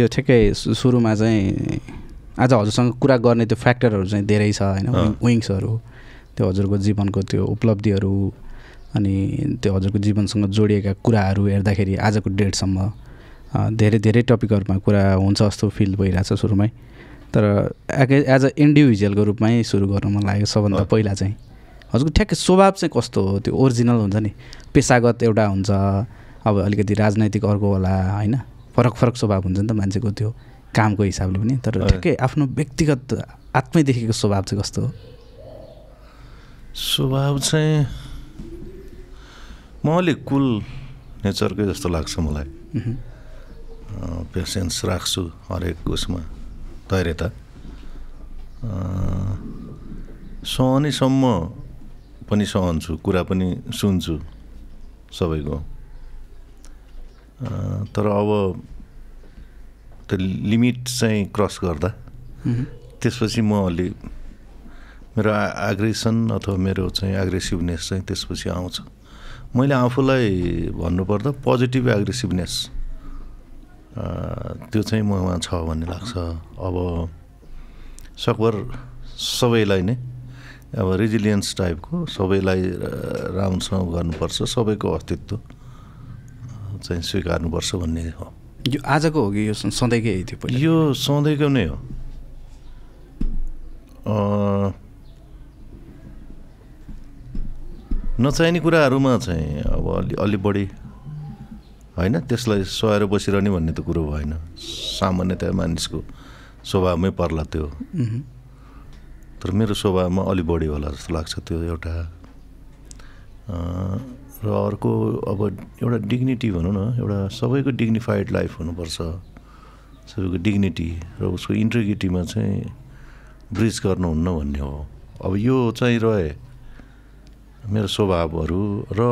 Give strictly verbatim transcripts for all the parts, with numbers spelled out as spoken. यो ठेकै सुरुमा चाहिँ आज हजुरसँग कुरा गर्ने त्यो फ्याक्टरहरु चाहिँ धेरै छ हैन विंग्सहरु त्यो हजुरको जीवनको त्यो उपलब्धिहरु अनि त्यो हजुरको जीवनसँग जोडिएका कुराहरु हेर्दाखेरि आजको डेट सम्म धेरै धेरै टपिकहरुमा कुरा हुन्छ जस्तो फिल भइराछ सुरुमै तर एज अ इन्डिभिजुअलको रुपमै सुरु गर्न मन लाग्यो सबभन्दा पहिला चाहिँ हजुरको ठ्याक्कै स्वभाव चाहिँ कस्तो हो त्यो ओरिजिनल हुन्छ नि पेशागत एउटा हुन्छ अब अलिकति राजनीतिक अर्को होला हैन फरक फरक स्वभाव हुन्छ नि त मान्छेको त्यो कामको हिसाबले पनि तर ठ्याक्कै आफ्नो व्यक्तिगत आत्मै देखेको स्वभाव चाहिँ कस्तो हो स्वभाव चाहिँ म अलि कुल नेचरकै जस्तो लाग्छ मलाई पेशेन्स राख्छु हरेक उसमा धैर्यता सहनेसम्म पनि सहन्छु कुरा पनि सुन्छु सबैको तर अब त्यो लिमिट चाहिँ क्रस गर्दा त्यसपछि म अलि मेरो एग्रेसन अथवा मेरो चाहिँ एग्रेसिभनेस चाहिँ त्यसपछि आउँछ मैले आफूलाई भन्नुपर्दा पोजिटिभ एग्रेसिभनेस त्यो चाहिँ ममा छ भन्ने लाग्छ अब सकभर सबैलाई नै अब रेजिलियन्स टाइपको सबैलाई राम्रोसँग गर्नुपर्छ सबैको अस्तित्व चाहिँ स्वीकार्नुपर्छ भन्ने हो यो आजको हो कि यो सधैँकै थियो पहिला यो सधैँको नै हो नचाहिने कुराहरुमा चाहिँ अब अलि अलि बढी हैन त्यसलाई सहेर बसिरहने भन्ने त कुरो भएन सामान्यतया मानिसको स्वभावमै पर्ला त्यो तर मेरो स्वभावमा अलि बढी होला जस्तो लाग्छ त्यो एउटा र अर्को अब एउटा डिग्निटी भनौं न एउटा सबैको डिग्निफाइड लाइफ हुनुपर्छ सबैको डिग्निटी र उसको इन्ट्रिग्रिटीमा चाहिँ ब्रिज गर्नुहुन्न भन्ने हो अब यो चाहिँ रहे मेरो स्वभावहरु र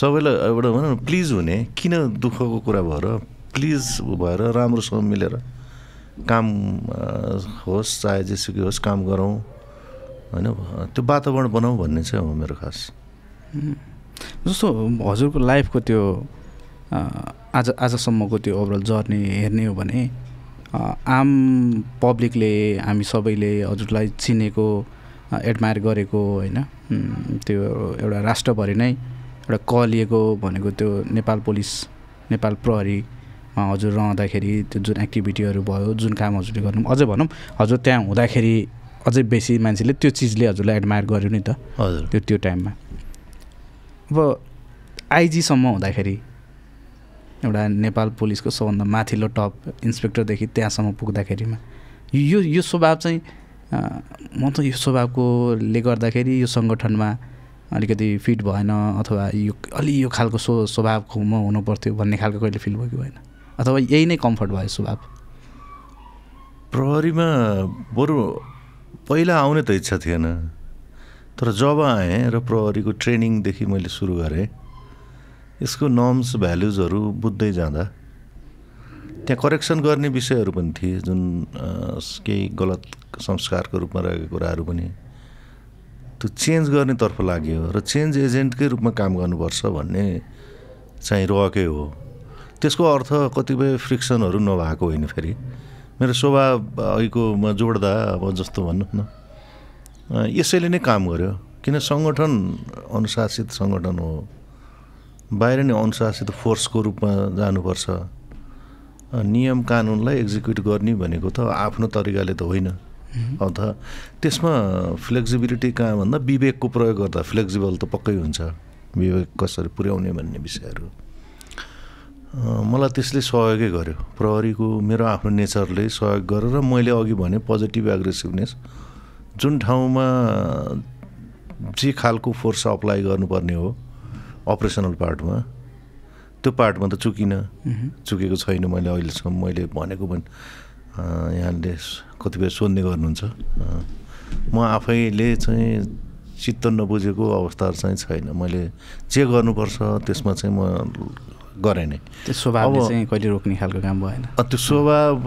सबैलाई एउटा भनौं प्लिज हुने किन दुःखको कुरा भएर प्लिज भएर राम्रोसँग मिलेर काम होस् चाहे जेसुकै होस् काम गरौँ हैन त्यो वातावरण बनाऊ भन्ने चाहिँ हो मेरो खास जस्तो हजुरको लाइफको त्यो आज आजसम्मको त्यो ओभरअल जर्नी हेर्ने हो भने आम पब्लिकले हामी सबैले हजुरलाई चिनेको एडमायर गरेको हैन त्यो एउटा राष्ट्रभरि नै र कलिएको भनेको त्यो नेपाल पुलिस नेपाल प्रहरी हजुर रहँदाखेरि त्यो जुन एक्टिभिटीहरु भयो जुन काम हजुरले गर्नु अझै भनौं हजुर त्यहाँ हुँदाखेरि अझै बेसी मान्छेले त्यो चीजले हजुरलाई एडमायर गर्यो नि त हजुर त्यो त्यो टाइममा अब आईजी सम्म हुँदाखेरि एउटा नेपाल पुलिसको सबभन्दा माथिल्लो टप इन्स्पेक्टर देखि त्यहाँसम्म पुग्दाखेरिमा यो यो स्वभाव चाहिँ म त यो स्वभावकोले गर्दाखेरि यो संगठनमा अलिकति फिट भएन अथवा यो अलि यो खालको स्व स्वभावमा हुनुपर्थ्यो भन्ने खालको कहिले फिल भयो कि भएन अथवा यही नै कम्फर्ट भयो स्वभाव प्रहरीमा बरु पहिला आउने त इच्छा थिएन तर जब आएँ र प्रहरीको ट्रेनिङदेखि मैले सुरु गरेँ यसको नर्म्स भ्यालुजहरु बुझ्दै जाँदा त्यहाँ करेक्सन गर्ने विषयहरु पनि थिए जुन केही गलत संस्कारको रूपमा रहेको कुराहरु पनि त्यो चेन्ज गर्नेतर्फ लाग्यो र चेन्ज एजेन्टकै रूपमा काम गर्नुपर्छ भन्ने चाहिँ रहेकै हो त्यसको अर्थ कतिपय फ्रिक्सनहरु नभएको होइन फेरि मेरो स्वभाव अहिकोमा जोड्दा अब जस्तो भन्नु न यसैले नै काम गर्यो किन संगठन अनुशासित संगठन हो बाहिर नै अनुशासित फोर्सको रूपमा जानुपर्छ नियम कानुनलाई एक्जिक्युट गर्ने भनेको त आफ्नो तरिकाले त होइन अब त त्यसमा फ्लेक्सिबिलिटी कहाँ भन्दा विवेकको प्रयोग गर्दा फ्लेक्सिबल त पक्कै हुन्छ विवेक कसरी पुर्याउने भन्ने विषयहरु मलाई त्यसले सहयोगै गर्यो प्रहरीको मेरो आफ्नो नेचरले सहयोग गरेर मैले अघि भने पोजिटिभ एग्रेसिभनेस जुन ठाउँमा जे खालको फोर्स अप्लाई गर्नुपर्ने हो अपरेसनल पार्टमा त्यो पार्टमा त चुकिनँ चुकेको छैन मैले अहिलेसम्म मैले भनेको पनि यहाँले कतिपय सोध्ने गर्नुहुन्छ म आफैले चाहिँ चित्त नबुझेको अवस्था चाहिँ छैन मैले जे गर्नुपर्छ त्यसमा चाहिँ म गरे नै त्यो स्वभावले चाहिँ कहिले रोक्ने खालको काम भएन त्यो स्वभाव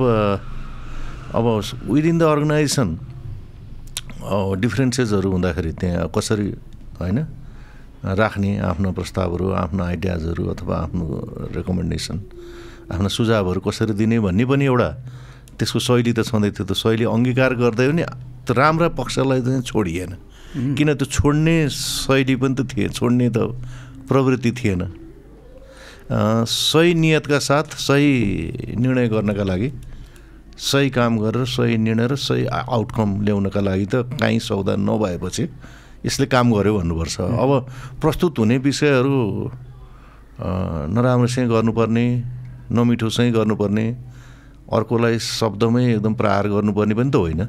अब विदिन द अर्गनाइजेसन डिफरेन्सेसहरु हुँदाखेरि त्यहाँ कसरी हैन राख्ने आफ्नो प्रस्तावहरु आफ्नो आइडियाजहरु अथवा आफ्नो रेकमेन्डेसन आफ्ना सुझावहरु कसरी दिने भन्ने पनि एउटा त्यसको शैली त सधैँ थियो। त्यो शैली अंगीकार गर्दै पनि राम्रा पक्षलाई चाहिँ छोडिएन, किन त्यो छोड्ने शैली पनि त थिए, छोड्ने त प्रवृत्ति थिएन। सही नियतका साथ सही निर्णय गर्नका लागि, सही काम गरेर सही निर्णय र सही आउटकम ल्याउनका लागि त काई सौदा नभएपछि यसले काम गर्यो भन्नुपर्छ। अब प्रस्तुत हुने विषयहरू नराम्रोसँग गर्नुपर्ने, नमिठोसँग गर्नुपर्ने, अर्कोलाई शब्दमै एकदम प्रहार गर्नुपर्ने पनि त होइन।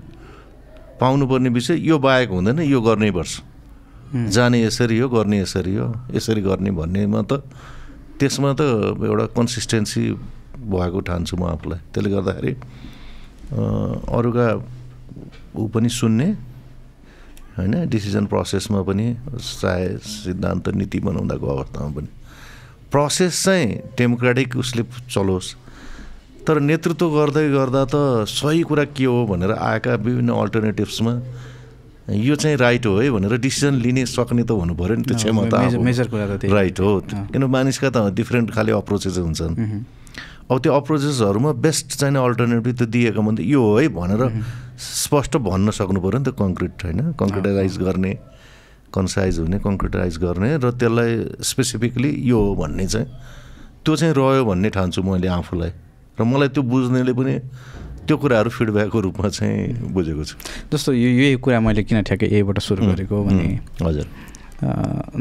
पाउनुपर्ने विषय यो बाहेक हुँदैन, यो गर्नै पर्छ, जाने यसरी हो, गर्ने यसरी हो, यसरी गर्ने भन्नेमा त त्यसमा त एउटा कन्सिस्टेन्सी भएको ठान्छु म आफूलाई। त्यसले गर्दाखेरि अरूका ऊ पनि सुन्ने हैन, डिसिजन प्रोसेसमा पनि, चाहे सिद्धान्त नीति बनाउँदाको अवस्थामा पनि प्रोसेस चाहिँ डेमोक्रेटिक उसले चलोस्। तर नेतृत्व गर्दै गर्दा त सही कुरा के हो भनेर आएका विभिन्न अल्टरनेटिभ्समा यो चाहिँ राइट हो है भनेर डिसिजन लिने सक्ने त हुनु पर्यो नि। त्यो क्षमता मेजर कुरा त राइट हो, किन मानिसका त डिफ्रेन्ट खाले अप्रोचेस हुन्छन्। अब त्यो अप्रोचेसहरूमा बेस्ट चाहिँ अल्टरनेटिभ त दिएको भन्दा यो हो है भनेर स्पष्ट भन्न सक्नु पर्यो नि त। कङ्क्रिट होइन, कङ्क्रिटाइज गर्ने, कन्साइज हुने, कङ्क्रिटाइज गर्ने र त्यसलाई स्पेसिफिकली यो हो भन्ने चाहिँ त्यो चाहिँ रह्यो भन्ने ठान्छु मैले आफूलाई। र मलाई त्यो बुझ्नेले पनि त्यो कुराहरु फिडब्याकको रूपमा चाहिँ बुझेको छु। जस्तो यो यही कुरा मैले किन ठ्याक्कै यहीबाट सुरु गरेको भने, हजुर,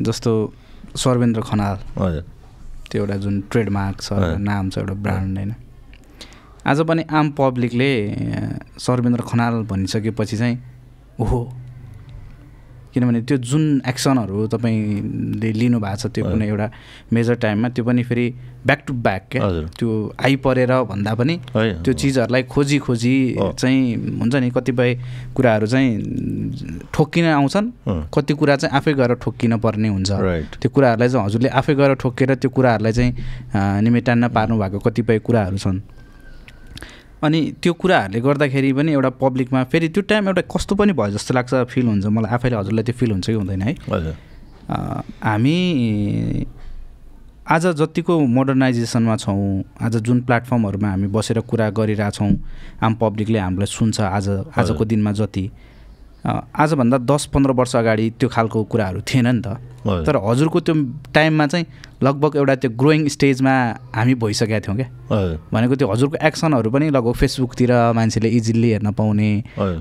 जस्तो सर्वेन्द्र खनाल, हजुर, त्यो एउटा जुन ट्रेडमार्क छ, नाम छ, एउटा ब्रान्ड हैन। आज पनि आम पब्लिकले सर्वेन्द्र खनाल भनिसकेपछि चाहिँ ओहो, किनभने त्यो जुन एक्सनहरु तपाईले लिनु भएको छ त्यो कुनै एउटा मेजर टाइममा, त्यो पनि फेरि ब्याक टु ब्याक के त्यो आइ परेर भन्दा पनि त्यो चीजहरुलाई खोजी खोजी चाहिँ हुन्छ नि, कतिपय कुराहरु चाहिँ ठोक्किन आउँछन्, कति कुरा चाहिँ आफै गएर ठोक्किन पर्ने हुन्छ। त्यो कुराहरुलाई चाहिँ हजुरले आफै गएर ठोकेर त्यो कुराहरुलाई चाहिँ निमेटान्न पार्नु भएको कतिपय कुराहरु छन्। अनि त्यो कुराहरुले गर्दाखेरि पनि एउटा पब्लिकमा फेरि त्यो टाइम एउटा कस्तो पनि भयो जस्तो लाग्छ, फिल हुन्छ मलाई आफैले। हजुरलाई त्यो फिल हुन्छ कि हुँदैन? है, हजुर। हामी आज जतिको मोडर्नाइजेसनमा छौँ, आज जुन प्लेटफर्महरुमा हामी बसेर कुरा गरिरहेछौँ, आम पब्लिकले हामीलाई सुन्छ आज, आजको दिनमा जति, आजभन्दा दस पन्ध्र वर्ष अगाडि त्यो खालको कुराहरू थिएन नि त। तर हजुरको त्यो टाइममा चाहिँ लगभग एउटा त्यो ग्रोइङ स्टेजमा हामी भइसकेका थियौँ क्या। भनेको त्यो हजुरको एक्सनहरू पनि लगभग फेसबुकतिर मान्छेले इजिली हेर्न पाउने,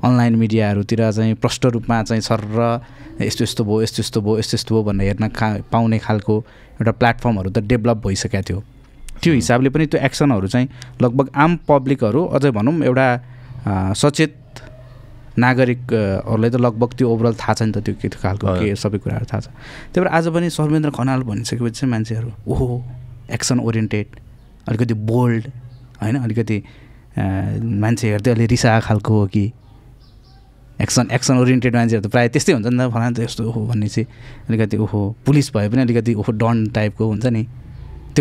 अनलाइन मिडियाहरूतिर चाहिँ प्रष्ट रूपमा चाहिँ सर र यस्तो यस्तो भयो, यस्तो यस्तो भयो, यस्तो यस्तो भयो भनेर हेर्न पाउने खालको एउटा प्लेटफर्महरू त डेभलप भइसकेका थियो। त्यो हिसाबले पनि त्यो एक्सनहरू चाहिँ लगभग आम पब्लिकहरू, अझै भनौँ एउटा सचेत नागरिकहरुलाई त लगभग त्यो ओभरअल थाहा छ नि त, त्यो के खालको के सबै कुराहरु थाहा छ। त्यही भएर आज पनि सर्वेन्द्र खनाल भनिसकेपछि चाहिँ मान्छेहरु ओहो, एक्सन ओरिएन्टेड, अलिकति बोल्ड हैन, अलिकति मान्छे हेर्दै अलि रिसा खालको हो कि? एक्सन एक्सन ओरिएन्टेड मान्छेहरु त प्राय त्यस्तै हुन्छ नि त। फलाना त यस्तो हो भन्ने चाहिँ अलिकति ओहो, पुलिस भए पनि अलिकति ओहो डन टाइपको हुन्छ नि,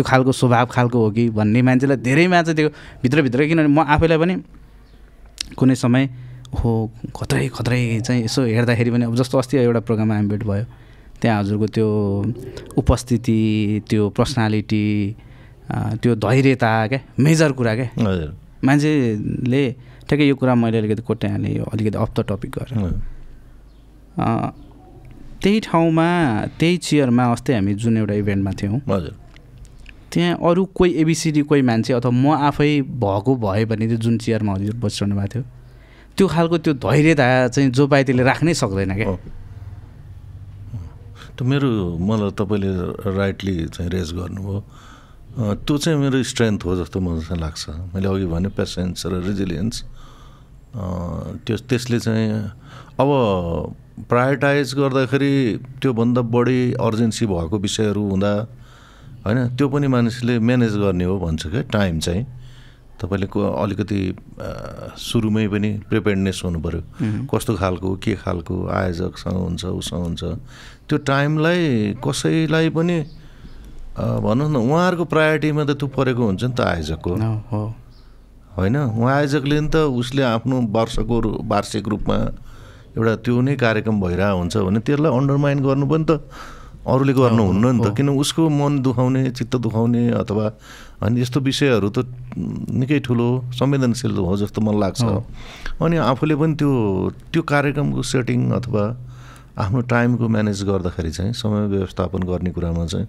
त्यो खालको स्वभाव खालको हो कि भन्ने मान्छेलाई धेरैमा चाहिँ त्यो भित्रभित्र, किनभने म आफैलाई पनि कुनै समय हो खत्रै खत्रै चाहिँ यसो हेर्दाखेरि पनि, अब जस्तो अस्ति एउटा प्रोग्राममा हामी भेट भयो, त्यहाँ हजुरको त्यो उपस्थिति, त्यो पर्सनालिटी, त्यो धैर्यता क्या, मेजर कुरा क्या। हजुर, मान्छेले ठ्याक्कै यो कुरा मैले अलिकति कोट्याएँ, यो अलिकति अफ द टपिक गरेर त्यही ठाउँमा, त्यही चियरमा अस्ति हामी जुन एउटा इभेन्टमा थियौँ, हजुर, त्यहाँ अरू कोही एबिसिडी कोही मान्छे अथवा म आफै भएको भए भने त्यो जुन चियरमा हजुर बसिरहनु भएको थियो, त्यो खालको त्यो धैर्यता चाहिँ जो पाए त्यसले राख्नै सक्दैन क्या। त्यो मेरो, मलाई तपाईँले राइटली चाहिँ रेज गर्नुभयो, त्यो चाहिँ मेरो स्ट्रेन्थ हो जस्तो मलाई लाग्छ। मैले अघि भने पेसेन्स र रेजिलियन्स, त्यो त्यसले चाहिँ अब प्रायोरिटाइज गर्दाखेरि त्योभन्दा बढी अर्जेन्सी भएको विषयहरू हुँदा होइन, त्यो पनि मानिसले म्यानेज गर्ने हो भन्छ क्या। टाइम चाहिँ तपाईँले अलिकति सुरुमै पनि प्रिपेयर्डनेस हुनुपर्यो, कस्तो खालको के खालको आयोजकसँग हुन्छ, उसँग हुन्छ, त्यो टाइमलाई कसैलाई पनि भनौँ न उहाँहरूको प्रायोरिटीमा त त्यो परेको हुन्छ नि त आयोजकको, होइन? उहाँ आयोजकले नि त उसले आफ्नो वर्षको वार्षिक रूपमा एउटा त्यो नै कार्यक्रम भइरहेको हुन्छ भने त्यसलाई अन्डरमाइन गर्नु पनि त अरूले गर्नु हुन्न नि त, किन उसको मन दुखाउने चित्त दुखाउने अथवा अनि यस्तो विषयहरू त निकै ठुलो संवेदनशील हो जस्तो मलाई लाग्छ। अनि आफूले पनि त्यो त्यो कार्यक्रमको सेटिङ अथवा आफ्नो टाइमको म्यानेज गर्दाखेरि चाहिँ समय व्यवस्थापन गर्ने कुरामा चाहिँ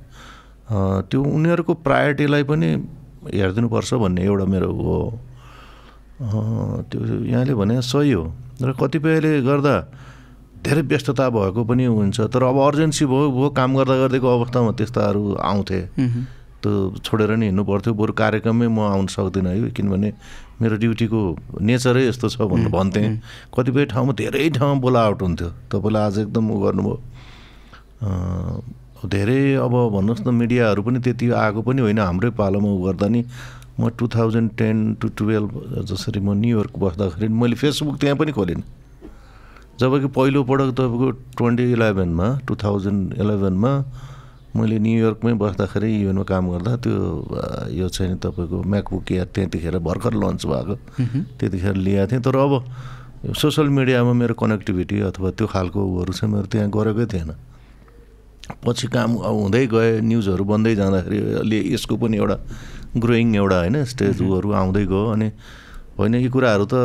त्यो उनीहरूको प्रायोरिटीलाई पनि हेर्दिनु पर्छ भन्ने एउटा मेरो हो। त्यो यहाँले भने सही हो र कतिपयले गर्दा धेरै व्यस्तता भएको पनि हुन्छ, तर अब अर्जेन्सी भयो काम गर्दा गर्दैको अवस्थामा त्यस्ताहरू आउँथे, त्यो छोडेर नि हिँड्नु पर्थ्यो। बरु कार्यक्रममै म आउन सक्दिनँ है किनभने मेरो ड्युटीको नेचरै यस्तो छ भनेर भन्थेँ। कतिपय ठाउँमा धेरै ठाउँमा बोलाआउट हुन्थ्यो। तपाईँलाई आज एकदम उ गर्नुभयो, धेरै अब भन्नुहोस् न मिडियाहरू पनि त्यति आएको पनि होइन। हाम्रै पालोमा उ गर्दा नि म two thousand ten to twelve जसरी म न्युयोर्क बस्दाखेरि मैले फेसबुक त्यहाँ पनि खोलिनँ, जबकि पहिलोपटक तपाईँको ट्वेन्टी इलेभेनमा टु थाउजन्ड इलेभेनमा मैले न्युयोर्कमै बस्दाखेरि इभेन्टमा काम गर्दा त्यो यो चाहिँ तपाईँको म्याकबुक एयर त्यतिखेर भर्खर लन्च भएको त्यतिखेर लिएको थिएँ। तर अब सोसल मिडियामा मेरो कनेक्टिभिटी अथवा त्यो खालको उहरू चाहिँ मेरो त्यहाँ गरेकै थिएन। पछि काम हुँदै गए, न्युजहरू बन्दै जाँदाखेरि अलि यसको पनि एउटा ग्रोइङ एउटा होइन स्टेज उहरू आउँदै गयो। अनि होइन यी कुराहरू त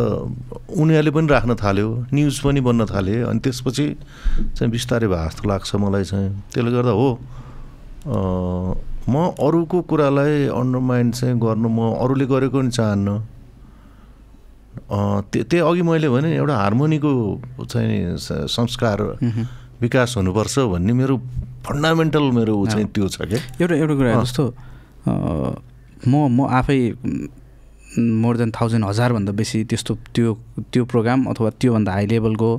उनीहरूले पनि राख्न थाल्यो, न्युज पनि बन्न थाले। अनि त्यसपछि चाहिँ बिस्तारै भए जस्तो लाग्छ मलाई चाहिँ। त्यसले गर्दा हो म अरूको कुरालाई अन्डरमाइन्ड चाहिँ गर्नु म अरूले गरेको नि चाहन्न। त्यही अघि मैले भने एउटा हार्मोनीको चाहिँ संस्कार विकास हुनुपर्छ भन्ने मेरो फन्डामेन्टल मेरो चाहिँ त्यो छ क्या। एउटा एउटा कुरा जस्तो म म आफै मोर देन थाउजन्ड हजारभन्दा बेसी त्यस्तो त्यो त्यो प्रोग्राम अथवा त्योभन्दा हाई लेभलको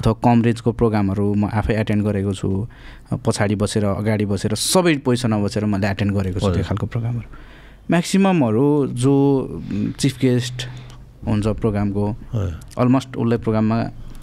अथवा कम रेन्जको प्रोग्रामहरू म आफै एटेन्ड गरेको छु। पछाडि बसेर अगाडि बसेर सबै पैसा नबसेर मैले एटेन्ड गरेको छु त्यो खालको प्रोग्रामहरू। म्याक्सिममहरू जो चिफ गेस्ट हुन्छ प्रोग्रामको अलमोस्ट उसलाई प्रोग्राममा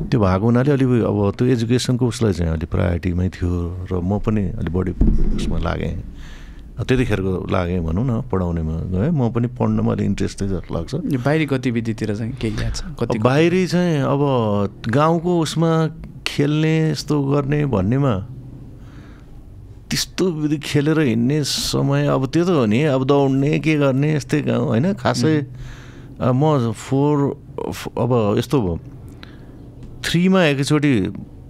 त्यो भएको हुनाले अलि अब त्यो एजुकेसनको उसलाई चाहिँ अलि प्रायोरिटीमै थियो र म पनि अलि बढी उसमा लागे त्यतिखेरको लागे भनौँ न पढाउनेमा गए म पनि पढ्नमा अलि इन्ट्रेस्ट चाहिँ लाग्छ बाहिरी गतिविधितिर चाहिँ केही याद छ कति बाहिरी चाहिँ अब गाउँको उसमा खेल्ने यस्तो गर्ने भन्नेमा त्यस्तो विधि खेलेर हिँड्ने समय अब त्यो त हो नि अब दौड्ने के गर्ने यस्तै गाउँ हैन खासै म फोर अब यस्तो भयो थ्रीमा एकैचोटि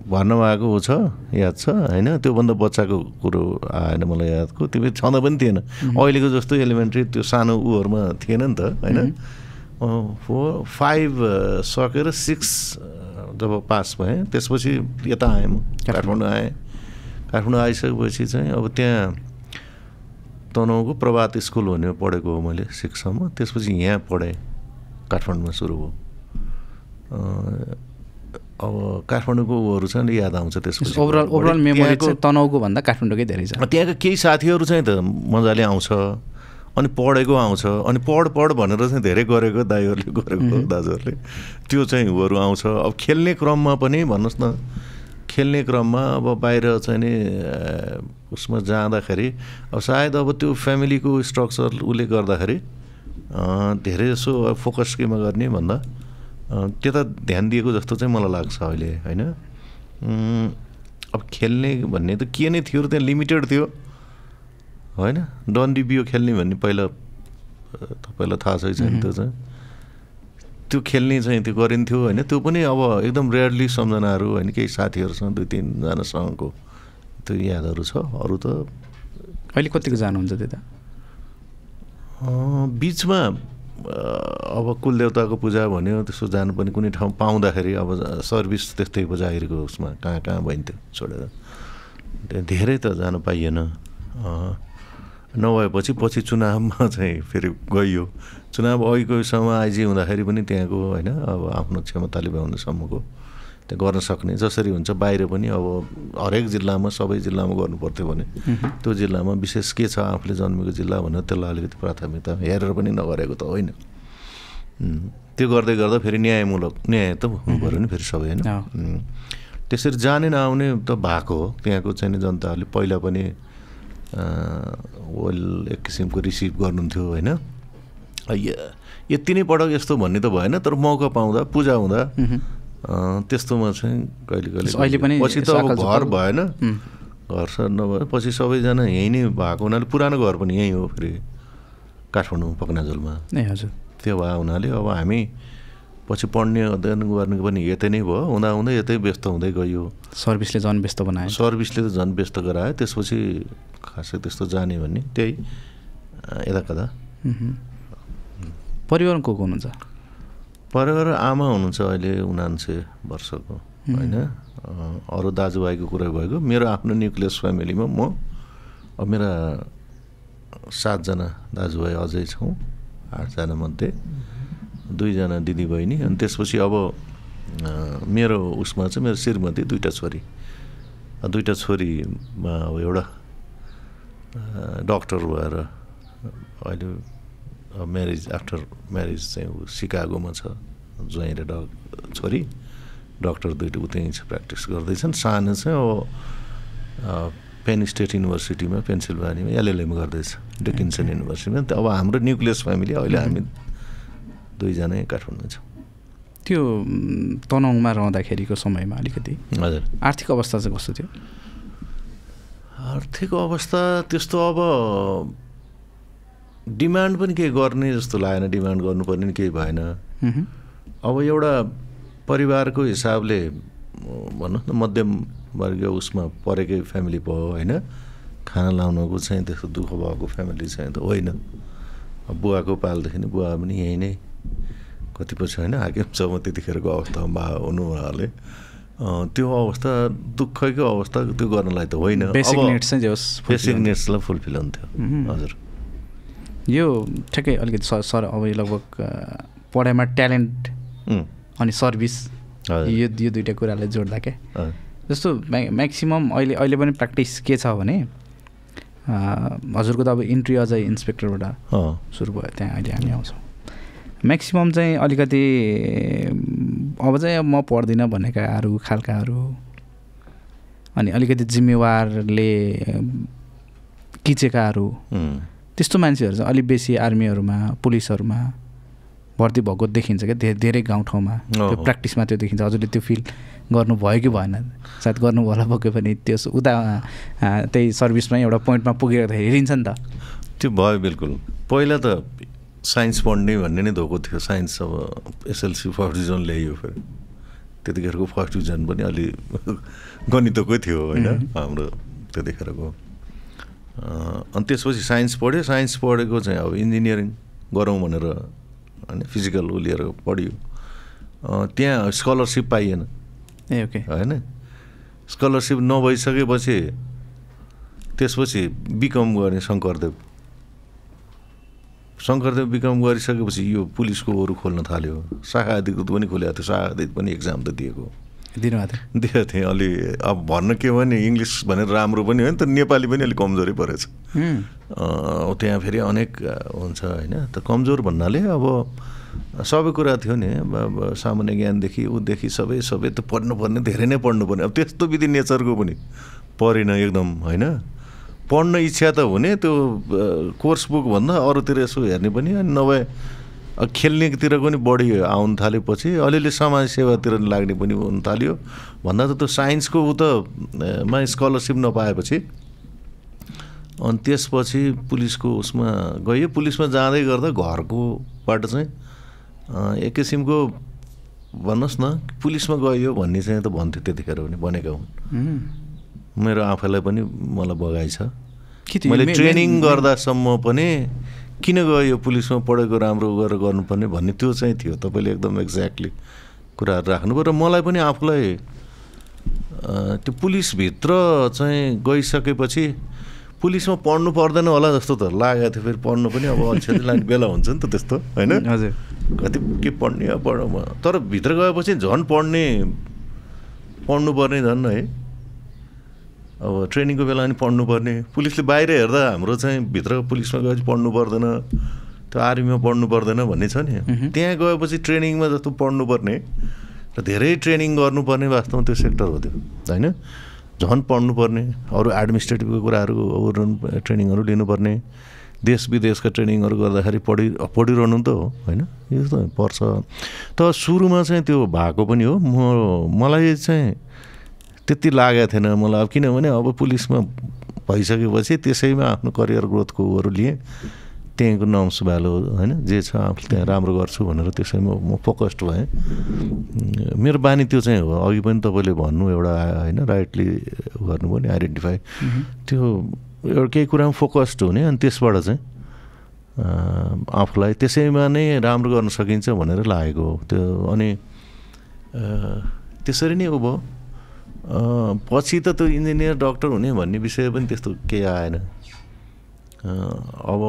भन्नुभएको छ याद छ हैन त्योभन्दा बच्चाको कुरो आएन मलाई यादको त्यो छँदा पनि थिएन अहिलेको जस्तो एलिमेन्ट्री त्यो सानो उहरूमा थिएन नि त हैन फोर फाइभ सकेर सिक्स जब पास भएँ त्यसपछि यता आएँ म काठमाडौँ आएँ काठमाडौँ आइसकेपछि चाहिँ अब त्यहाँ तनहुँको प्रभात स्कुल भन्ने पढेको हो मैले सिक्ससम्म त्यसपछि यहाँ पढेँ काठमाडौँमा सुरु भयो काठमाडौँको हरू छन् याद आउँछ त्यसको ओभरअल ओभरअल मेमोरी चाहिँ तनहुँको भन्दा काठमाडौँकै धेरै छ। त्यहाँका केही साथीहरू चाहिँ त मजाले आउँछ अनि पढेको आउँछ अनि पढ पढ भनेर चाहिँ धेरै गरेको दाइहरूले गरेको दाजुहरूले त्यो चाहिँ हरू आउँछ। अब खेल्ने क्रममा पनि भन्नुस् न खेल्ने क्रममा अब बाहिर चाहिँ नि उसमा जाँदाखेरि अब सायद अब त्यो फ्यामिलीको स्ट्रक्चर उले गर्दाखेरि धेरै जसो फोकस केमा गर्ने भन्दा त्यता ध्यान दिएको जस्तो चाहिँ मलाई लाग्छ अहिले हैन। अब खेल्ने भन्ने त के नै थियो र त्यहाँ लिमिटेड थियो हैन। डन्डी बियो खेल्ने भन्ने पहिला तपाईलाई थाहा छ नि त चाहिँ त्यो खेल्ने चाहिँ त्यो गरिन्थ्यो हैन। त्यो पनि अब एकदम रेयरली सम्झनाहरू हैन केही साथीहरुसँग दुई तीन जनासँगको त्यो यादहरु छ। अरु त अहिले कतिको जानुहुन्छ त्यता? बीचमा अब कुलदेवताको पूजा भन्यो त्यसो जानु पनि कुनै ठाउँ पाउँदाखेरि अब सर्भिस त्यस्तै जागिरको उसमा कहाँ कहाँ भइन्थ्यो छोडेर धेरै त जानु पाइएन। नभएपछि पछि चुनावमा चाहिँ फेरि गइयो। चुनाव अघिकोसम्म आइजी हुँदाखेरि पनि त्यहाँको होइन अब आफ्नो क्षमताले भ्याउनेसम्मको त्यो गर्न सक्ने जसरी हुन्छ बाहिर पनि अब हरेक जिल्लामा सबै जिल्लामा गर्नुपर्थ्यो भने त्यो जिल्लामा विशेष के छ आफूले जन्मेको जिल्ला भनेर त्यसलाई अलिकति प्राथमिकता हेरेर पनि नगरेको त होइन। त्यो गर्दै गर्दा फेरि न्यायमूलक न्याय त हुनु पऱ्यो नि फेरि सबै होइन। त्यसरी जाने नआउने त भएको हो। त्यहाँको चाहिँ जनताहरूले पहिला पनि वेल एक किसिमको रिसिभ गर्नुहुन्थ्यो होइन। यति नै पटक यस्तो भन्ने त भएन तर मौका पाउँदा पूजा हुँदा त्यस्तोमा चाहिँ कहिले कहिले पछि त अब घर भएन घर सर नभए पछि सबैजना यहीँ नै भएको हुनाले पुरानो घर पनि यहीँ हो फेरि काठमाडौँ पकनाजोलमा ए हजुर त्यो भए हुनाले अब हामी पछि पढ्ने अध्ययन गर्ने पनि यतै नै भयो। हुँदा हुँदै यतै व्यस्त हुँदै गयो। सर्भिसले झन् व्यस्त बनायो सर्भिसले त झन् व्यस्त गरायो। त्यसपछि खासै त्यस्तो जाने भन्ने त्यही यता कता। परिवारमा को को हुनुहुन्छ? परिवार आमा हुनुहुन्छ अहिले उनान्से वर्षको होइन। अरू दाजुभाइको कुरा भएको मेरो आफ्नो न्युक्लियस फ्यामिलीमा म अब मेरा सातजना दाजुभाइ अझै छौँ आठजना मध्ये दुईजना दिदीबहिनी अनि त्यसपछि अब मेरो उसमा चाहिँ मेरो श्रीमती दुईवटा छोरी दुईवटा छोरीमा अब एउटा डक्टर भएर अहिले म्यारिज आफ्टर म्यारिज चाहिँ सिकागोमा छ ज्वाइँ डक छोरी डक्टर दुइटै उतै प्र्याक्टिस गर्दैछन्। सानो चाहिँ अब पेन स्टेट युनिभर्सिटीमा पेन्सिल्भानियामा एलएलएम गर्दैछ डिकिन्सन युनिभर्सिटीमा। अब हाम्रो न्युक्लियस फ्यामिली अहिले हामी दुईजना काठमाडौँमा छौँ। त्यो तनहुँमा रहँदाखेरिको समयमा अलिकति हजुर आर्थिक अवस्था चाहिँ कस्तो थियो? आर्थिक अवस्था त्यस्तो अब डिमान्ड पनि केही गर्ने जस्तो लागेन। डिमान्ड गर्नुपर्ने नि केही भएन। अब एउटा परिवारको हिसाबले भनौँ न मध्यमवर्गीय उसमा परेकै फ्यामिली भयो होइन। खाना लाउनुको चाहिँ त्यस्तो दुःख भएको फ्यामिली चाहिँ त होइन। बुवाको पालदेखि नै बुवा पनि यहीँ नै कतिपछि होइन हाकिमसम्म त्यतिखेरको अवस्थामा हुनु हुनाले त्यो अवस्था दुःखको अवस्था त्यो गर्नलाई त होइन। बेसिक निड्स बेसिक निड्सलाई फुलफिल हुन्थ्यो हजुर। यो ठ्याक्कै अलिकति सर सर अब लगभग पढाइमा ट्यालेन्ट अनि सर्भिस यो यो दुईवटा कुरालाई जोड्दा क्या जस्तो म्या म्याक्सिमम् अहिले अहिले पनि प्र्याक्टिस के छ भने हजुरको त अब इन्ट्री अझै इन्सपेक्टरबाट सुरु भयो त्यहाँ अहिले हामी आउँछौँ। म्याक्सिमम् चाहिँ अलिकति अब चाहिँ म पढ्दिनँ भनेकाहरू खालकाहरू अनि अलिकति जिम्मेवारले किचेकाहरू त्यस्तो मान्छेहरू चाहिँ अलिक बेसी आर्मीहरूमा पुलिसहरूमा भर्ती भएको देखिन्छ क्या। धेरै धेरै गाउँठाउँमा त्यो प्र्याक्टिसमा त्यो देखिन्छ। हजुरले त्यो फिल गर्नुभयो कि भएन? सायद गर्नुभयो होला पक्कै पनि। त्यो उता त्यही सर्भिसमा एउटा पोइन्टमा पुगेर त हेरिन्छ नि त। त्यो भयो बिल्कुल। पहिला त साइन्स पढ्ने भन्ने नै धोको थियो। साइन्स अब एसएलसी फर्स्ट डिभिजन ल्याइयो फेरि त्यतिखेरको फर्स्ट डिभिजन पनि अलि गणितकै थियो होइन हाम्रो त्यतिखेरको। अनि त्यसपछि साइन्स पढ्यो। साइन्स पढेको चाहिँ अब इन्जिनियरिङ गरौँ भनेर होइन फिजिकल ऊ लिएर पढियो। त्यहाँ स्कलरसिप पाइएन ए ओके होइन। स्कलरसिप नभइसकेपछि त्यसपछि बिकम गर्ने शङ्करदेव शङ्करदेव बिकम गरिसकेपछि यो पुलिसको अरू खोल्न थाल्यो। शाखा अधिकृत पनि खोलेको थियो। शाखा अधिकृत पनि एक्जाम त दिएको दिएको थिएँ अलि अब भन्न के हो भने इङ्ग्लिस भनेर राम्रो पनि होइन तर नेपाली पनि अलि कमजोरी परेछ। त्यहाँ फेरि अनेक हुन्छ हैन त कमजोर भन्नाले अब सबै कुरा थियो नि अब सामान्य ज्ञानदेखि उदेखि सबै सबै त पढ्नुपर्ने धेरै नै पढ्नुपर्ने अब त्यस्तो विधि नेचरको पनि परेन एकदम हैन पढ्न इच्छा त हुने त्यो कोर्स बुक भन्दा अरूतिर यसो हेर्ने पनि अनि नभए खेल्नेतिर पनि बढी आउन थालेपछि अलिअलि समाज सेवातिर लाग्ने पनि हुन थाल्यो भन्दा त त्यो साइन्सको उ त मा स्कलरसिप नपाएपछि अनि त्यसपछि पुलिसको उसमा गयो। पुलिसमा जाँदै गर्दा घरको बाट चाहिँ एक किसिमको भन्नुस् न पुलिसमा गयो भन्ने चाहिँ त भन्थ्यो त्यतिखेर पनि भनेका हुन्। मेरो आफैलाई पनि मलाई बगाइ छ मैले ट्रेनिङ गर्दासम्म पनि किन गयो पुलिसमा पढेको राम्रो गरेर गर्नुपर्ने भन्ने त्यो चाहिँ थियो। तपाईले एकदम एक्ज्याक्टली कुरा राख्नुभयो र मलाई पनि आफूलाई त्यो पुलिसभित्र चाहिँ गइसकेपछि पुलिसमा पढ्नु पर्दैन होला जस्तो त लागेको थियो। फेरि पढ्नु पनि अब अल्छी लाग्ने बेला हुन्छ नि त त्यस्तो हैन हजुर कति के पढ्ने अब पढौँ तर भित्र गएपछि झन् पढ्ने पढ्नुपर्ने झन् है अब ट्रेनिङको बेला पनि पढ्नुपर्ने पुलिसले बाहिर हेर्दा हाम्रो चाहिँ भित्र पुलिसमा गएपछि पढ्नु पर्दैन त्यो आर्मीमा पढ्नु पर्दैन भन्ने छ नि त्यहाँ गएपछि ट्रेनिङमा जस्तो पढ्नुपर्ने र धेरै ट्रेनिङ गर्नुपर्ने वास्तवमा त्यो सेक्टर हो त्यो हैन झन् पढ्नुपर्ने अरू एडमिनिस्ट्रेटिभको कुराहरू अरू ट्रेनिङहरू लिनुपर्ने देश विदेशका ट्रेनिङहरू गर्दाखेरि पढि पढिरहनु त हो हैन यो त पर्छ। त सुरुमा चाहिँ त्यो भएको पनि हो म मलाई चाहिँ त्यति लागेको थिएन मलाई अब किनभने अब पुलिसमा भइसकेपछि त्यसैमा आफ्नो करियर ग्रोथको उहरू लिएँ त्यहीँको नम्स भ्यालु हैन जे छ आफूले त्यहाँ राम्रो गर्छु भनेर त्यसैमा म फोकस्ड भएँ। मेरो बानी त्यो चाहिँ हो अघि पनि तपाईँले भन्नु एउटा हैन राइटली गर्नुभयो नि आइडेन्टिफाई त्यो एउटा केही कुरामा फोकस्ड हुने अनि त्यसबाट चाहिँ आफूलाई त्यसैमा नै राम्रो गर्न सकिन्छ भनेर लागेको हो त्यो। अनि त्यसरी नै उ भयो पछि त त्यो इन्जिनियर डक्टर हुने भन्ने विषय पनि त्यस्तो केही आएन। अब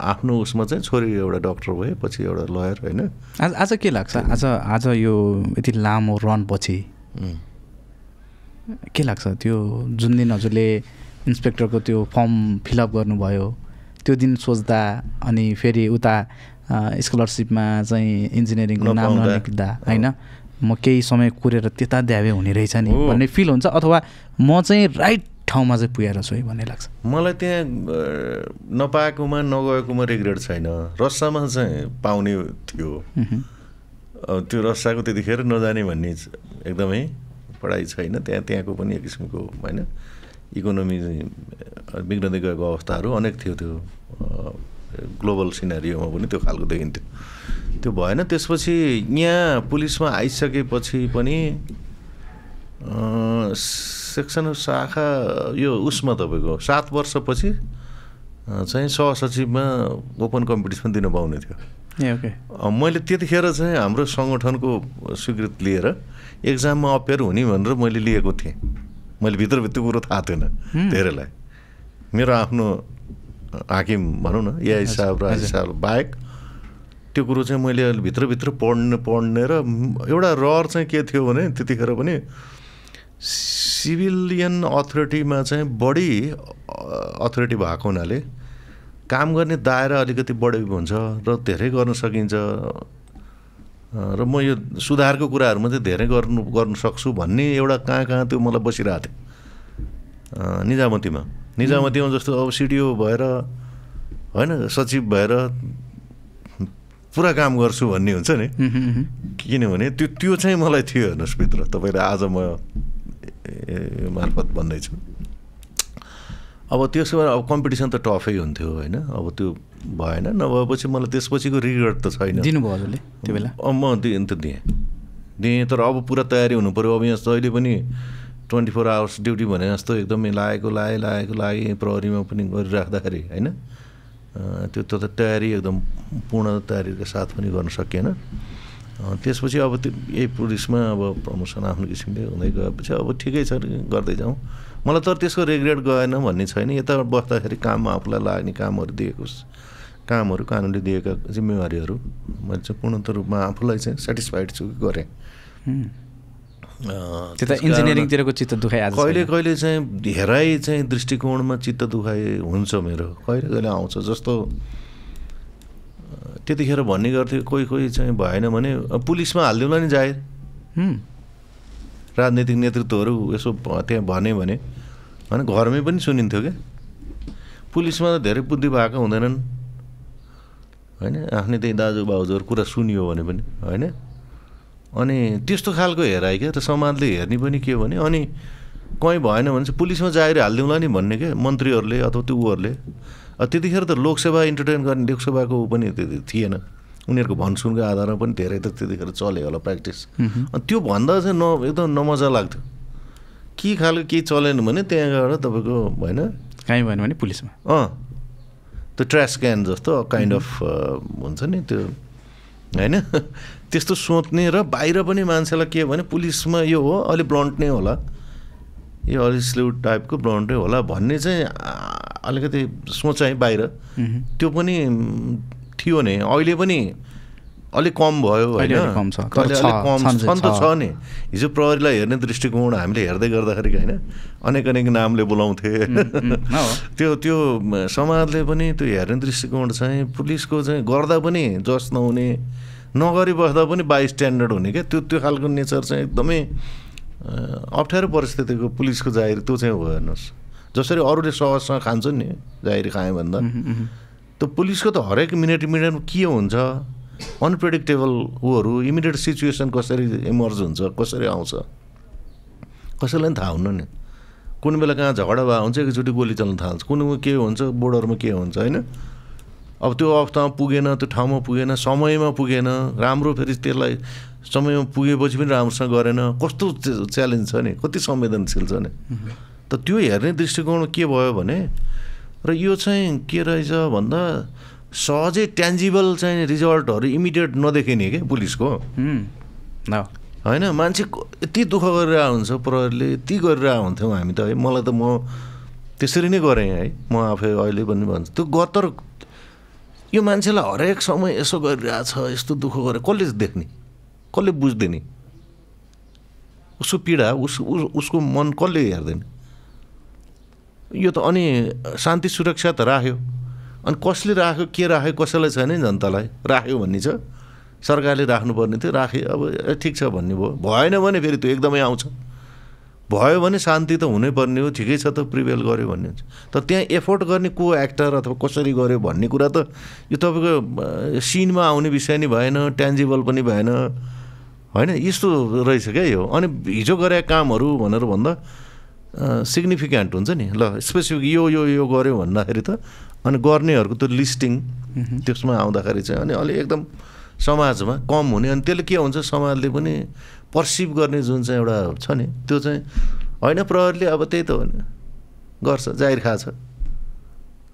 आफ्नो उसमा चाहिँ छोरी एउटा डक्टर भए पछि एउटा लयर हैन। आज आज के लाग्छ आज आज यो यति लामो रन पछि के लाग्छ त्यो जुन दिन हजुरले इन्स्पेक्टरको त्यो फर्म फिलअप गर्नुभयो त्यो दिन सोच्दा अनि फेरि उता स्कलरसिपमा चाहिँ इन्जिनियरिङको नाम नलेख्दा हैन म केही समय कुरेर त्यता ध्यावे हुने रहेछ नि भन्ने फिल हुन्छ अथवा म चाहिँ राइट ठाउँमा चाहिँ पुगेर छु भन्ने लाग्छ। मलाई त्यहाँ नपाएकोमा नगएकोमा रिग्रेट छैन रस्सामा चाहिँ पाउने थियो त्यो रस्साको त्यतिखेर नजाने भन्ने एकदमै पढाइ छैन त्यहाँ त्यहाँको पनि एक किसिमको होइन इकोनोमी बिग्रदै गएको अवस्थाहरू अनेक थियो त्यो ग्लोबल सिनेरियोमा पनि त्यो खालको देखिन्थ्यो त्यो भएन। त्यसपछि यहाँ पुलिसमा आइसकेपछि पनि सेक्सन शाखा यो उसमा तपाईँको सात वर्षपछि चाहिँ सहसचिवमा ओपन कम्पिटिसन दिन पाउने थियो। ओके मैले त्यतिखेर चाहिँ हाम्रो सङ्गठनको स्वीकृति लिएर एक्जाममा अपेयर हुने भनेर मैले लिएको थिएँ। मैले भित्रभित्र कुरो थाहा थिएन धेरैलाई मेरो आफ्नो हाकिम भनौँ न एआई साहब र आइजी साहब बाहेक त्यो कुरो चाहिँ मैले अहिले भित्रभित्र पढ्ने पढ्ने र एउटा रहर चाहिँ के थियो भने त्यतिखेर पनि सिभिलियन अथोरिटीमा चाहिँ बढी अथोरिटी भएको हुनाले काम गर्ने दायरा अलिकति बढी हुन्छ र धेरै गर्न सकिन्छ र म यो सुधारको कुराहरूमा चाहिँ धेरै गर्नु गर्न सक्छु भन्ने एउटा कहाँ कहाँ त्यो मलाई बसिरहेको थियो। निजामतीमा निजामतीमा जस्तो अब सिडिओ भएर होइन सचिव भएर पुरा काम गर्छु भन्ने हुन्छ नि किनभने त्यो त्यो चाहिँ मलाई थियो हेर्नुहोस् भित्र तपाईँले आज म मार्फत भन्दैछु। अब त्यसो भए अब कम्पिटिसन त टफै हुन्थ्यो होइन अब त्यो भएन नभएपछि मलाई त्यसपछिको रिग्रेट त छैन। दिनुभयो हजुरले त्यो बेला? अब म दिएँ त दिएँ दिएँ तर अब पुरा तयारी हुनु पऱ्यो। अब यहाँ जहिले पनि ट्वेन्टी फोर आवर्स ड्युटी भने जस्तो एकदमै लागेको लाएँ लागेको लागेँ प्रहरीमा पनि गरिराख्दाखेरि होइन त्यो त तयारी एकदम पूर्ण तयारीका साथ पनि गर्न सकिएन। त्यसपछि अब त्यो यही पुलिसमा अब प्रमोसन आफ्नो किसिमले हुँदै गएपछि अब ठिकै छ गर्दै जाउँ। मलाई तर त्यसको रेग्रेट गएन भन्ने छैन यता बस्दाखेरि काममा आफूलाई लाग्ने कामहरू दिएको कामहरू कानुनले दिएका जिम्मेवारीहरू मैले चाहिँ पूर्णत रूपमा आफूलाई चाहिँ सेटिस्फाइड छु गरेँ। त्यता इन्जिनियरिङ तिरको चित्त दुखाइ आज कहिले कहिले चाहिँ धेरै चाहिँ दृष्टिकोणमा चित्त दुखाइ हुन्छ मेरो कहिले कहिले आउँछ जस्तो त्यतिखेर भन्ने गर्थे कोही कोही चाहिँ भएन भने पुलिसमा हाल्दिउला नि जाहेर हम राजनीतिक नेतृत्वहरु यसो त्यहाँ भने भने अनि घरमै पनि सुनिन्थ्यो के पुलिसमा त धेरै बुद्धि भएको हुँदैनन् हैन आफ्नै त्यही दाजु बाउजहरु कुरा सुनियो भने पनि हैन अनि त्यस्तो खालको हेराइ के त समाजले हेर्ने पनि के भने अनि कतै भएन भने चाहिँ पुलिसमा जाएर हाल्दिउँला नि भन्ने के मन्त्रीहरुले अथवा त्यो उहरुले त्यतिखेर त लोकसभा इन्टरटेन गर्ने लोकसभाको पनि थिएन उनीहरुको भनसुनको आधारमा पनि धेरै त त्यतिखेर चले होला प्र्याक्टिस अनि त्यो भन्दा चाहिँ न एकदम नमजा लाग्थ्यो के खालको के चलेन भने त्यहाँ गएर तपाईको हैन कतै भएन भने पुलिसमा अ त्यो ट्र्याश क्यान जस्तो काइन्ड अफ हुन्छ नि त्यो हैन त्यस्तो सोच्ने र बाहिर पनि मान्छेलाई के भने पुलिसमा यो हो अलि ब्लन्ट नै होला यो अलि स्लु टाइपको ब्लन्ट नै होला भन्ने चाहिँ अलिकति सोचाइ बाहिर त्यो पनि थियो नि अहिले पनि अलि कम भयो हैन अलि कम छ तर कम छन् त छ नि हिजो प्रहरीलाई हेर्ने दृष्टिकोण हामीले हेर्दै गर्दाखेरि हैन अनेक अनेक नामले बोलाउँथे त्यो त्यो समाजले पनि त्यो हेर्ने दृष्टिकोण चाहिँ पुलिसको चाहिँ गर्दा पनि जस नहुने नगरी बस्दा पनि बाइ स्ट्यान्डर्ड हुने के त्यो त्यो खालको नेचर चाहिँ एकदमै अप्ठ्यारो परिस्थितिको पुलिसको जाहिर त्यो चाहिँ हो हेर्नुस् जसरी अरूले सहजसँग खान्छन् नि जाहिर खाए भन्दा त्यो पुलिसको त हरेक मिनेट मिनेटमा के हुन्छ अनप्रेडिक्टेबल उहरू इमिडिएट सिचुएसन कसरी इमर्ज हुन्छ कसरी आउँछ कसैलाई थाहा हुन्न नि कुन बेला कहाँ झगडा भए हुन्छ एकचोटि गोली चल्न थाल्छ कुन के हुन्छ बोर्डरमा के हुन्छ हैन अब त्यो अवस्थामा पुगेन त्यो ठाउँमा पुगेन समयमा पुगेन राम्रो फेरि त्यसलाई समयमा पुगेपछि पनि राम्रोसँग गरेन कस्तो च्यालेन्ज छ नि कति संवेदनशील छ नि त त्यो हेर्ने दृष्टिकोण के भयो भने र यो चाहिँ के रहेछ भन्दा सहजै ट्यान्जिबल चाहिँ रिजल्टहरु इमिडिएट नदेखिने के पुलिसको न हैन मान्छे यति दुःख गरिरा हुन्छ प्रहरीले यति गरिरा हुन्थ्यौं हामी त है मलाई त म त्यसरी नै गरे है म आफै अहिले पनि भन्छु त्यो गतर यो मान्छेलाई हरेक समय यसो गरिराछ यस्तो दुःख गरे कसले देख्ने कसले बुझ्दैन उसको पीडा उस, उस उसको मन कसले हेर्दैन यो त अनि शान्ति सुरक्षा त राख्यो अनि कसले राख्यो के राख्यो कसैलाई छैन जनतालाई राख्यो भन्ने छ सरकारले राख्नु पर्ने थियो राखे अब ठीक छ भन्ने भयो भएन भने फेरि त्यो एकदमै आउँछ भयो भने शान्ति त हुनै पर्ने हो ठिकै छ त प्रिभेल गर्यो भन्ने हुन्छ तर त्यहाँ एफोर्ट गर्ने को एक्टर अथवा कसरी गर्यो भन्ने कुरा त यो तपाईको सिनमा आउने विषय नि भएन ट्यान्जिबल पनि भएन हैन यस्तो रहेछ के यो अनि हिजो गरेका कामहरु भनेर भन्दा सिग्निफिक्यान्ट हुन्छ नि ल स्पेसिफिक यो यो यो गर्यो भन्दाखेरि त अनि गर्नेहरुको त्यो लिस्टिङ त्यसमा आउँदाखेरि चाहिँ अनि अलि एकदम समाजमा कम हुने अनि त्यसले के हुन्छ समाजले पनि पर्सिभ गर्ने जुन चाहिँ एउटा छ नि त्यो चाहिँ हैन प्रहरीले अब त्यही त हो नि गर्छ जाहिर खाछ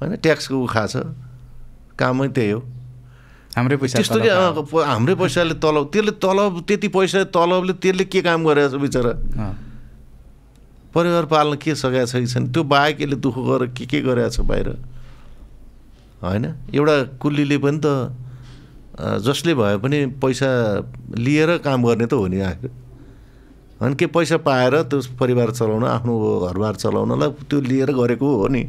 हैन ट्याक्सको खाछ कामै त्यही हो हाम्रो पैसा त्यस्तो के हाम्रो पैसाले तलब त्यसले तलब त्यति पैसा तलबले त्यसले के काम गरेछ बिचरा परिवार पाल्न के सकेछ कि छैन त्यो बाहेक यसले दुःख गरेर के के गरेछ बाहिर हैन एउटा कुलीले पनि त जसले भए पनि पैसा लिएर काम गर्ने त हो नि आखिर अनि के पैसा पाएर त्यो परिवार चलाउन आफ्नो घरबार चलाउनलाई त्यो लिएर गरेको हो नि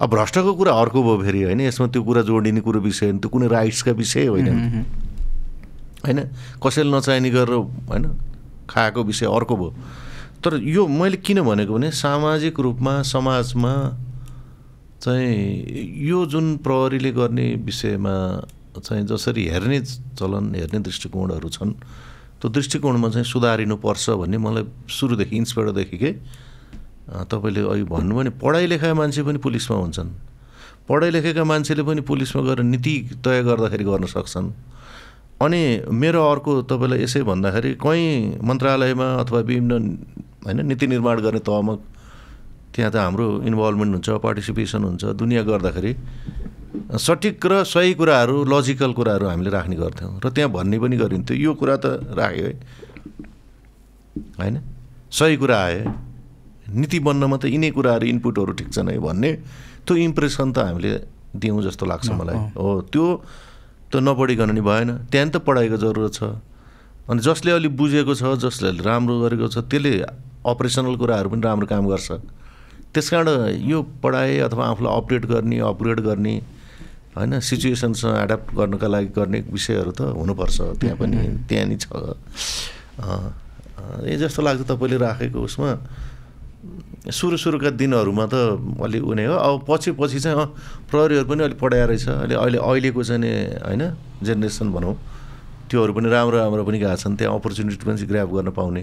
अब भ्रष्टको कुरा अर्को भयो फेरि हैन यसमा त्यो कुरा जोडिने कुरो विषय त्यो कुनै राइट्सका विषय होइन हैन कसैले नचाहिने गरेर हैन खाएको विषय अर्को भयो तर यो मैले किन भनेको भने सामाजिक रूपमा समाजमा चाहिँ यो जुन प्रहरीले गर्ने विषयमा चाहिँ जसरी हेर्ने चलन हेर्ने दृष्टिकोणहरु छन् त्यो दृष्टिकोणमा चाहिँ सुधारिनु पर्छ भन्ने मलाई सुरुदेखि इन्स्पायरदेखि के तपाईले अघि भन्नु भने पढाइ लेखेका मान्छे पनि पुलिसमा हुन्छन् पढाइ लेखेका मान्छेले पनि पुलिसमा गएर नीति तय गर्दाखेरि गर्न सक्छन् अनि मेरो अर्को तपाईलाई यसै भन्दाखेरि कुनै मन्त्रालयमा अथवा विभिन्न हैन नीति निर्माण गर्ने तहमा त्यहाँ त हाम्रो इन्भोल्भमेन्ट हुन्छ पार्टिसिपेसन हुन्छ दुनिया गर्दाखेरि सटिक र सही कुराहरु लजिकल कुराहरु हामीले राख्ने गर्थ्यौं र त्यहाँ भन्ने पनि गरिन्थ्यो यो कुरा त राख्यो है हैन सही कुरा आए नीति बन्नमा त यिनै कुराहरु इनपुटहरु ठीक छन् है भन्ने त्यो इम्प्रेसन त हामीले दियौं जस्तो लाग्छ मलाई हो त्यो त नपढिकन नि भएन त्यहाँ त पढाइको जरुरत छ अनि जसले अलि बुझेको छ जसले राम्रो गरेको छ त्यसले अपरेसनल कुराहरु पनि राम्रो काम गर्छ त्यसकारण यो पढाइ अथवा आफुलाई अपडेट गर्ने अपग्रेड गर्ने हैन सिचुएसनसँग एडप्ट गर्नका लागि गर्ने विषयहरु त हुनुपर्छ त्यहाँ पनि त्यहाँ नि छ ए जस्तो लाग्छ तपाईले राखेको उसमा सुरु सुरुका दिनहरुमा त अलि उनी हो अब पछि पछि चाहिँ प्रहरीहरु पनि अलि पढाइ रहेछ अलि अहिले अहिलेको चाहिँ हैन जेनेरेसन भनौं त्योहरु पनि राम्रो राम्रो पनि गएको छन् त्यहाँ अपर्चुनिटी पनि ग्र्याब गर्न पाउने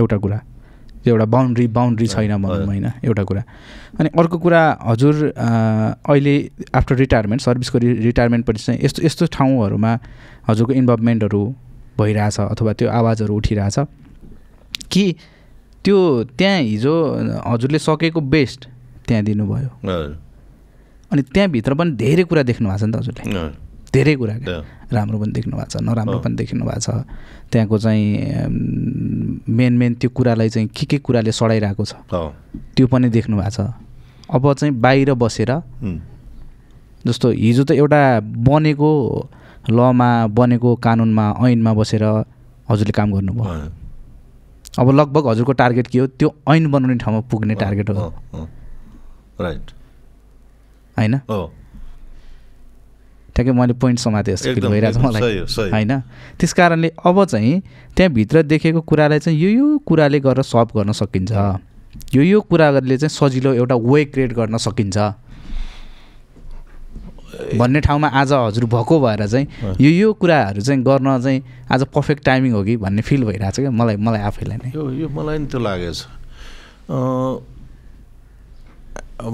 एउटा कुरा एउटा बाउन्ड्री बाउन्ड्री छैन भन्नु हैन एउटा कुरा अनि अर्को कुरा हजुर अहिले आफ्टर रिटायरमेन्ट सर्भिसको रिटायरमेन्ट पछि चाहिँ यस्तो यस्तो ठाउँहरुमा हजुरको इन्भल्भमेन्टहरु भइराछ अथवा त्यो आवाजहरु उठिराछ कि त्यो त्यहाँ हिजो हजुरले सकेको बेस्ट त्यहाँ दिनुभयो अनि त्यहाँ भित्र पनि धेरै कुरा देख्नु भएको छ नि त हजुरले धेरै कुरा राम्रो पनि देख्नु भएको छ नराम्रो पनि देख्नु भएको छ त्यहाँको चाहिँ मेन मेन त्यो कुरालाई चाहिँ के के कुराले सडाइराको छ त्यो पनि देख्नु भएको छ अब चाहिँ बाहिर बसेर जस्तो हिजो त एउटा बनेको लमा बनेको कानुनमा ऐनमा बसेर हजुरले काम गर्नुभयो अब लगभग हजुरको टार्गेट के हो त्यो ऐन बनाउने ठाउँमा पुग्ने टार्गेट हो राइट हैन हो ठ्याक्कै मैले पोइन्ट समाते जस्तो फिल भइराछ मलाई हैन त्यसकारणले अब चाहिँ त्यहाँ भित्र देखेको कुरालाई चाहिँ यो यो कुराले गरेर सल्भ गर्न सकिन्छ यो यो कुराले चाहिँ सजिलो एउटा वे क्रिएट गर्न सकिन्छ भन्ने ठाउँमा आज हजुर भएको भएर चाहिँ यो यो कुराहरु चाहिँ गर्न चाहिँ आज पर्फेक्ट टाइमिङ हो कि भन्ने फिल भइराछ के मलाई मलाई आफैलाई नै यो यो मलाई नि त्यो लागेछ अ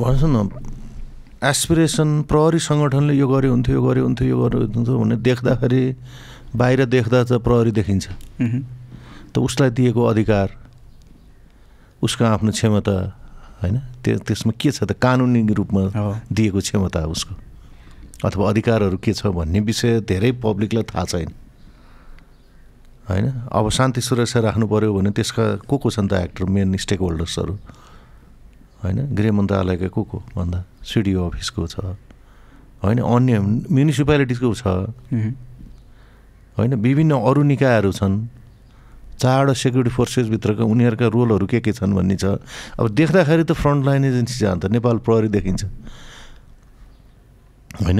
भन्छ न एस्पिरेसन प्रहरी संगठनले यो गरे हुन्थ्यो यो गरे हुन्थ्यो यो गरे हुन्थ्यो भने देख्दाखेरि बाहिर देख्दा त प्रहरी देखिन्छ त उसलाई दिएको अधिकार उसको आफ्नो क्षमता हैन त्यसमा के छ त कानुनी रूपमा दिएको क्षमता उसको अथवा अधिकारहरु के छ भन्ने विषय धेरै पब्लिकलाई थाहा छैन हैन अब शान्ति सुरक्षा राख्नु पर्यो भने त्यसका को को छन् त एक्टर मेन स्टेक होल्डर्सहरु हैन गृह मन्त्रालयको को को भन्दा सीडीओ अफिसको छ हैन अन्य म्युनिसिपालिटीको छ हैन विभिन्न अरु निकायहरु छन् चाडो सेक्युरिटी फोर्सेस भित्रका उनीहरुका रोलहरु के के छन् भन्ने छ अब देख्दाखेरि त फ्रन्ट लाइन एजेन्सी जान्छ नेपाल प्रहरी देखिन्छ हैन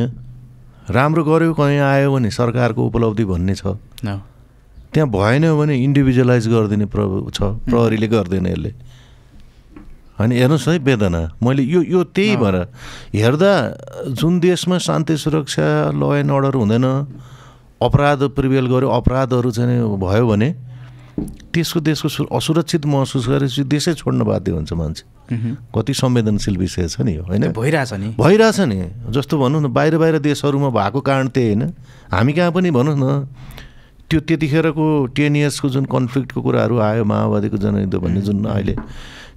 राम्रो गर्यो कहीं आयो भने सरकारको उपलब्धि भन्ने छ त्यहाँ भएन भने इन्डिभिजुअलाइज गर्दिने छ प्रहरीले गर्दैन यसले अनि हेर्नुस् है वेदना मैले यो यो त्यही भएर हेर्दा जुन देशमा शान्ति सुरक्षा ल एन्ड अर्डर हुँदैन अपराध प्रिवेल गर्यो अपराधहरु चाहिँ भयो भने त्यसको देशको असुरक्षित महसुस गरेपछि देशै छोड्न बाध्य हुन्छ मान्छे कति संवेदनशील विषय छ नि हैन भइराछ नि भइराछ नि जस्तो भन्नु न बाहिर बाहिर देशहरुमा भएको कारण त्यही हैन हामी कहाँ पनि भन्नु न त्यो त्यतिखेरको टेन इयर्सको जुन कन्फ्लिक्टको कुराहरु आयो माओवादीको जनयुद्ध भन्ने जुन अहिले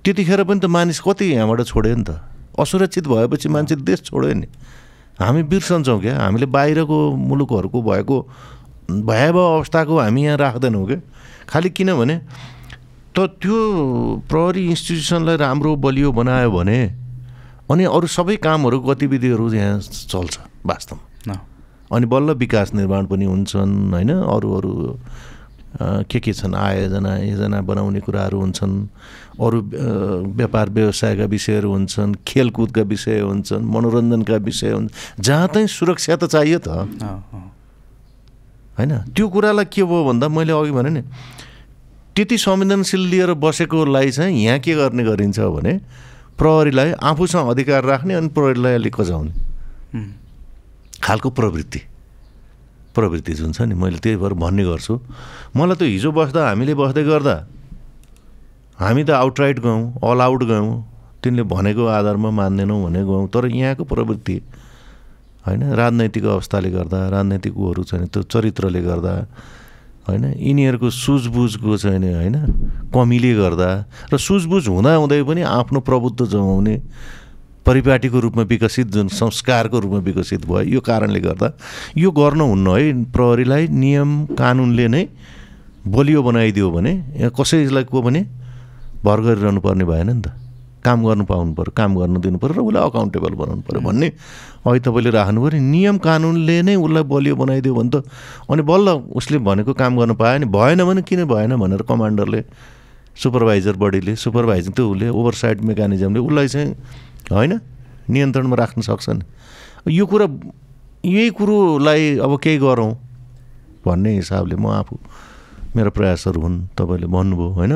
त्यतिखेर पनि त मानिस कति यहाँबाट छोड्यो नि त असुरक्षित भएपछि मान्छे देश छोड्यो नि हामी बिर्सन्छौँ के हामीले बाहिरको मुलुकहरुको भएको भयावह अवस्थाको हामी यहाँ राख्दैनौँ के खाली किनभने त त्यो प्रहरी इन्स्टिट्युसनलाई राम्रो बलियो बनायो भने अनि अरु सबै कामहरु गतिविधिहरु यहाँ चल्छ वास्तवमा अनि बल्ल विकास निर्माण पनि हुन्छन् हैन अरु अरु के के छन् आयोजना योजना बनाउने कुराहरु हुन्छन् अरु व्यापार व्यवसायका विषयहरु हुन्छन् खेलकुदका विषय हुन्छन् मनोरञ्जनका विषय हुन् जहाँ चाहिँ सुरक्षा त चाहियो त हैन त्यो कुरालाई के भयो भन्दा मैले अघि भने नि त्यति संवेदनशील लिएर बसेकोलाई चाहिँ यहाँ के गर्ने गरिन्छ भने प्रहरीलाई आफूसँग अधिकार राख्ने अनि प्रहरीलाई अलि कजाउने खालको प्रवृत्ति प्रवृत्ति जुन छ नि मैले त्यही भएर भन्ने गर्छु मलाई त्यो हिजो बस्दा हामीले बस्दै गर्दा हामी त आउटराइट गयौं अल आउट गयौं तिनले भनेको आधारमा मान्दैनौं भने गयौं तर यहाँको प्रवृत्ति हैन राजनीतिक अवस्थाले गर्दा राजनीतिकहरु चाहिँ त्यो चरित्रले गर्दा होइन इनीहरुको सुझबुझको चाहिँ हैन कमीले गर्दा र सुझबुझ हुँदा हुँदै पनि आफ्नो प्रभुत्व जमाउने परिपाटीको रूपमा विकसित जुन संस्कारको रूपमा विकसित भयो यो कारणले गर्दा यो गर्न हुन्न है प्रहरीलाई नियम कानुनले नै बलियो बनाइदियो भने कसैलाई को भने भर गरिरहनु पर्ने भएन नि त काम गर्न पाउनु पर्यो काम गर्न दिनु पर्यो र उलाई अकाउन्टेबल बनाउनु पर्यो भन्ने अहिले तपाईले राख्नु पर्यो नियम कानुनले नै उलाई बलियो बनाइदियो भने त अनि बल्ल उसले भनेको काम गर्न पाएन भएन भने किन भएन भनेर कमान्डरले सुपरभाइजर बडीले सुपरभाइजिङ त उले ओभरसाइट मेकानिजमले उलाई चाहिँ होइन नियन्त्रणमा राख्न सक्छन् यो कुरा यही कुरोलाई अब के गरौं भन्ने हिसाबले म आफु मेरो प्रयासहरु हुन् तपाईले भन्नुभयो हैन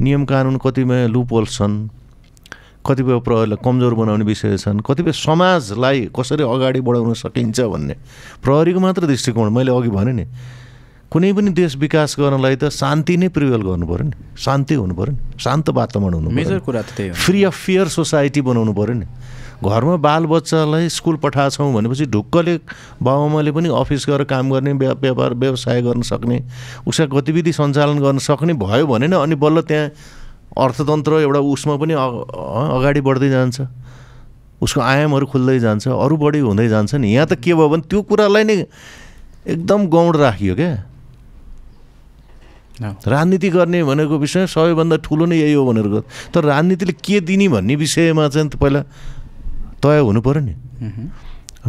नियम कानुन कतिबेर लूपहोल छन् कतिबेर प्रहरीलाई कमजोर बनाउने विषय छन् कतिबेर समाजलाई कसरी अगाडि बढाउन सकिन्छ भन्ने प्रहरीको मात्र दृष्टिकोण मैले अघि भने नि कुनै पनि देश विकास गर्नलाई त शान्ति नै प्रिवेल गर्नु पर्यो नि शान्ति हुनु पर्यो नि शान्त वातावरण हुनु पर्यो मेजर कुरा त त्यही हो फ्री अफ फेयर सोसाइटी बनाउनु पर्यो नि घरमा बाल बच्चालाई स्कुल पठाछौं भनेपछि ढुक्कले बाबुआमाले पनि अफिस गएर काम गर्ने व्यापार व्यवसाय गर्न सक्ने उसका गतिविधि सञ्चालन गर्न सक्ने भयो भने न अनि बल्ल त्यहाँ अर्थतन्त्र एउटा उसमा पनि अगाडि बढ्दै जान्छ उसको आयामहरु खुल्दै जान्छ अरु बढी हुँदै जान्छ नि यहाँ त के भयो भने त्यो कुरालाई नै एकदम गौड राखियो के राजनीति गर्ने भनेको विषय सबैभन्दा ठूलो नै यही हो भनेर तर राजनीतिले के दिने भन्ने विषयमा चाहिँ पहिला तय हुनु पर्यो नि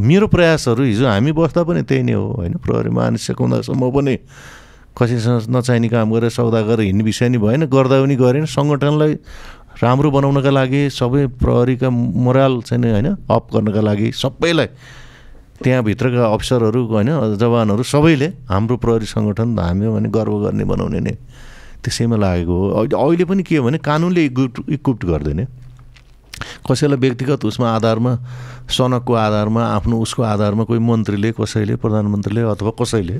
मेरो प्रयासहरु हिजो हामी बस्दा पनि त्यही नै हो हैन प्रहरी मानिसक हुँदासम्म पनि कसैसँग नचाहिने काम गरेर सौदा गरेर हिँड्ने विषय नि भएन गर्दा पनि गरेन संगठनलाई राम्रो बनाउनका लागि सबै प्रहरीका मोरल चाहिँ हैन अप गर्नका लागि सबैलाई त्यहाँ भित्रका अफसरहरु हैन जवानहरु सबैले हाम्रो प्रहरी संगठन हामी भने गर्व गर्ने बनाउने नि त्यसैमा लागेको हो अहिले पनि के भने कानुनले इक्विप्ट गर्दैन कसैलाई व्यक्तिगत उसमा आधारमा सनकको आधारमा आफ्नो उसको आधारमा कोही मन्त्रीले कसैले प्रधानमन्त्रीले अथवा कसैले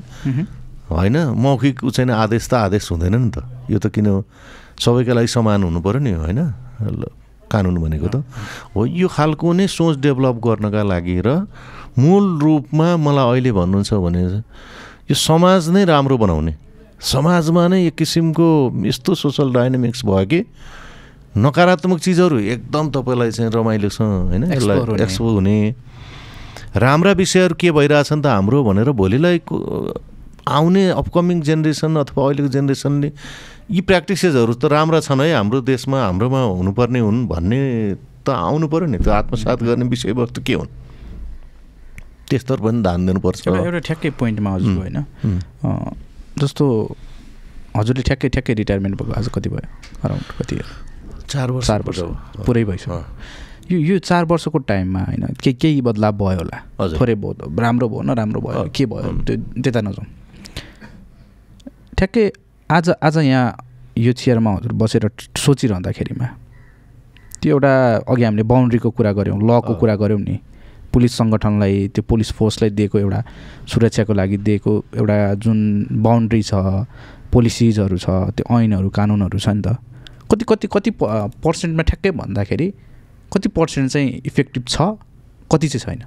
हैन मौखिक चाहिँ आदेश त आदेश हुँदैन नि त यो त किन सबैका लागि समान हुनु पर्यो नि हैन कानुन भनेको त हो यो खालको नै सोच डेभलप गर्नका लागि र मूल रूपमा मलाई अहिले भन्नुहुन्छ भने यो समाज नै राम्रो बनाउने समाजमा नै एक किसिमको यस्तो सोशल डाइनामिक्स भयो कि नकारात्मक चीजहरु एकदम तपाईलाई चाहिँ रमाइलोसँग हैन एक्सपो हुने राम्रा विषयहरु के भइराछन् त हाम्रो भनेर भोलिलाई आउने अपकमिङ जेनेरेसन अथवा अहिलेको जेनेरेसनले यी प्र्याक्टिसेसहरु त राम्रा छन् है हाम्रो देशमा हाम्रोमा हुनुपर्ने हुन् भन्ने त आउनु पर्यो नि त आत्मसात गर्ने विषयवस्तु के हुन् त्यसतर्फ पनि ध्यान दिनुपर्छ एउटा ठ्याक्कै पोइन्टमा हजुर हैन जस्तो हजुरले ठ्याक्कै ठ्याक्कै रिटायरमेन्ट भएको आज कति भयो अराउन्ड कति चार वर्ष चार वर्ष पुरै भइसक्यो यो यो चार वर्षको टाइममा हैन के केही बदलाव भयो होला थोरै बहुत राम्रो भयो नराम्रो भयो के भयो त्यता नजाउँ ठ्याक्कै आज आज यहाँ यो चेयरमा हजुर बसेर सोचिरहँदाखेरिमा त्यो एउटा अघि हामीले बाउन्ड्रीको कुरा गऱ्यौँ लको कुरा गऱ्यौँ नि पुलिस संगठनलाई त्यो पुलिस फोर्सलाई दिएको एउटा सुरक्षाको लागि दिएको एउटा जुन बाउन्ड्री छ पोलिसिजहरु छ त्यो ऐनहरु कानुनहरु छ नि त कति कति कति पर्सेन्टमा ठ्याक्कै भन्दाखेरि कति पर्सेन्ट चाहिँ इफेक्टिभ छ कति चाहिँ छैन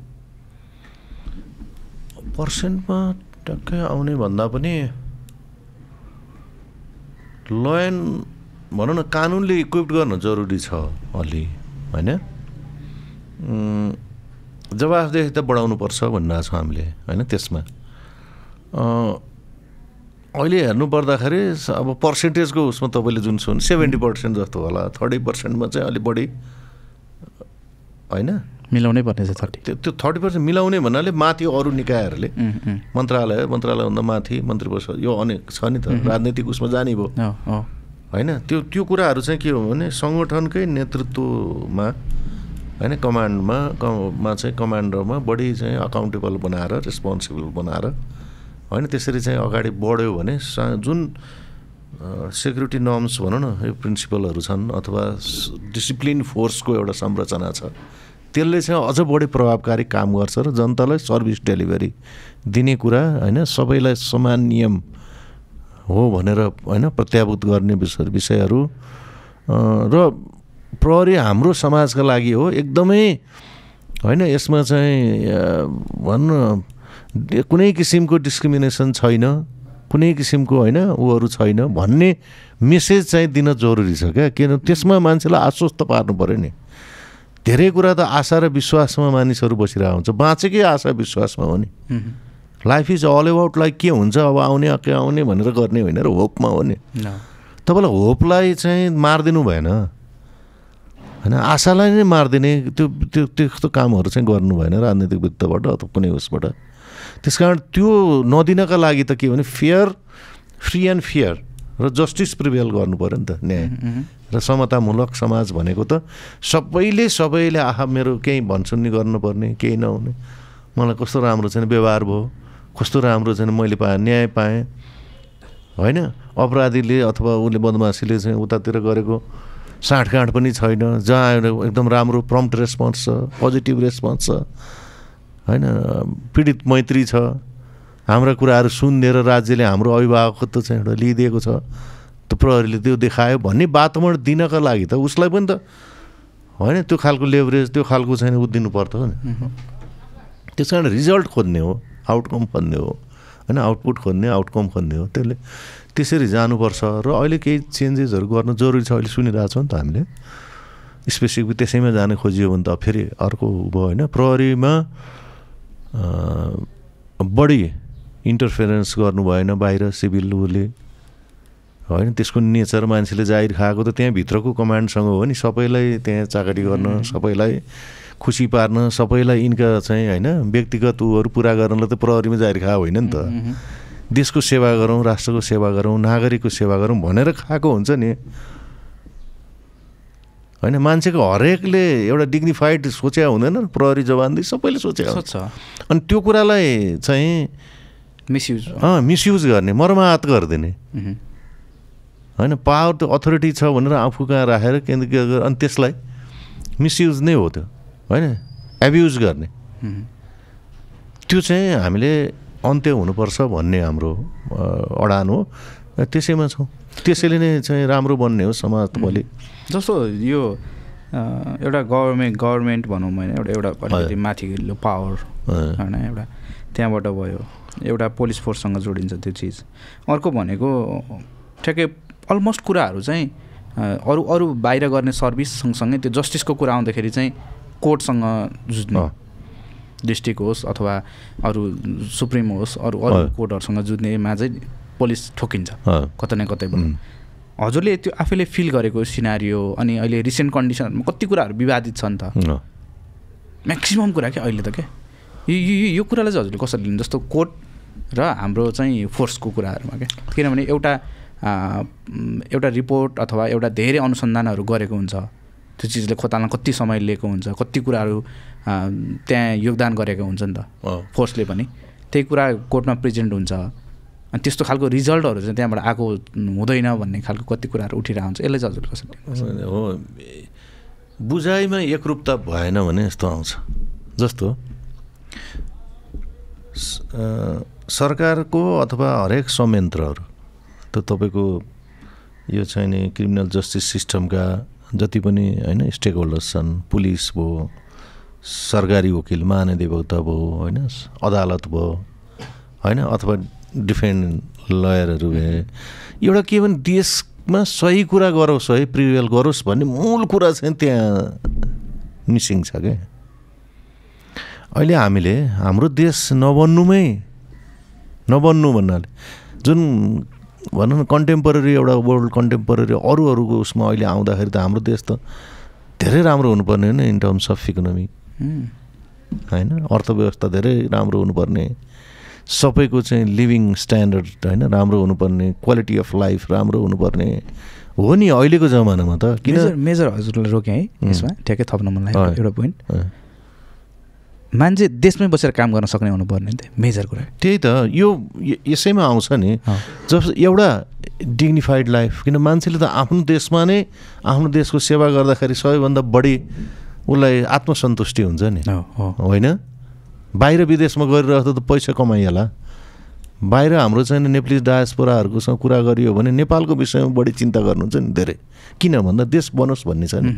पर्सेन्टमा ठ्याक्कै आउने भन्दा पनि लयन भनौं न कानुनले इक्विप्ड गर्न जरुरी छ अलि हैन जवाफदेही त बढाउनु पर्छ भन्ने छ हामीले हैन त्यसमा अहिले हेर्नु पर्दाखेरि अब पर्सेन्टेजको उसमा तपाईले जुन सुन सत्तरी प्रतिशत जस्तो होला तीस प्रतिशत मा चाहिँ अलि बढी हैन मिलाउनै पर्ने छ तीस त्यो तीस प्रतिशत मिलाउने भन्नाले माथि अरु निकायहरुले मन्त्रालय मन्त्रालय भन्दा माथि मन्त्री परिषद यो अनेक छ नि त राजनीतिक उसमा जाने भो हैन त्यो त्यो कुराहरु चाहिँ के हो भने संगठनकै नेतृत्वमा हैन कमान्डमा मा चाहिँ कमान्डरमा बढी चाहिँ अकाउन्टेबल बनाएर रेस्पोन्सिबल बनाएर हैन त्यसरी चाहिँ अगाडि बढ्यो भने जुन सेक्युरिटी नर्म्स भनौं न यो प्रिन्सिपलहरु छन् अथवा डिसिप्लिन फोर्सको एउटा संरचना छ त्यसले चाहिँ अझ बढी प्रभावकारी काम गर्छ र जनतालाई सर्भिस डेलिभरी दिने कुरा हैन सबैलाई समान नियम हो भनेर हैन प्रत्याभूत गर्ने विषयहरु र प्रहरी हाम्रो समाजका लागि हो एकदमै हैन यसमा चाहिँ भन्नु कुनै किसिमको डिस्क्रिमिनेसन छैन कुनै किसिमको हैन उहरु छैन भन्ने मेसेज चाहिँ दिन जरुरी छ के किन त्यसमा मान्छेलाई आश्वस्त पार्नु पर्यो नि धेरै कुरा त आशा र विश्वासमा मानिसहरु बसिरा हुन्छ बाँचेकै आशा विश्वासमा हो नि life is all about like के हुन्छ अब आउने अके आउने भनेर गर्ने होइन र होपमा हो नि तपाईलाई होपलाई चाहिँ मार्दिनु भएन हैन आशालाई नै मार्दिने त्यो त्यो त्यस्तो कामहरु चाहिँ गर्नु भएन राजनीतिक वित्तबाट अथवा कुनै उसबाट त्यसकारण त्यो नदिनका लागि त के भने फेयर फ्री एन्ड फेयर र जस्टिस प्रिभेल गर्नु पर्यो नि त न्याय र समतामूलक समाज भनेको त सबैले सबैले आहा मेरो केही भन्छुन्नी गर्नुपर्ने केही नहुने मलाई कस्तो राम्रो छैन व्यवहार भयो कस्तो राम्रो छैन मैले पाए न्याय पाए हैन अपराधीले अथवा उले बदमाशीले चाहिँ उतातिर गरेको साठगाँठ पनि छैन जहाँ एकदम राम्रो प्रम्प्ट रेस्पोन्स छ पोजिटिभ रेस्पोन्स छ हैन पीडित मैत्री छ हाम्रा कुराहरु सुन्देर राज्यले हाम्रो अभिभावकत्व चाहिँ एउटा लिइदिएको छ त प्रहरीले त्यो देखायो भन्ने वातावरण दिनका लागि त उसलाई पनि त हैन त्यो खालको लेभरेज त्यो खालको चाहिँ उ दिनु पर्छ हो नि त्यसकारण रिजल्ट खोज्ने हो आउटकम खोज्ने हो हैन आउटपुट खोज्ने आउटकम खोज्ने हो त्यसले त्यसरी जानु पर्छ र अहिले केही चेन्जेसहरु गर्न जरुरी छ अहिले सुनिराछ नि त हामीले स्पेसिफिक त्यसैमा जाने खोजियो भने त फेरि अर्को भयो हैन प्रहरीमा बड़ी इंटरफेरेंस गर्नु भएन बाहिर सिभिलले हैन त्यसको नेचर मान्छेले जाहिर खाएको त त्यहाँ भित्रको कमान्ड सँग हो नि सबैलाई त्यहाँ चाकरी गर्न सबैलाई खुशी पार्न सबैलाई इनका चाहिँ हैन व्यक्तिगत उहरु पूरा गर्नले त प्रहरीमा जाहिर खा होइन नि त देशको सेवा गरौं राष्ट्रको सेवा गरौं नागरिकको सेवा गरौं भनेर खाएको हुन्छ नि हैन मान्छेको हरेकले एउटा डिग्निफाइड सोचे हुँदैन प्रहरी जवानले सबैले सोचे हुन्छ अनि त्यो कुरालाई चाहिँ मिसयुज अ मिसयुज गर्ने मर्माहत गर्दिने हैन पावर त अथोरिटी छ भनेर आफू कहाँ राखेर केन्द्र अनि त्यसलाई मिसयुज नै हो त्यो हैन एब्युज गर्ने त्यो चाहिँ हामीले अन्त्य हुनुपर्छ भन्ने हाम्रो अडान हो त्यसैमा छौ त्यसैले नै चाहिँ राम्रो बन्ने हो समाज भोलि जस्तो यो एउटा गभर्नमेन्ट गभर्नमेन्ट भनौं हैन एउटा एउटा अलिकति माथिल्लो पावर हैन एउटा त्यहाँबाट भयो एउटा पुलिस फोर्स सँग जोडिन्छ त्यो चीज अर्को भनेको ठ्याक्कै अलमोस्ट कुराहरु चाहिँ अरु अरु बाहिर गर्ने सर्भिस सँगसँगै त्यो जस्टिसको कुरा आउँदाखेरि चाहिँ कोर्ट सँग जुझ्नु डिस्ट्रिक्ट होस् अथवा अरु सुप्रिम होस् अरु अरु कोर्टहरु सँग जुझ्नेमा चाहिँ पुलिस ठोकिन्छ कतै न कतै पनि हजुरले त्यो आफैले फिल गरेको सिनारियो अनि अहिले रिसेन्ट कन्डिसनमा कति कुराहरु विवादित छ नि त म्याक्सिमम कुरा के अहिले त के यो यो कुरालाई चाहिँ हजुरले कसरी लिनु जस्तो कोर्ट र हाम्रो चाहिँ फोर्सको कुराहरुमा के किनभने एउटा एउटा रिपोर्ट अथवा एउटा धेरै अनुसन्धानहरु गरेको हुन्छ त्यो चीजले खोताल्न कति समय लिएको हुन्छ कति कुराहरु त्यहाँ योगदान गरेको हुन्छ नि त फोर्सले पनि त्यही कुरा कोर्टमा प्रेजेन्ट हुन्छ अनि त्यस्तो खालको रिजल्टहरु चाहिँ त्यहाँबाट आको हुँदैन भन्ने खालको कति कुराहरु उठिरहन्छ यसले चाहिँ हजुर कसरी हो बुझाइमा एकरूपता भएन भने यस्तो आउँछ जस्तो सरकारको अथवा हरेक संयन्त्रहरु त तपाईको यो चाहिँ नि क्रिमिनल जस्टिस सिस्टमका जति पनि हैन स्टेक होल्डर्स छन् पुलिस भो सरकारी वकिल महाधिवक्ता भो हैन अदालत भो हैन अथवा डिफेन्ड लयरहरु भए एउटा के भने देशमा सही कुरा गरोस् है प्रिभेल गरोस् भन्ने मूल कुरा चाहिँ त्यहाँ मिसिङ छ के अहिले हामीले हाम्रो देश नबन्नुमै नबन्नु भन्नाले जुन भनौं न कन्टेम्परेरी एउटा वर्ल्ड कन्टेम्परेरी अरु अरुको उसमा अहिले आउँदाखेरि त हाम्रो देश त धेरै राम्रो हुनुपर्ने हैन इन टर्म्स अफ इकोनोमी हैन अर्थव्यवस्था धेरै राम्रो हुनुपर्ने सबैको चाहिँ लिभिङ स्ट्यान्डर्ड हैन राम्रो हुनुपर्ने क्वालिटी अफ लाइफ राम्रो हुनुपर्ने हो नि अहिलेको जमानामा त किन मेजर हजुरलाई रोके है यसमा ठ्याक्कै थप्न मन लाग्यो एउटा प्वाइन्ट मान्छे देशमै बसेर काम गर्न सक्ने हुनुपर्ने नि मेजर कुरा त्यही त यो यसैमा आउँछ नि जस्तो एउटा डिग्निफाइड लाइफ किन मान्छेले त आफ्नो देशमा नै आफ्नो देशको सेवा गर्दाखेरि सबैभन्दा बढी उलाई आत्मसन्तुष्टि हुन्छ नि होइन बाहिर विदेशमा गरिरहेको त पैसा कमाइएला बाहिर हाम्रो चाहिँ नेपाली डायस्पोराहरुको सँग कुरा गरियो भने नेपालको विषयमा बढी चिन्ता गर्नुहुन्छ नि धेरै किन भन्दा देश बनोस् भन्ने छ नि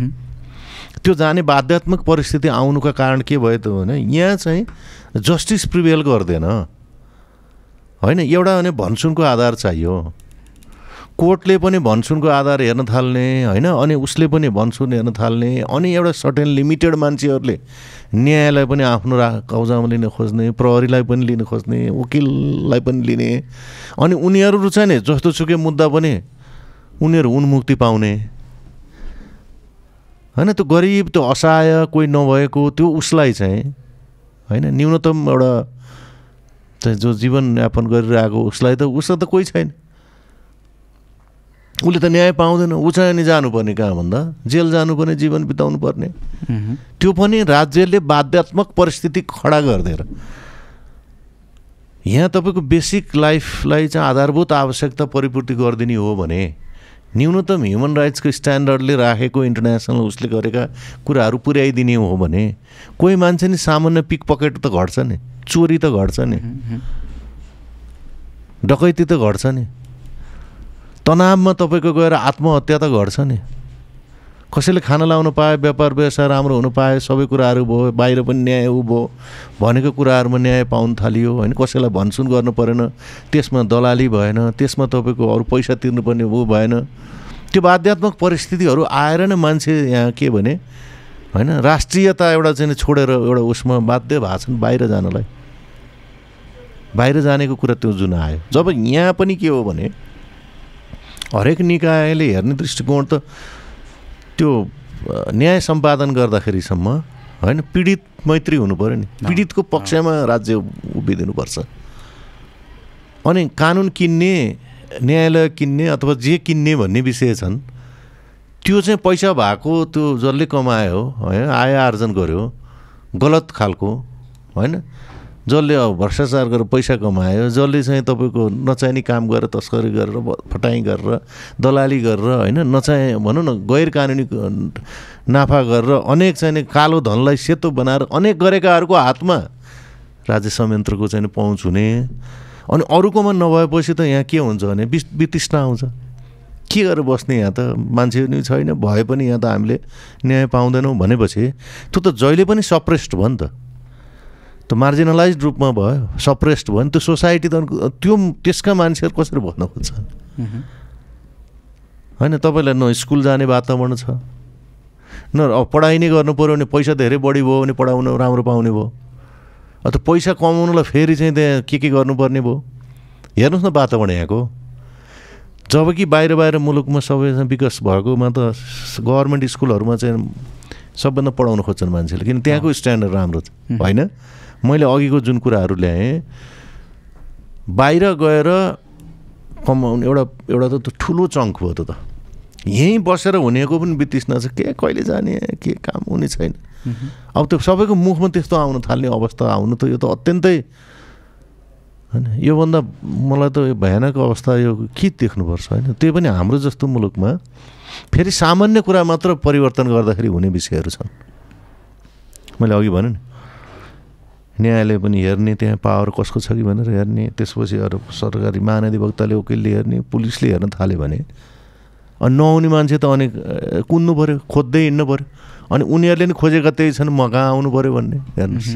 त्यो जाने बाध्यत्मक परिस्थिति आउनुको कारण के भयो त भने यहाँ चाहिँ जस्टिस प्रिभेल गर्दैन होइन एउटा भने भन्छुनको आधार चाहियो कोर्टले पनि भन्छुनको आधार हेर्न थाल्ने हैन अनि उसले पनि भन्छुन हेर्न थाल्ने अनि एउटा सर्टेन लिमिटेड मान्छेहरुले न्यायलाई पनि आफ्नो कब्जामा लिन खोज्ने प्रहरीलाई पनि लिन खोज्ने वकिललाई पनि लिने अनि उनीहरु रुचाइने जस्तो सुकै मुद्दा पनि उनीहरु उन्मुक्ति पाउने हैन त्यो गरिब त्यो असहाय कोही नभएको त्यो उसलाई चाहिँ हैन न्यूनतम एउटा चाहिँ जो जीवन यापन गरिरहेको उसलाई त उसले त कोही छैन उले त न्याय पाउँदैन उचाइ नि जानु पर्ने कहाँ भन्दा जेल जानु पर्ने जीवन बिताउनु पर्ने त्यो पनि राज्यले बाध्यात्मक परिस्थिति खडा गर्देर यहाँ तपाईको बेसिक लाइफलाई चाहिँ आधारभूत आवश्यकता परिपूर्ति गर्दिनी हो भने न्यूनतम ह्युमन राइट्सको स्ट्यान्डर्डले राखेको इन्टरनेशनल उसले गरेका कुराहरू पुर्याइदिने हो भने कोही मान्छे नि सामान्य पिकपकेट त घट्छ नि चोरी त घट्छ नि डकैती त घट्छ नि तनावमा तपाईको गएर आत्महत्या त घट्छ नि कसैले खाना लाउन पाए व्यापार व्यवसाय राम्रो हुन पाए सबै कुराहरू भयो बाहिर पनि न्याय भयो भनेको कुराहरुमा न्याय पाउन थालियो हैन कसैलाई भन्छुन गर्न परेन त्यसमा दलाली भएन त्यसमा तपाईको अरु पैसा तिर्नु पर्ने भयो भएन त्यो बाध्यात्मक परिस्थितिहरू आएर नै मान्छे यहाँ के भने हैन राष्ट्रियता एउटा चाहिँ छोडेर एउटा उसमा बाध्य भाषण बाहिर जानलाई बाहिर जानेको कुरा त्यो जुन आयो जब यहाँ पनि के हो भने हरेक निकायले हेर्ने दृष्टिकोण त त्यो न्याय सम्पादन गर्दाखेरि सम्म हैन पीडित मैत्री हुनु पर्यो नि पीडितको पक्षमा राज्य उभिदिनु पर्छ अनि कानुन किन्ने न्यायालय किन्ने अथवा जे किन्ने भन्ने विषय छन् त्यो चाहिँ पैसा भएको त्यो जसले कमायो हैन आय आर्जन गर्यो गलत खालको हैन जसले भ्रष्टाचार गरेर पैसा कमायो जसले चाहिँ तपाईको नचाहिने काम गरेर तस्करी गरेर फटाई गरेर दलाली गरेर हैन नचाहे भनौं न गैरकानुनी नाफा गरेर अनेक चाहिँ कालो धनलाई सेतो बनाएर अनेक गरेकाहरुको हातमा राज्य संयन्त्रको चाहिँ पहुँच हुने अनि अरुकोमा नभएपछि त यहाँ के हुन्छ भने वितृष्णा आउँछ के गरेर बस्ने यहाँ त मान्छे नि छैन भए पनि यहाँ त हामीले न्याय पाउँदैनौ भनेपछि त्यो त जहिले पनि सप्रेस्ड भन् त तो मार्जिनलाइज्ड रूपमा भयो सप्रेस्ड भयो त्यो सोसाइटी त त्यो त्यसका मान्छेहरु कसरी भन्न खोज्छ हैन तपाईलाई न स्कुल जाने वातावरण छ न पढाइ नै गर्नु पर्यो भने पैसा धेरै बढी भयो भने पढाउन राम्रो पाउने भयो अथवा पैसा कमाउनलाई फेरि चाहिँ त्यहाँ के के गर्नु पर्ने भयो हेर्नुस् न वातावरण यहाँको जबकि बाहिर बाहिर मुलुकमा सबैसँग विकास भएकोमा त गभर्नमेन्ट स्कुलहरुमा चाहिँ सबभन्दा पढाउन खोज्छन् मान्छेले किन त्यहाँको स्ट्यान्डर्ड राम्रो छ हैन मैले अघिको जुन कुराहरु ल्याए बाहिर गएर कमाउने एउटा एउटा त ठूलो चंक हो त यही बसेर हुनेको पनि वितृष्णा छ के कहिले जाने के काम हुने छैन अब त्यो सबैको मुखमा त्यस्तो आउन थाल्ने अवस्था आउनु त यो त अत्यन्तै हैन यो भन्दा मलाई त भयानक अवस्था यो के देख्नु पर्छ हैन त्यो पनि हाम्रो जस्तो मुलुकमा फेरि सामान्य कुरा मात्र परिवर्तन गर्दाखेरि हुने विषयहरू छन् मैले अघि भने नि न्यायले पनि हेर्ने त्यहाँ पावर कसको छ कि भनेर हेर्ने त्यसपछि अरु सरकारी महाधिवक्ताले वकिलले हेर्ने पुलिसले हेर्न थाले भने अनि नआउने मान्छे त अनेक कुन्नु पर्यो खोज्दै हिड्नु पर्यो अनि उनीहरुले नि खोजेका त्यही छन् म कहाँ आउनु पर्यो भन्ने हेर्नुस्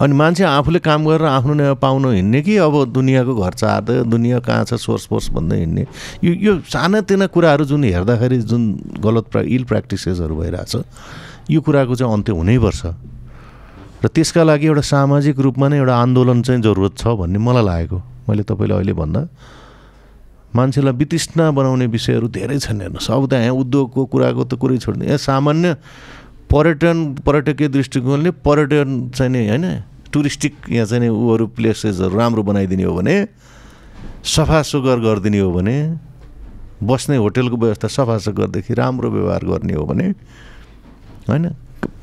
अनि मान्छे आफूले काम गरेर आफ्नो न्याय पाउन हिड्ने कि अब दुनियाको घर चाहदै दुनिया कहाँ छ सोर्स फोर्स भन्दै हिड्ने यो यो सानातिना कुराहरु जुन हेर्दाखेरि जुन गलत इल प्र्याक्टिसेसहरु भइराछ यो कुराको चाहिँ अन्त्य हुनैपर्छ र त्यसका लागि एउटा सामाजिक रूपमा नै एउटा आन्दोलन चाहिँ जरुरत छ भन्ने मलाई लागेको मैले तपाईले अहिले भन्दा मान्छेलाई वितृष्णा बनाउने विषयहरू धेरै छन् हेर्नु सब त यहाँ उद्योगको कुराको त कुरै छोड्नु यहाँ सामान्य पर्यटन पर्यटकीय दृष्टिकोणले पर्यटन चाहिँ नि हैन टुरिस्टिक यहाँ चाहिँ नि उहरु प्लेसेसहरु राम्रो बनाइदिने हो भने सफा सुग्घर गर्दिने हो भने बस्ने होटलको व्यवस्था सफा सुग्घर देखि राम्रो व्यवहार गर्ने हो भने हैन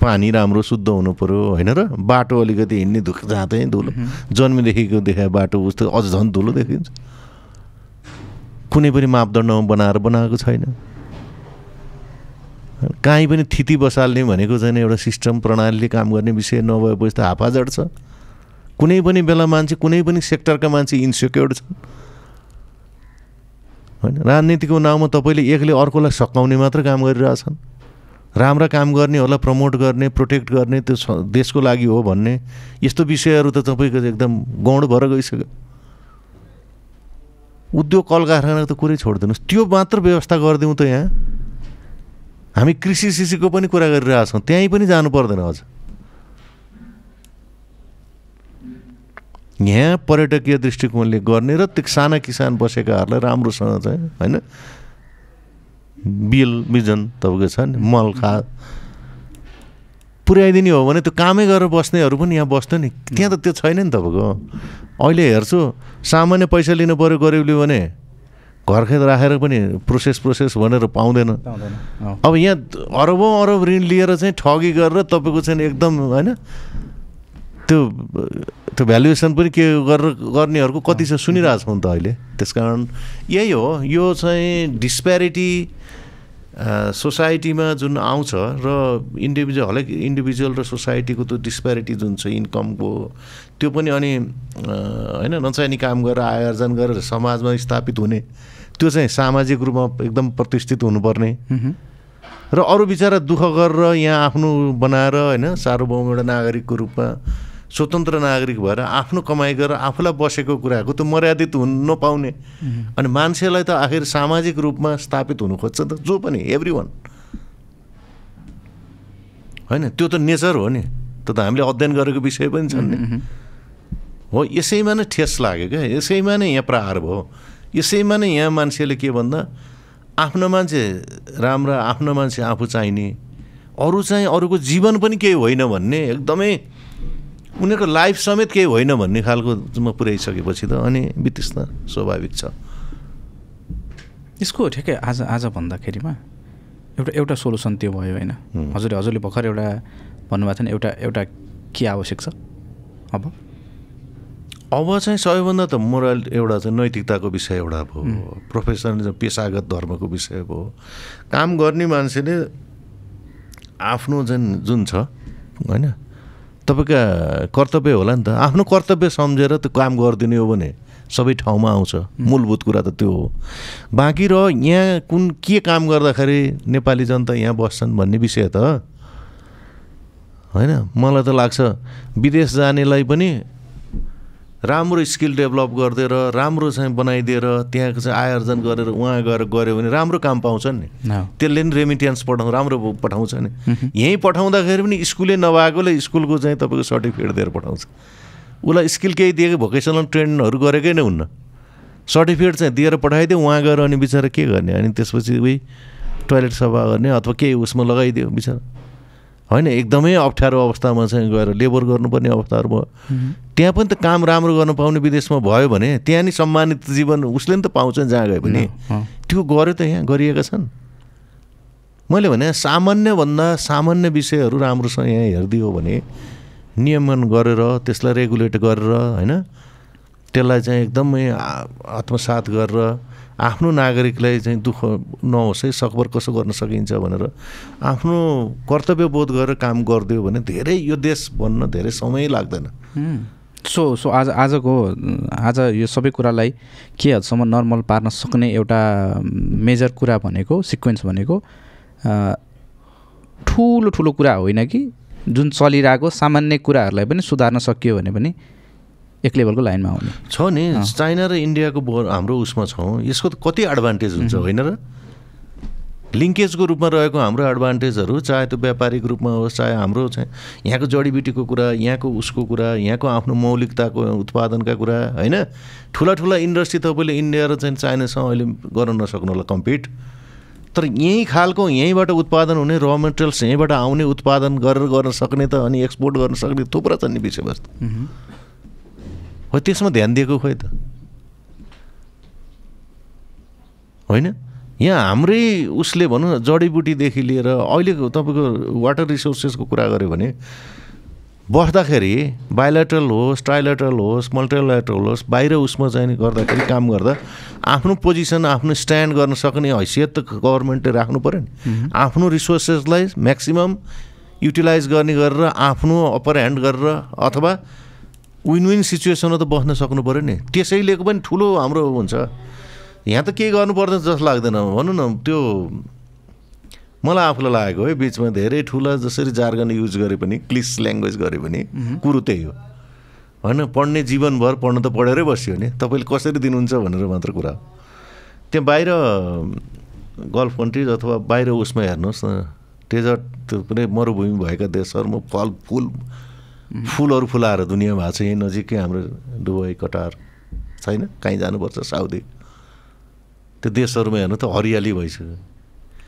पानी राम्रो शुद्ध हुनु पर्यो हैन र बाटो अलिकति हिड्ने दुख जातै धुलो जन्मदेखिको देखा बाटो उस्तो अझ झन् धुलो देखिन्छ कुनै पनि मापदण्डमा बनाएर बनाएको छैन काई पनि थिति बसाल्ने भनेको चाहिँ एउटा सिस्टम प्रणालीले काम गर्ने विषय नभएपछि त हापाजड छ कुनै पनि बेला मान्छे कुनै पनि सेक्टरका मान्छे इन्सिक्योर छन् हैन राजनीतिको नाममा तपाईले एकले अर्कोलाई सकाउने मात्र काम गरिरहेछन् राम्रो काम गर्नेहरुलाई प्रमोट गर्ने प्रोटेक्ट गर्ने त्यो देशको लागि हो भन्ने यस्तो विषयहरु त तपाईको एकदम गौड भएर गइसक्यो। उद्योग कल कारखानाको त कुरै छोड्दिनुस्, त्यो मात्र व्यवस्था गर्दियौ त यहाँ हामी कृषि सिसीको पनि कुरा गरिरहेका छौं, त्यही पनि जानु पर्दैन। अझ यहाँ पर्यटकीय दृष्टिकोणले गर्ने र त्यो साना किसान बसेकाहरुलाई राम्रोसँग चाहिँ हैन बिल बिजन तपाईको छ नि मल खा पुर्याइदिने हो भने त्यो कामै गरेर बस्नेहरु पनि यहाँ बस्छ नि, त्यहाँ त त्यो छैन नि तपाईको। अहिले हेर्छु सामान्य पैसा लिन पर्यो गरिबले भने घरखेत राखेर पनि प्रोसेस प्रोसेस भनेर पाउँदैन। अब यहाँ अरबौं अरब ऋण लिएर चाहिँ ठगी गरेर तपाईको चाहिँ एकदम हैन त्यो त्यो भ्यालुएसन पनि के गरेर गर्नेहरुको कति छ सुनिराछ नि त अहिले। त्यसकारण यही हो यो चाहिँ डिस्प्यारिटी सोसाइटीमा जुन आउँछ र इन्डिभिजुअल हरेक इन्डिभिजुअल र सोसाइटीको त्यो डिस्प्यारिटी जुन छ इन्कमको त्यो पनि अनि हैन नचाहिने काम गरेर आय आर्जन गरेर समाजमा स्थापित हुने त्यो चाहिँ सामाजिक रूपमा एकदम प्रतिष्ठित हुनुपर्ने र अरु बिचारा दुःख गरेर यहाँ आफ्नो बनाएर हैन सार्वभौम एउटा नागरिकको रूपमा स्वतन्त्र नागरिक भएर आफ्नो कमाई गरेर आफूलाई बसेको कुराको त मर्यादित हुन नपाउने। अनि मान्छेलाई त आखिर सामाजिक रूपमा स्थापित हुनु खोज्छ त जो पनि एभ्रीवन हैन, त्यो त नेचर हो नि, त्यो त हामीले अध्ययन गरेको विषय पनि छ नि हो। यसैमा नै ठेस लाग्यो के, यसैमा नै यहाँ प्रहार भयो, यसैमा नै यहाँ मान्छेले के भन्दा आफ्नो मान्छे राम्रा आफ्नो मान्छे आफू चाहिने अरू चाहिँ अरूको जीवन पनि केही होइन भन्ने एकदमै उनीहरुको लाइफ समेत केही होइन भन्ने खालकोमा पुर्याइसकेपछि त अनि बित्स्न स्वाभाविक छ। यसको ठ्याक्कै आज आज भन्दाखेरिमा एउटा एउटा सोलुसन त्यो भयो हैन। हजुरले हजुरले भर्खर एउटा भन्नुभएको थियो नि एउटा एउटा के आवश्यक छ अब अब चाहिँ सबैभन्दा त मोरल एउटा चाहिँ नैतिकताको विषय एउटा भयो, प्रोफेसनलिजम पेशागत धर्मको विषय भयो। काम गर्ने मान्छेले आफ्नो जुन जुन छ हैन तपाईका कर्तव्य होला नि त, आफ्नो कर्तव्य सम्झेर त्यो काम गर्दिने हो भने सबै ठाउँमा आउँछ। मूलभूत कुरा त त्यो हो। बाँकी र यहाँ कुन के काम गर्दाखेरि नेपाली जनता यहाँ बस्छन् भन्ने विषय त हैन। मलाई त लाग्छ विदेश जानेलाई पनि राम्रो स्किल डेभलप गर्दै र राम्रो चाहिँ बनाइदिएर त्यहाँको चाहिँ आय आर्जन गरेर उहाँ गएर गर्यो भने राम्रो काम पाउँछन् नि, त्यसले नि रेमिट्यान्स पठाउ राम्रो पठाउँछ नि। यहीँ पठाउँदाखेरि पनि स्कुलै नभएकोले स्कुलको चाहिँ तपाईँको सर्टिफिकेट दिएर पठाउँछ, उसलाई स्किल केही दिएको भोकेसनल ट्रेनिङहरू गरेकै नै हुन्न, सर्टिफिकेट चाहिँ दिएर पठाइदियो उहाँ गएर अनि बिचरा के गर्ने, अनि त्यसपछि उही टोयलेट सफा गर्ने अथवा केही उसमा लगाइदियो बिचरा हैन। एकदमै अप्ठ्यारो अवस्थामा चाहिँ गएर लेबर गर्नुपर्ने अवस्थाहरु भयो। त्यहाँ पनि त काम राम्रो गर्न पाउने विदेशमा भयो भने त्यहाँ नि सम्मानित जीवन उसले नि त पाउँछ जहाँ गए पनि, त्यो गर्यो त यहाँ गरिएका छन्। मैले भने सामान्य भन्दा सामान्य विषयहरु राम्रोसँग यहाँ हेर्दियो भने नियमन गरेर त्यसलाई रेगुलेट गरेर हैन त्यसलाई चाहिँ एकदमै आत्मसात गरेर आफ्नो नागरिकलाई चाहिँ दुःख नहोस् है सकभर कसो गर्न सकिन्छ भनेर आफ्नो कर्तव्य बोध गरेर काम गरिदियो भने धेरै यो देश बन्न धेरै समय लाग्दैन। सो सो आज आजको आज यो सबै कुरालाई के हदसम्म नर्मल पार्न सक्ने एउटा मेजर कुरा भनेको सिक्वेन्स भनेको ठुलो ठुलो कुरा होइन कि जुन चलिरहेको सामान्य कुराहरूलाई पनि सुधार्न सकियो भने पनि एक लेभलको लाइनमा आउने छ नि। चाइना र इन्डियाको हाम्रो उसमा छौँ, यसको त कति एडभान्टेज हुन्छ होइन र लिङ्केजको रूपमा रहेको हाम्रो एडभान्टेजहरु चाहे त्यो व्यापारिक रूपमा होस् चाहे हाम्रो चाहिँ यहाँको जडीबुटीको कुरा यहाँको उसको कुरा यहाँको आफ्नो मौलिकताको उत्पादनका कुरा हैन। ठूला ठूला इन्डस्ट्री तपाईले इन्डिया र चाहिँ चाइनासँग अहिले गर्न नसक्नु होला कम्पिट, तर यही खालको यहीँबाट उत्पादन हुने र मटेरियल्स यहीँबाट आउने उत्पादन गरेर गर्न सक्ने त अनि एक्सपोर्ट गर्न सक्ने थुप्रा छन् नि विषयवस्तु, हो त्यसमा ध्यान दिएको खोइ त होइन। यहाँ हाम्रै उसले भनौँ न जडीबुटीदेखि लिएर अहिलेको तपाईँको वाटर रिसोर्सेसको कुरा गर्यो भने बस्दाखेरि बाइल्याटरल होस् ट्राइल्याटरल होस् मल्टिल्याटरल होस् बाहिर उसमा चाहिँ गर्दाखेरि काम गर्दा आफ्नो पोजिसन आफ्नो स्ट्यान्ड गर्न सक्ने हैसियत त गभर्मेन्टले राख्नु पर्यो नि। आफ्नो रिसोर्सेसलाई म्याक्सिमम युटिलाइज गर्ने गरेर आफ्नो अपर ह्यान्ड गरेर अथवा विन विन सिचुएसनमा त बस्न सक्नु पर्यो नि, त्यसैले पनि ठुलो हाम्रो हुन्छ। यहाँ त केही गर्नुपर्दैन जस्तो लाग्दैन, भनौँ न त्यो मलाई आफुलाई लागेको है बीचमा धेरै ठूला जसरी जार्गन युज गरे पनि क्लिस ल्याङ्ग्वेज गरे पनि कुरो त्यही हो हैन पढ्ने जीवनभर पढ्न त पढेरै बस्यो नि तपाईले कसरी दिनुहुन्छ भनेर मात्र कुरा हो त्यो बाहिर गल्फ कन्ट्रीज अथवा बाहिर उसमा हेर्नुस् डेजर्ट पुरै मरुभूमि भएका देशहरुमा फल फूल फूलहरु फुलाएर दुनिया भा छ यही नजिकै हाम्रो दुबई कतार छैन कहीं जानुपर्छ साउदी त्यो देशहरुमा हेर्नु त हरियाली भइसक्यो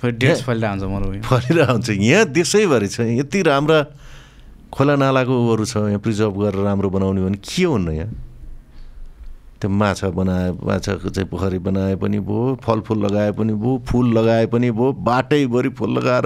फेरि डेस फल्दा हुन्छ मरुभूमि फलेर हुन्छ यहाँ देशैभरि छ यति राम्रा खोला नालाको उहरू छ यहाँ प्रिजर्भ गरेर राम्रो बनाउने भने के हुन्न यहाँ त्यो माछा बनाए माछाको चाहिँ पोखरी बनाए पनि भो फलफूल लगाए पनि भो फूल लगाए पनि भो बाटैभरि फूल लगाएर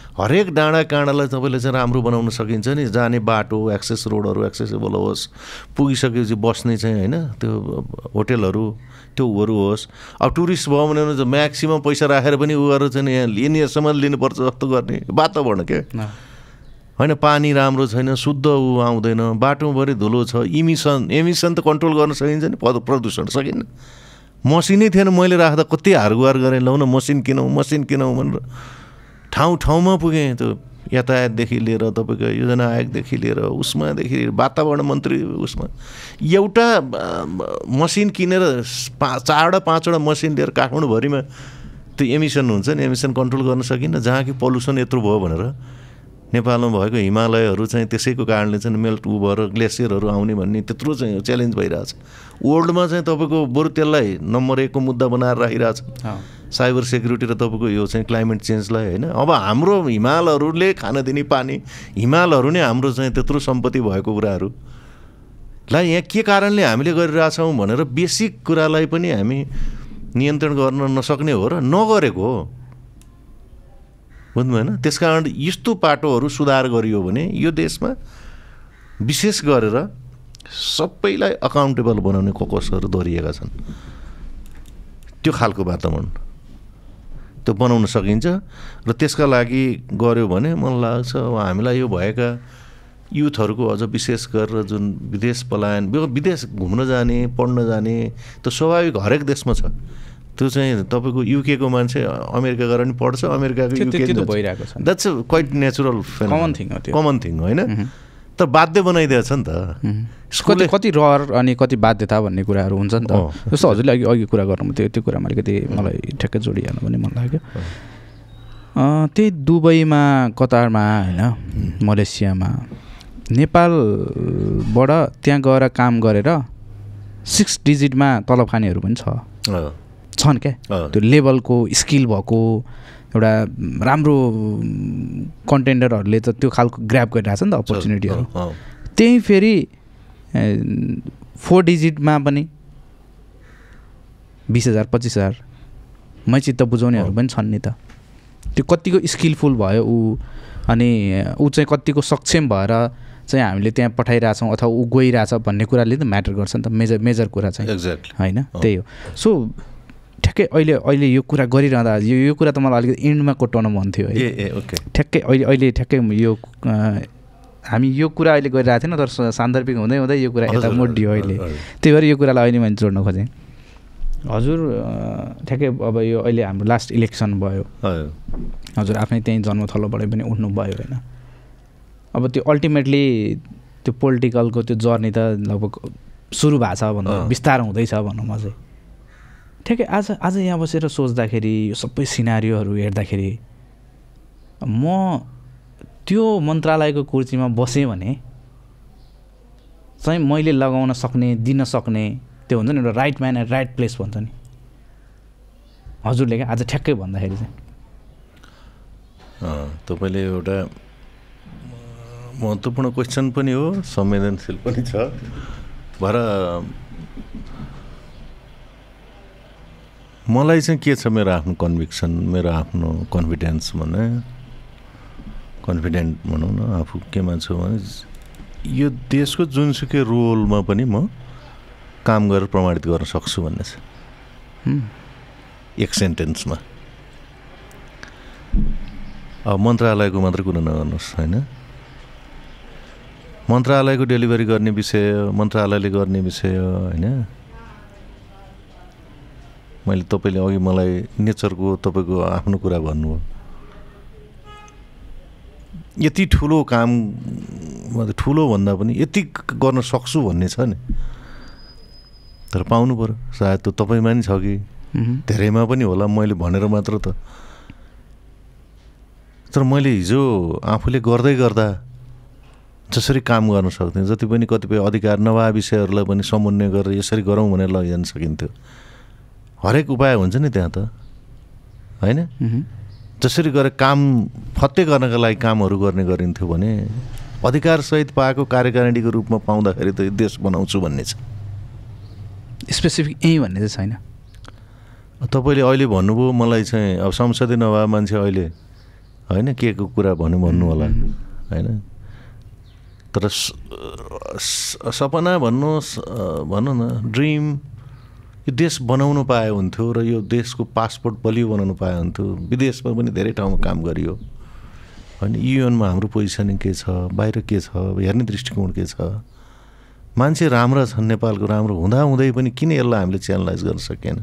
हरेक डाँडा काँडालाई तपाईले चाहिँ राम्रो बनाउन सकिन्छ नि जाने बाटो एक्सेस रोडहरु एक्सेसिबल होस् पुगिसकेपछि बस्ने चाहिँ हैन त्यो होटेलहरु त्यो उहरु होस् अब टुरिस्ट भयो भने चाहिँ म्याक्सिमम पैसा राखेर पनि उहरु चाहिँ यहाँ लिनियर सामान लिनु पर्छ जस्तो गर्ने वातावरण के हैन पानी राम्रो छैन शुद्ध उ आउँदैन बाटोभरि धुलो छ इमिसन इमिसन त कन्ट्रोल गर्न सकिन्छ नि प्रदूषण सकिन्न मसिनै थिएन मैले राख्दा कति हारगुहार गरे लाउन मसिन किनौ मसिन किनौ भनेर ठाउँ ठाउँमा पुगे त्यो यातायात देखि लिएर तपाईको योजना आयोग देखि लिएर उसमा देखि वातावरण मन्त्री उसमा एउटा मसिन किनेर चारवटा पाँचवटा मसिन लिएर काठमाडौँ भरिमा त्यो एमिसन हुन्छ नि एमिसन कन्ट्रोल गर्न सकिन्न जहाँ कि पोल्युसन यत्रो भयो भनेर नेपालमा भएको हिमालयहरू चाहिँ त्यसैको कारणले चाहिँ मेल्ट उ भएर ग्लेसियरहरू आउने भन्ने त्यत्रो चाहिँ च्यालेन्ज भइराछ वर्ल्डमा चाहिँ तपाईको बरु त्यसलाई नम्बर एकको मुद्दा बनाएर राखिराछ साइबर सेक्युरिटी र तपाईको यो चाहिँ क्लाइमेट चेन्जलाई हैन अब हाम्रो हिमालहरूले खान दिने पानी हिमालहरू नै हाम्रो चाहिँ त्यत्रो सम्पत्ति भएको कुराहरू लाई यहाँ के कारणले हामीले गरिराछौं भनेर बेसिक कुरालाई पनि हामी नियन्त्रण गर्न नसक्ने हो र नगरेको हो बुझ्नु हैन त्यसकारण यस्तो पाटोहरू सुधार गरियो भने यो देशमा विशेष गरेर सबैलाई अकाउन्टेबल बनाउने कोसिसहरू दोहोरिएका छन् त्यो खालको वातावरण त्यो बनाउन सकिन्छ र त्यसका लागि गर्यो भने मलाई लाग्छ हामीलाई यो भएका युथहरुको अझ विशेष गरेर जुन विदेश पलायन विदेश घुम्न जाने पढ्न जाने त स्वाभाविक हरेक देशमा छ त्यो चाहिँ तपाईको युके को मान्छे अमेरिका गएर नि पढ्छ अमेरिकाको युके त भइराको छ that's quite natural common thing हो त्यो कमन थिङ हैन तर बाध्य बनाइदिएको छ नि त स्कुलले कति रहर अनि कति बाध्यता भन्ने कुराहरू हुन्छ नि त जस्तो हजुरले अघि अघि कुरा गर्नु थियो त्यो कुरामा अलिकति मलाई ठ्याक्कै जोडिहाल्नु पनि मन लाग्यो अ त्यही दुबईमा कतारमा हैन मलेसियामा नेपालबाट त्यहाँ गएर काम गरेर सिक्स डिजिटमा तलब खानेहरू पनि छ छन् के त्यो लेभलको स्किल भएको एउटा राम्रो कन्टेन्डरहरुले त त्यो खालको ग्र्याब गरिराछ नि त अपर्च्युनिटीहरु त्यही फेरि फोर डिजिटमा पनि बीस हजार पच्चीस हजार मै चित्त बुझाउनेहरु पनि छन् नि त त्यो कतिको स्किलफुल भयो उ अनि उ चाहिँ कतिको सक्षम भएर चाहिँ हामीले त्यहाँ पठाइराछौं अथवा उ गइराछ भन्ने कुराले त म्याटर गर्छ नि त मेजर मेजर कुरा चाहिँ एक्ज्याक्टली हैन त्यही हो सो ठ्याक्कै अहिले अहिले यो कुरा गरिरहँदा यो यो कुरा त मलाई अलिकति एन्डमा कोट्टाउन मन थियो है ठ्याक्कै अहिले अहिले ठ्याक्कै यो हामी यो कुरा अहिले गरिरहेको थिएन तर सान्दर्भिक हुँदै हुँदै यो कुरा यता मोडियो अहिले त्यही भएर यो कुरालाई अहिले मैले जोड्न खोजेँ हजुर ठ्याक्कै अब यो अहिले हाम्रो लास्ट इलेक्सन भयो हजुर आफ्नै त्यही जन्मथलोबाट पनि उठ्नु भयो होइन अब त्यो अल्टिमेटली त्यो पोलिटिकलको त्यो जर्नी त लगभग सुरु भएको छ भन्दा बिस्तारो हुँदैछ भनौँ म चाहिँ ठ्याक्कै आज आज यहाँ बसेर सोच्दाखेरि यो सबै सिनारियोहरू हेर्दाखेरि म त्यो मन्त्रालयको कुर्सीमा बसेँ भने चाहिँ मैले लगाउन सक्ने दिन सक्ने त्यो हुन्छ नि एउटा right man at right place भन्छ नि हजुरले क्या आज ठ्याक्कै भन्दाखेरि चाहिँ तपाईँले एउटा महत्त्वपूर्ण क्वेसन पनि हो संवेदनशील पनि छ भएर मलाई चाहिँ के छ मेरो आफ्नो कन्भिक्सन मेरो आफ्नो कन्फिडेन्स भने confident भनौं न आफू के मान्छे भने यो देशको जुनसुकै रोलमा पनि म काम गरेर प्रमाणित गर्न सक्छु भन्ने छ एक सेन्टेन्समा अब मन्त्रालयको मात्र कुरा नगर्नुस् हैन मन्त्रालयको डेलिभरी गर्ने विषय मन्त्रालयले गर्ने विषय हैन मैले तपाईले अघि मलाई नेचरको तपाईको आफ्नो कुरा भन्नुभयो यति ठूलो काम मतलब ठूलो भन्दा पनि यति गर्न सक्छु भन्ने छ नि तर पाउनु पर्यो सायद त तपाईमा नि छ कि धेरैमा पनि होला मैले भनेर मात्र त तर मैले हिजो आफूले गर्दै गर्दा जसरी काम गर्न सक्थेँ जति पनि कतिपय अधिकार नभा विषयहरुलाई पनि समन्वय गरेर यसरी गरौँ भनेर लैजान सकिन्थ्यो हरेक उपाय हुन्छ नि त्यहाँ त हैन जसरी गरे काम फत्ते गर्नका लागि कामहरु गर्ने गरिन्थ्यो भने अधिकार सहित पाएको कार्यकारिणीको रूपमा पाउँदाखेरि त यो देश बनाउँछु भन्ने छ स्पेसिफिक ए भन्ने चाहिँ छैन तपाईले अहिले भन्नुभयो मलाई चाहिँ अब संसदीय नभा मान्छे अहिले हैन के को कुरा भन्नु भन्नु होला हैन तर सपना भन्नुस् भन्नु न ड्रीम यो देश बनाउन पाए हुन्थ्यो र यो देशको पासपोर्ट बलियो बनाउन पाए हुन्थ्यो विदेशमा पनि धेरै ठाउँमा काम गरियो हैन युएनमा हाम्रो पोजिसनिङ के छ बाहिर के छ हेर्ने दृष्टिकोण के छ मान्छे राम्रो छन् नेपालको राम्रो हुँदा हुँदै पनि किन यसलाई हामीले च्यानलाइज गर्न सकेन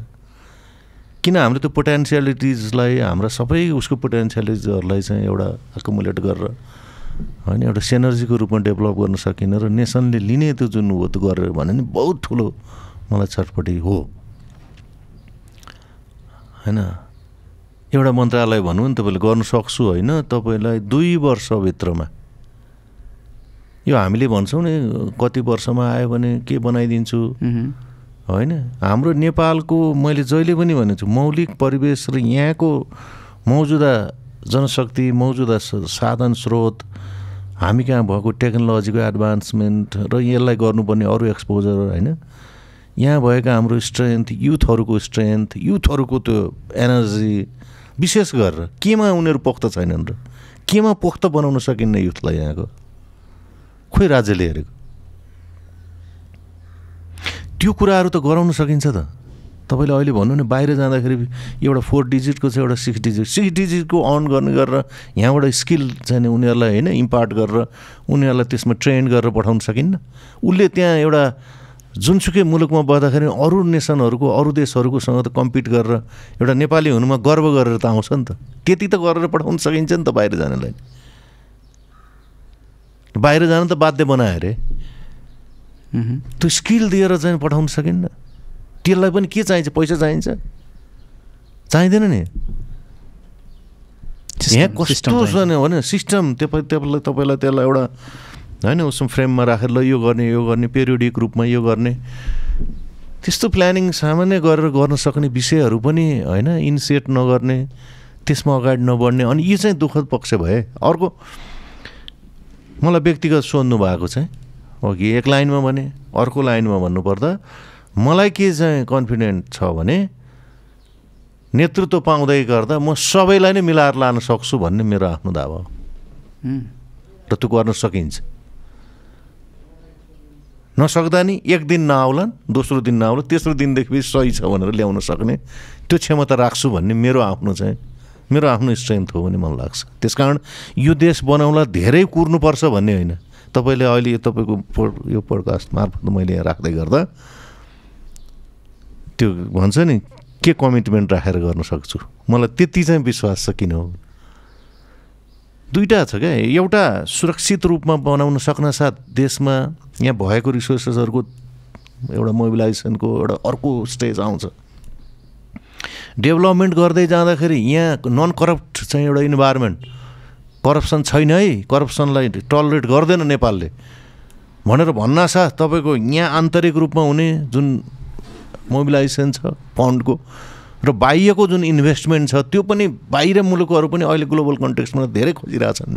किन हामीले त्यो पोटेन्शियालिटिजलाई हाम्रो सबै उसको पोटेन्शियालिजहरुलाई चाहिँ एउटा अकुमुलेट गरेर अनि एउटा सिनर्जीको रूपमा डेभलप गर्न सकिन र नेसनले लिने त्यो जुन हो त्यो गरेर भने नि बहुत ठूलो मलाई छटपटी हो हैन एउटा मन्त्रालय भन्नु नि तपाईले गर्न सक्छु हैन तपाईलाई दुई वर्ष भित्रमा यो हामीले भन्छौं नि कति वर्षमा आयो भने के बनाइदिन्छु हैन हाम्रो नेपालको मैले जहिले पनि भनेछु मौलिक परिवेश र यहाँको मौजुदा जनशक्ति मौजुदा साधन स्रोत हामी कहाँ भएको टेक्नोलोजीको एडभान्समेन्ट र यसलाई गर्नुपर्ने अरु एक्सपोजर हैन यहाँ भएका हाम्रो स्ट्रेन्थ युथहरुको स्ट्रेन्थ युथहरुको त्यो एनर्जी विशेष गरेर केमा उनीहरु पोख्त छैनन् र केमा पोख्त बनाउन सकिन्न युथलाई यहाँको खोइ राज्यले हेरेको त्यो कुराहरु त गराउन सकिन्छ त तपाईले अहिले भन्नु नि बाहिर जाँदाखेरि एउटा फोर डिजिटको छ एउटा सिक्स डिजिट सिक्स डिजिटको अन गर्ने गरेर यहाँबाट स्किल चाहिँ उनीहरुलाई हैन इम्पार्ट गरेर उनीहरुलाई त्यसमा ट्रेन गरेर पठाउन सकिन्न उले त्यहाँ एउटा जुनसुकै मुलुकमा बस्दाखेरि अरु नेसनहरुको अरु देशहरुकोसँग त कम्पिट गरेर एउटा नेपाली हुनुमा गर्व गरेर त आउँछ नि त त्यति त गरेर पठाउन सकिन्छ नि त बाहिर जानेलाई बाहिर जान त बाध्य बनाए रे त्यो स्किल दिएर चाहिँ पठाउन सकिन्न त्यसलाई पनि के चाहिन्छ पैसा चाहिन्छ चाहिदैन नि यहाँ कस्तो छ भने सिस्टम तपाईलाई तपाईलाई त्यसलाई एउटा हैन उसम फ्रेममा राखेर ल यो गर्ने यो गर्ने पेरियोडिक रूपमा यो गर्ने त्यस्तो प्लानिङ सामान्य गरेर गर्न सक्ने विषयहरू पनि हैन इनिशिएट नगर्ने त्यसमा अगाडि नबढ्ने अनि यो चाहिँ दुःखद पक्ष भए अर्को मलाई व्यक्तिगत सोध्नु भएको चाहिँ ओके एक लाइनमा भने अर्को लाइनमा भन्नु पर्दा मलाई के चाहिँ कन्फिडेन्ट छ भने नेतृत्व पाउँदै गर्दा म सबैलाई नै मिलाएर लान सक्छु भन्ने मेरो आफ्नो दावा हो र त्यो गर्न सकिन्छ नसक्दा नि एक दिन नआउला दोस्रो दिन नआउला तेस्रो दिनदेखि सही छ भनेर ल्याउन सक्ने त्यो क्षमता राख्छु भन्ने मेरो आफ्नो चाहिँ मेरो आफ्नो स्ट्रेन्थ हो भन्ने मलाई लाग्छ त्यसकारण यो देश बनाउनलाई धेरै कुर्नु पर्छ भन्ने हैन तपाईले अहिले तपाईको यो पोडकास्ट मार्फत मैले राख्दै गर्दा त्यो भन्छ नि के कमिटमेन्ट राखेर गर्न सक्छु मलाई त्यति चाहिँ विश्वास छ किन हो दुईटा छ के एउटा सुरक्षित रूपमा बनाउन सक्न साथ देशमा यहाँ भएको रिसोर्सेसहरुको एउटा मोबिलाइजेसनको एउटा अर्को स्टेज आउँछ डेभलपमेन्ट गर्दै जाँदाखेरि यहाँ नन करप्ट चाहिँ एउटा इन्भाइरोमेन्ट करप्सन छैन है करप्सनलाई टलरेट गर्दैन नेपालले भनेर भन्नासाथ तपाईको यहाँ आन्तरिक रूपमा हुने जुन मोबिलाइजेसन छ फन्डको र बाह्यको जुन इन्भेस्टमेन्ट छ त्यो पनि बाहिर मुलुकहरु पनि अहिले ग्लोबल कन्टेक्स्टमा धेरै खोजिरा छन्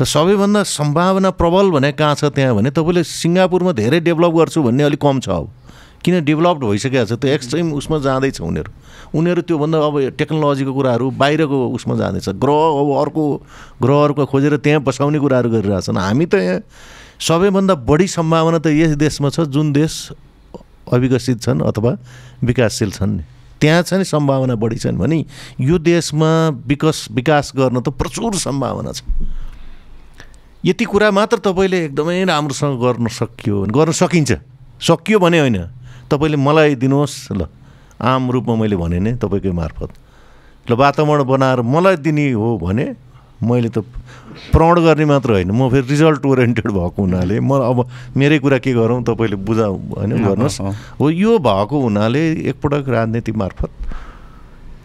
र सबैभन्दा सम्भावना प्रबल भने कहाँ छ त्यहाँ भने तपाईले सिंगापुरमा धेरै डेभलप गर्छु भन्ने अलि कम छ अब किन डेभलप्ड भइसकेको छ त्यो एक्सट्रीम उसमा जाँदै छ उनीहरु उनीहरु त्यो भन्दा अब टेक्नोलोजीको कुराहरु बाहिरको उसमा जाँदै छ ग्रह अब अर्को ग्रहहरुको खोजेर त्यहाँ बसाउने कुराहरु गरिरहेछन् हामी त यहाँ सबैभन्दा बढी सम्भावना त यस देशमा छ जुन देश अविकसित छन् अथवा विकासशील छन् त्यहाँ चाहिँ सम्भावना बढी छन् भनी यो देशमा विकास विकास गर्न त प्रचुर सम्भावना छ यति कुरा मात्र तपाईले एकदमै राम्रोसँग गर्न सकियो गर्न सकिन्छ सकियो भने हैन तपाईले मलाई दिनुहोस् ल आम रूपमा मैले भने नि तपाईकै मार्फत ल वातावरण बनाएर मलाई दिने हो भने मैले त प्रौढ गर्ने मात्र हैन म फेरि रिजल्ट ओरिएन्टेड भएको हुनाले म अब मेरै कुरा के गरौं तपाईले बुझाउ हैन गर्नुस् हो यो भएको हुनाले एकपटक राजनीति मार्फत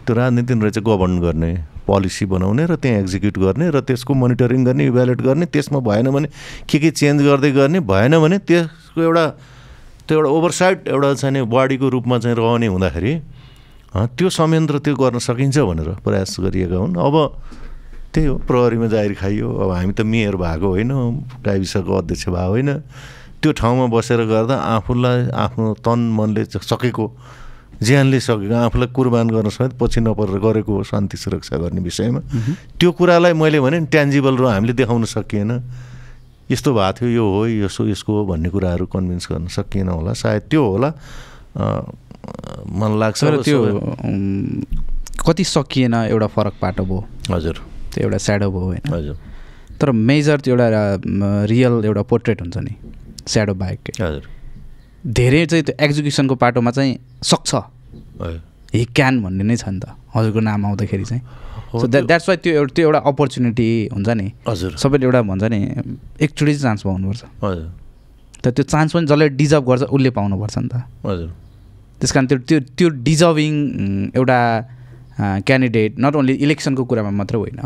त्यो राजनीति रहेछ गभर्न गर्ने पोलिसी बनाउने र त्यहाँ एक्जिक्युट गर्ने र त्यसको मोनिटरिङ गर्ने इभ्यालुएट गर्ने त्यसमा भएन भने के के चेन्ज गर्दै गर्ने भएन भने त्यसको एउटा त्यो एउटा ओभरसाइट एउटा चाहिँ बॉडीको रूपमा चाहिँ रहने हुँदाखेरि त्यो संयन्त्र त्यो गर्न सकिन्छ भनेर प्रयास गरिएका हुन् अब त्यही हो प्रहरीमा जाहिर खाइयो अब हामी त मेयर भएको होइन गाविसको अध्यक्ष भएको होइन त्यो ठाउँमा बसेर गर्दा आफुलाई आफ्नो तन मनले सकेको ज्यानले सकेको आफुलाई कुर्बान गर्न समेत पछि नपरेर गरेको शान्ति सुरक्षा गर्ने विषयमा त्यो कुरालाई मैले भने ट्यान्जिबल र हामीले देखाउन सकिएन यस्तो भएको थियो यो हो यसो यसको हो भन्ने कुराहरु कन्भिन्स गर्न सकिएन होला सायद त्यो होला मन लाग्छ र त्यो कति सकिएन एउटा फरक पाटो भो हजुर त्यो एउटा स्याडो भो हैन हजुर तर मेजर त्यो एउटा रियल एउटा पोर्ट्रेट हुन्छ नि स्याडो बाहेक हजुर धेरै चाहिँ त्यो एक्जिक्युसनको पाटोमा चाहिँ सक्छ हि क्यान भन्ने नै छ नि त हजुरको नाम आउँदाखेरि चाहिँ सो द्याट्स वाइ त्यो त्यो एउटा अपर्च्युनिटी हुन्छ नि हजुर सबैले एउटा भन्छ नि एकचोटि चान्स पाउनुपर्छ हजुर तर त्यो चान्स पनि जसले डिजर्भ गर्छ उसले पाउनुपर्छ नि त हजुर त्यसकारण त्यो त्यो त्यो डिजर्भिङ एउटा क्यान्डिडेट नट ओन्ली इलेक्सनको कुरामा मात्र होइन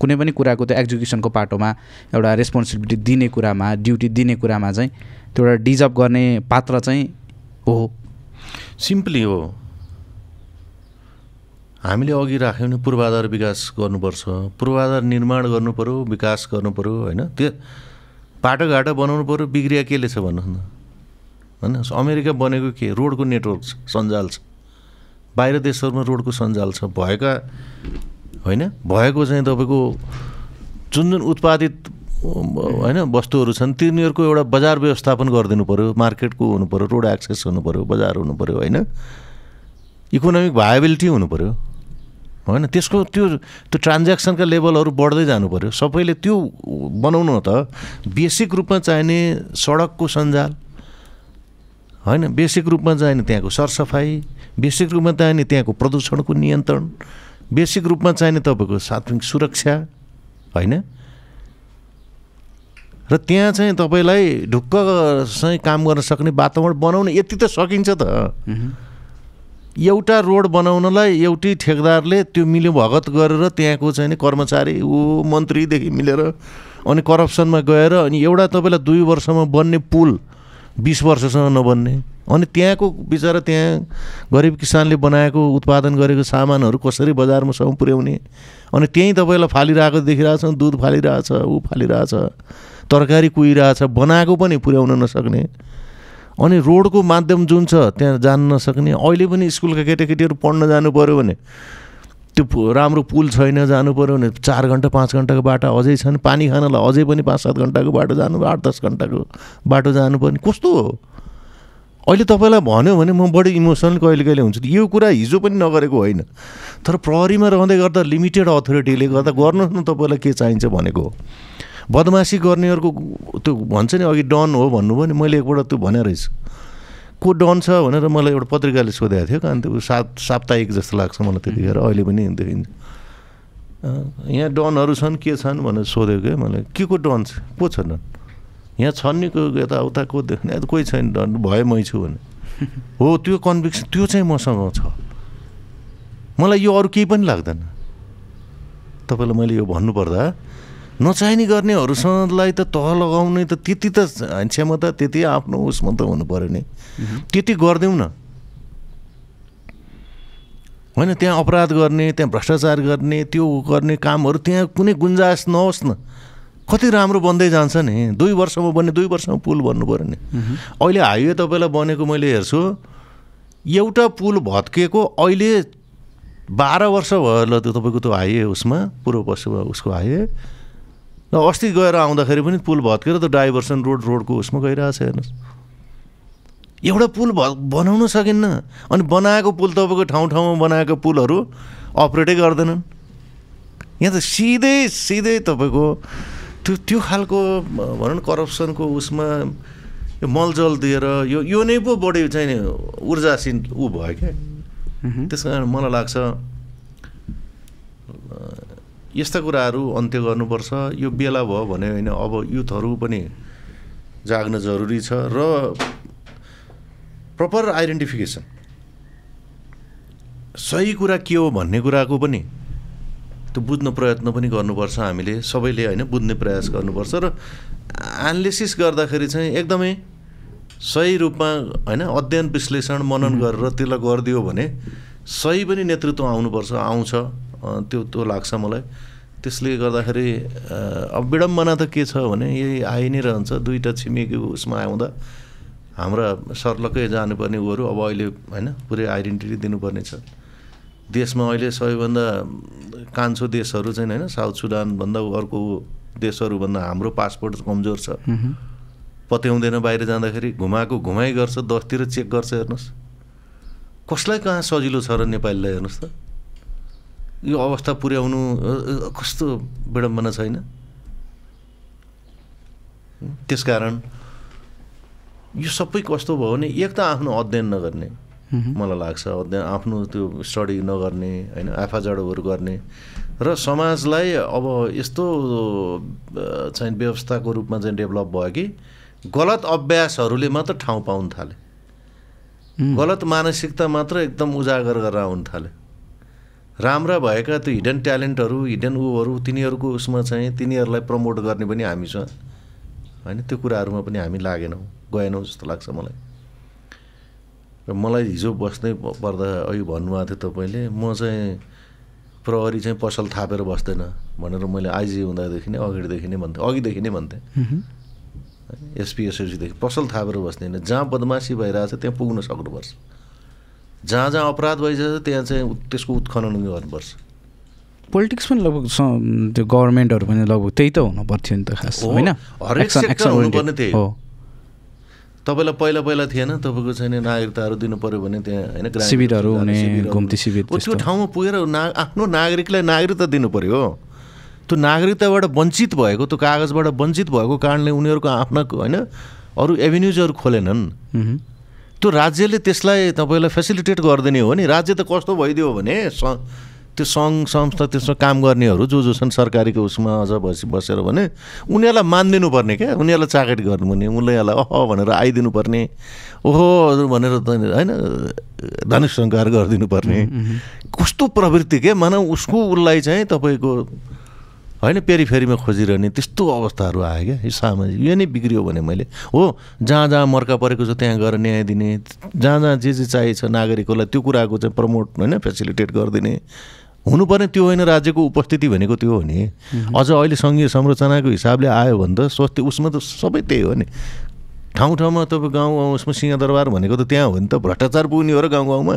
कुनै पनि कुराको त्यो एक्जिक्युसनको पाटोमा एउटा रेस्पोन्सिबिलिटी दिने कुरामा ड्युटी दिने कुरामा चाहिँ त्यो एउटा डिजर्भ गर्ने पात्र चाहिँ हो सिम्पली हो हामीले अघि राख्यौं नि पूर्वाधार विकास गर्नुपर्छ पूर्वाधार निर्माण गर्नुपर्यो विकास गर्नुपर्यो हैन त्यो बाटोघाटो बनाउनु पर्यो बिग्रिया केले छ भन्नु हैन अमेरिका बनेको के रोडको नेटवर्क छ सञ्जाल छ बाहिर देशहरुमा रोडको सञ्जाल छ भएका हैन भएको चाहिँ तपाईको जुन जुन उत्पादित हैन वस्तुहरु छन् तिनीहरुको एउटा बजार व्यवस्थापन गर्दिनु पर्यो मार्केटको हुनु पर्यो रोड एक्सेस हुनु पर्यो बजार हुनु पर्यो हैन इकोनोमिक भायबिलिटी हुनु पर्यो हैन त्यसको त्यो त्यो ट्रान्ज्याक्सनका लेभलहरु बढ्दै जानु पर्यो सबैले त्यो बनाउनु त बेसिक रूपमा चाहिने सडकको सञ्जाल हैन बेसिक रूपमा चाहिने त्यहाँको सरसफाई बेसिक रूपमा चाहिने त्यहाँको प्रदूषणको नियन्त्रण बेसिक रूपमा चाहिने तपाईको सार्वजनिक सुरक्षा हैन र त्यहाँ चाहिँ तपाईलाई ढुक्क चाहिँ काम गर्न सक्ने वातावरण बनाउन यति त सकिन्छ त एउटा रोड बनाउनलाई एउटी ठेकदारले त्यो मिल्यो भगत गरेर त्यहाँको चाहिँ कर्मचारी ऊ मन्त्रीदेखि मिलेर अनि करप्सनमा गएर अनि एउटा तपाईलाई दुई वर्षमा बन्ने पुल बीस वर्षसम्म नबन्ने अनि त्यहाँको बिचारा त्यहाँ गरिब किसानले बनाएको उत्पादन गरेको सामानहरु कसरी बजारमा सम्म पुर्याउने अनि त्यही तपाईलाई फालिरहेको देखिरहेछ दूध फालिरहेछ ऊ फालिरहेछ तरकारी कुइरहेछ बनाएको पनि पुर्याउन नसक्ने अनि रोडको माध्यम जुन छ त्यहाँ जान्न नसक्ने अहिले पनि स्कुलका केटाकेटीहरु पढ्न जानु पर्यो भने त्यो राम्रो पुल छैन जानु पर्यो भने चार घण्टा पाँच घण्टाको बाटो अझै छन् पानी खानलाई अझै पनि पाँच सात घण्टाको बाटो जानु आठ दस घण्टाको बाटो जानु पर्ने कस्तो हो अहिले तपाईलाई भन्यो भने म बढी इमोसनल कहिले कहिले हुन्छ यो कुरा हिजो पनि नगरेको होइन तर प्रहरीमा रहँदै गर्दा लिमिटेड अथोरिटीले गर्दा गर्नुस् न तपाईलाई के चाहिन्छ भनेको बदमासी गर्नेहरुको त्यो भन्छ नि अघि डन हो भन्नु भने मैले एकबाट त्यो भने रहेछ को डन छ भनेर मलाई एउटा पत्रिकाले सोधेको थियो अनि त्यो सात साप्ताहिक जस्तो लाग्छ मलाई त्यतिखेर अहिले पनि देखिन्छ यहाँ डनहरु छन् के छन् भनेर सोधेको के मलाई के को डन छ को छ डन यहाँ छन् नि को यता उता को देख्ने कोही छैन डन भए मै छु भने हो त्यो कन्भिक्सन त्यो चाहिँ मसँग छ मलाई यो अरु केही पनि लाग्दैन तपाईलाई मैले यो भन्नु पर्दा नचाहिने गर्नेहरुसँगलाई त तह लगाउने त त्यति त क्षमता त्यति आफ्नो उसमा त हुनु पर्यो नि त्यति गर्दैउ न हैन त्यहाँ अपराध गर्ने त्यहाँ भ्रष्टाचार गर्ने त्यो गर्ने कामहरु त्यहाँ कुनै गुन्जाइस नहोस् न कति राम्रो बन्दै जान्छ नि दुई वर्षमा बन्ने दुई वर्षमा पुल बन्नु पर्यो नि अहिले हाइवे तपाईलाई बनेको मैले हेर्छु एउटा पुल भत्केको अहिले बाह्र वर्ष भयो ल त्यो तपाईको त्यो हाइवे उसमा पूर्व पश्चिम उसको हाइवे ल अस्ति गएर आउँदाखेरि पनि पुल भत्केर त डाइभर्सन रोड रोडको उसमा गइरा छ हेर्नुस् एउटा पुल बनाउन सकिन्न अनि बनाएको पुल तपाईको ठाउँ ठाउँमा बनाएको पुलहरु अपरेटै गर्दैनन् यहाँ त सिधै सिधै तपाईको त्यो त्यो खालको भनन करप्सनको उसमा यो मलजल दिएर यो यो नै पो बढी चाहिँ ऊर्जासिन उ भयो के त्यसकारण मलाई लाग्छ यस्ता कुराहरु अन्त्य गर्नुपर्छ यो बेला भयो भने हैन अब युथहरु पनि जाग्न जरुरी छ र प्रपर आइडेन्टिफिकेसन सही कुरा के हो भन्ने कुराको पनि त्यो बुझ्न प्रयत्न पनि गर्नुपर्छ हामीले सबैले हैन बुझ्ने प्रयास गर्नुपर्छ र एनालिसिस गर्दाखेरि चाहिँ एकदमै सही रूपमा हैन अध्ययन विश्लेषण मनन गरेर त्यसलाई गर्दियो भने सही पनि नेतृत्व आउनुपर्छ आउँछ त्यो त्यो लाग्छ मलाई त्यसले गर्दाखेरि अब विडम्बना त के छ भने यही आइ नै रहन्छ दुईटा छिमेकीको उसमा आउँदा हाम्रा सरलकै जानुपर्ने उहरु अब अहिले हैन पुरै आइडेन्टिटी दिनुपर्ने छ देशमा अहिले सबैभन्दा कान्छो देशहरु चाहिँ हैन साउथ सुडान भन्दा अर्को देशहरु भन्दा हाम्रो पासपोर्ट कमजोर छ पत्याउँदैन बाहिर जाँदाखेरि घुमाको घुमाइ गर्छ दसतिर चेक गर्छ हेर्नुस् कसलाई कहाँ सजिलो छ र नेपालीलाई हेर्नुस् त यो अवस्था पुर्याउनु कस्तो विडम्बना छैन त्यसकारण यो सबै कस्तो भयो भने एक त आफ्नो अध्ययन नगर्ने मलाई लाग्छ अध्ययन आफ्नो त्यो स्टडी नगर्ने हैन आफाजडहरू गर्ने र समाजलाई अब यस्तो चाहिँ व्यवस्थाको रूपमा चाहिँ डेभलप भयो कि गलत अभ्यासहरूले मात्र ठाउँ पाउन थाले गलत मानसिकता मात्र एकदम उजागर गरेर आउन थाले राम्रा भएका त्यो हिडन ट्यालेन्टहरू हिडन उहरू तिनीहरूको उसमा चाहिँ तिनीहरूलाई प्रमोट गर्ने पनि हामीसँग हैन त्यो कुराहरुमा पनि हामी लागेनौ गएनौ जस्तो लाग्छ मलाई र मलाई हिजो बस्दै पर्दा अहि भन्नुमा थियो तपाईले म चाहिँ प्रहरी चाहिँ पसल थापेर बस्दैन भनेर मैले आइजी हुँदादेखि नै अगाडि देखि नै भन्थे अघि देखि नै भन्थे एसपी एसएससी देखि पसल थापेर बस्दैन जहाँ बदमासी भइराछ त्यहाँ पुग्न सक्नुपर्छ जहाँ जहाँ अपराध भइराछ त्यहाँ चाहिँ त्यसको उत्खनन गर्नुपर्छ पोलिटिक्स पनि लगभग त्यो गभर्नमेन्टहरु पनि लगभग त्यही त हुनु पर्थ्यो नि त खास हैन हरेक सेक्टर हुनु पर्ने त्यही हो तपाईलाई पहिला पहिला थिएन तपाईको चाहिँ नागरिकताहरु दिनु पर्यो भने त्यहाँ हैन ग्रामीण शिविरहरु हुने घुम्ती शिविर त्यो ठाउँमा पुगेर आफ्नो नागरिकलाई नागरिकता दिनु पर्यो त्यो नागरिकताबाट वञ्चित भएको त्यो कागजबाट वञ्चित भएको कारणले उनीहरुको आफ्ना हैन अरु एभेन्यूजहरु खोलेनन् त्यो राज्यले त्यसलाई तपाईलाई फ्यासिलिटेट गर्दिने हो नि राज्य त कस्तो भइदियो भने त्यो संघ संस्था त्यसमा काम गर्नेहरु जो जो छन् सरकारीको उसमा अझ बसी बसेर भने उनीहरुलाई मान्दिनु पर्ने के उनीहरुलाई चाकट गर्नु पर्ने उनीहरुलाई अह भनेर आइदिनु पर्ने ओहो भनेर हैन धनुष संहार गर्दिनु पर्ने कस्तो प्रवृत्ति के मानौ उसको उलाई चाहिँ तपाईको हैन पेरिफेरीमा खोजिरहने त्यस्तो अवस्थाहरु आए के यो सामाजिक यो नै बिग्रियो भने मैले हो जहाँ जहाँ मर्का परेको छ त्यहाँ गएर न्याय दिने जहाँ जहाँ जे जे चाहिन्छ नागरिकहरूलाई त्यो कुराको चाहिँ प्रमोट हैन फ्यासिलिटेट गर्दिने हुनु पर्ने त्यो होइन राज्यको उपस्थिति भनेको त्यो हो नि अझ अहिले संघीय संरचनाको हिसाबले आयो भन्दा स्वास्थ्य उसमा त सबै त्यही हो नि ठाउँ ठाउँमा तपाईं गाउँ गाउँ उसमा सिंहदरबार भनेको त त्यहाँ हो नि त भ्रष्टाचार पुग्ने हो र गाउँ गाउँमा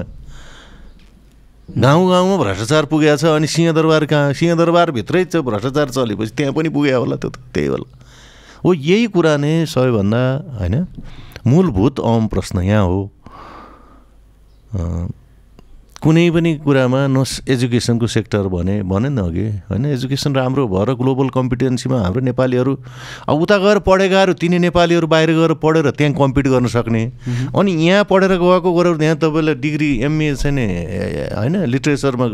गाउँ गाउँमा भ्रष्टाचार पुगेको छ अनि सिंहदरबार कहाँ सिंहदरबार भित्रै चाहिँ भ्रष्टाचार चलेपछि त्यहाँ पनि पुग्यो होला त्यो त्यही होला हो यही कुरा नै सबैभन्दा हैन मूलभूत अहम प्रश्न यहाँ हो कुनै पनि कुरामा न एजुकेसनको सेक्टर भने भने न अघि हैन एजुकेसन राम्रो भएर ग्लोबल कम्पिटेन्सीमा हाम्रो नेपालीहरु अब उता गएर पढेकाहरु तिनी नेपालीहरु बाहिर गएर पढेर त्यहाँ कम्पिट गर्न सक्ने अनि यहाँ पढेर गएको गरेर त्यहाँ तपाईले डिग्री एमए छैन हैन लिटरेचरमा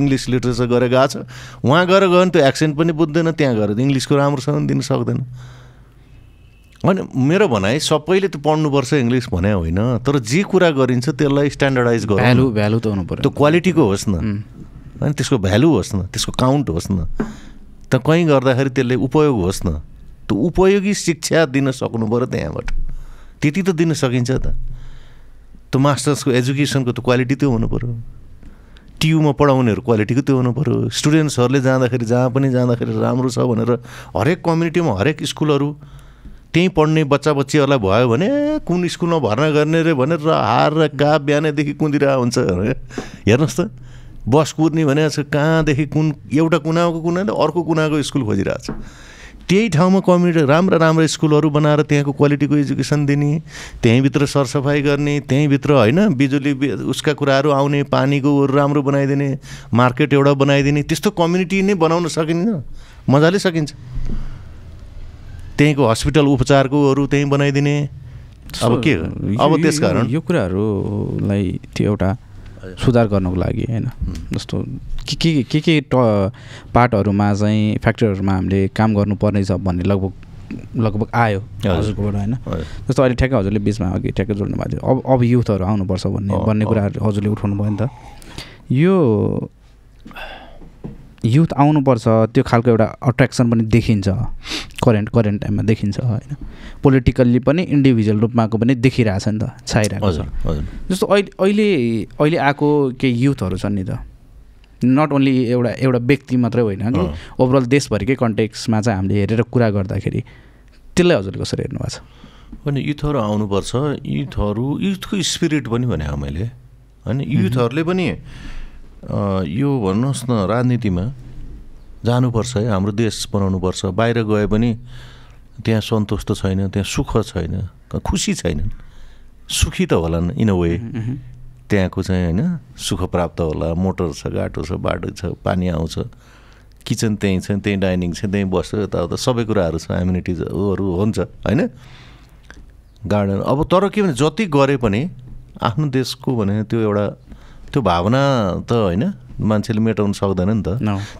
इंग्लिश लिटरेचर गरेका छ वहाँ गएर गयो त्यो एक्सेन्ट पनि बुझ्दैन त्यहाँ गएर इंग्लिशको राम्रोसँग दिन सक्दैन अनि मेरो भनाइ सबैले त पढ्नु पर्छ इंग्लिश भने होइन तर जे कुरा गरिन्छ त्यसलाई स्ट्यान्डर्डाइज गर्नु भ्यालु भ्यालु त हुनु पर्यो त्यो क्वालिटीको होस् न अनि त्यसको भ्यालु होस् न त्यसको काउन्ट होस् न त कहीं गर्दाखेरि त्यसले उपयोग होस् न त्यो उपयोगी शिक्षा दिन सक्नु पर्यो त्यहाँबाट त्यति त दिन सकिन्छ त त्यो मास्टर्सको एजुकेसनको त क्वालिटी त हुनु पर्यो टियुमा पढाउनेहरु क्वालिटी त्यो हुनु पर्यो स्टुडेन्ट्स हरुले जाँदाखेरि जहाँ पनि जाँदाखेरि राम्रो छ भनेर हरेक कम्युनिटीमा हरेक स्कुलहरु त्यही पढ्ने बच्चा बच्चीहरुलाई भयो भने कुन स्कुलमा भर्ना गर्ने रे भनेर हार र गाब ब्याने देखि कुदिरा हुन्छ हेर्नुस् त बस कुद्ने भने कहाँ देखि कुन एउटा कुनाको कुनाले अर्को कुनाको स्कुल खोजिरा छ त्यही ठाउँमा कम्युनिटी राम्रो राम्रो स्कुलहरु बनाएर त्यहाँको क्वालिटीको एजुकेसन दिने त्यही भित्र सरसफाई गर्ने त्यही भित्र हैन बिजुली उसका कुराहरु आउने पानीको राम्रो बनाइदिने मार्केट एउटा बनाइदिने त्यस्तो कम्युनिटी नै बनाउन सकिन्छ मजाले सकिन्छ त्यहीको अस्पताल उपचारकोहरु त्यही बनाइदिने अब के अब त्यसकारण यो कुराहरुलाई त्यो एउटा सुधार गर्नको लागि हैन जस्तो के के के पार्टहरुमा चाहिँ फ्याक्टरहरुमा हामीले काम गर्नु पर्ने छ भन्ने लगभग लगभग आयो हजुरकोबाट हैन जस्तो अहिले ठ्याक्क हजुरले बीचमा अघि ठ्याक्क जोड्नु भएको थियो अब अब युथहरु आउनु पर्छ भन्ने भन्ने कुराहरु हजुरले उठाउनु भयो नि त यो युथ आउनु पर्छ त्यो खालको एउटा अट्र्याक्सन पनि देखिन्छ करेन्ट करेन्ट टाइममा देखिन्छ हैन पोलिटिकली पनि इन्डिभिजुअल रुपमाको पनि देखिरा छ नि त छाइराको छ जस्तो अहिले अहिले आको के युथहरु छन् नि त नट ओन्ली एउटा एउटा व्यक्ति मात्रै होइन कि ओभरअल देशभरिकै कन्टेक्स्टमा चाहिँ हामीले हेरेर कुरा गर्दाखेरि त्यसलाई हजुरले कसरी हेर्नु भएको छ अनि युथहरु आउनु पर्छ युथहरु युथको स्पिरिट पनि भने हामीले हैन युथहरुले पनि यो भन्नुस् न राजनीतिमा जानुपर्छ है हाम्रो देश बनाउनुपर्छ बाहिर गए पनि त्यहाँ सन्तुष्ट छैन त्यहाँ सुख छैन खुसी छैन सुखी त होला इन अ वे त्यहाँको चाहिँ हैन सुख प्राप्त होला मोटर छ गाटो छ बाटो छ पानी आउँछ किचन त्यही छ त्यही डाइनिङ छ त्यही बस्छ यताउता सबै कुराहरु छ एमिनिटिजहरुहरू हुन्छ हैन गार्डन अब तर के भने जति गरे पनि आफ्नो देशको भने त्यो एउटा त्यो भावना त हैन मान्छेले मेटाउन सक्दैन नि त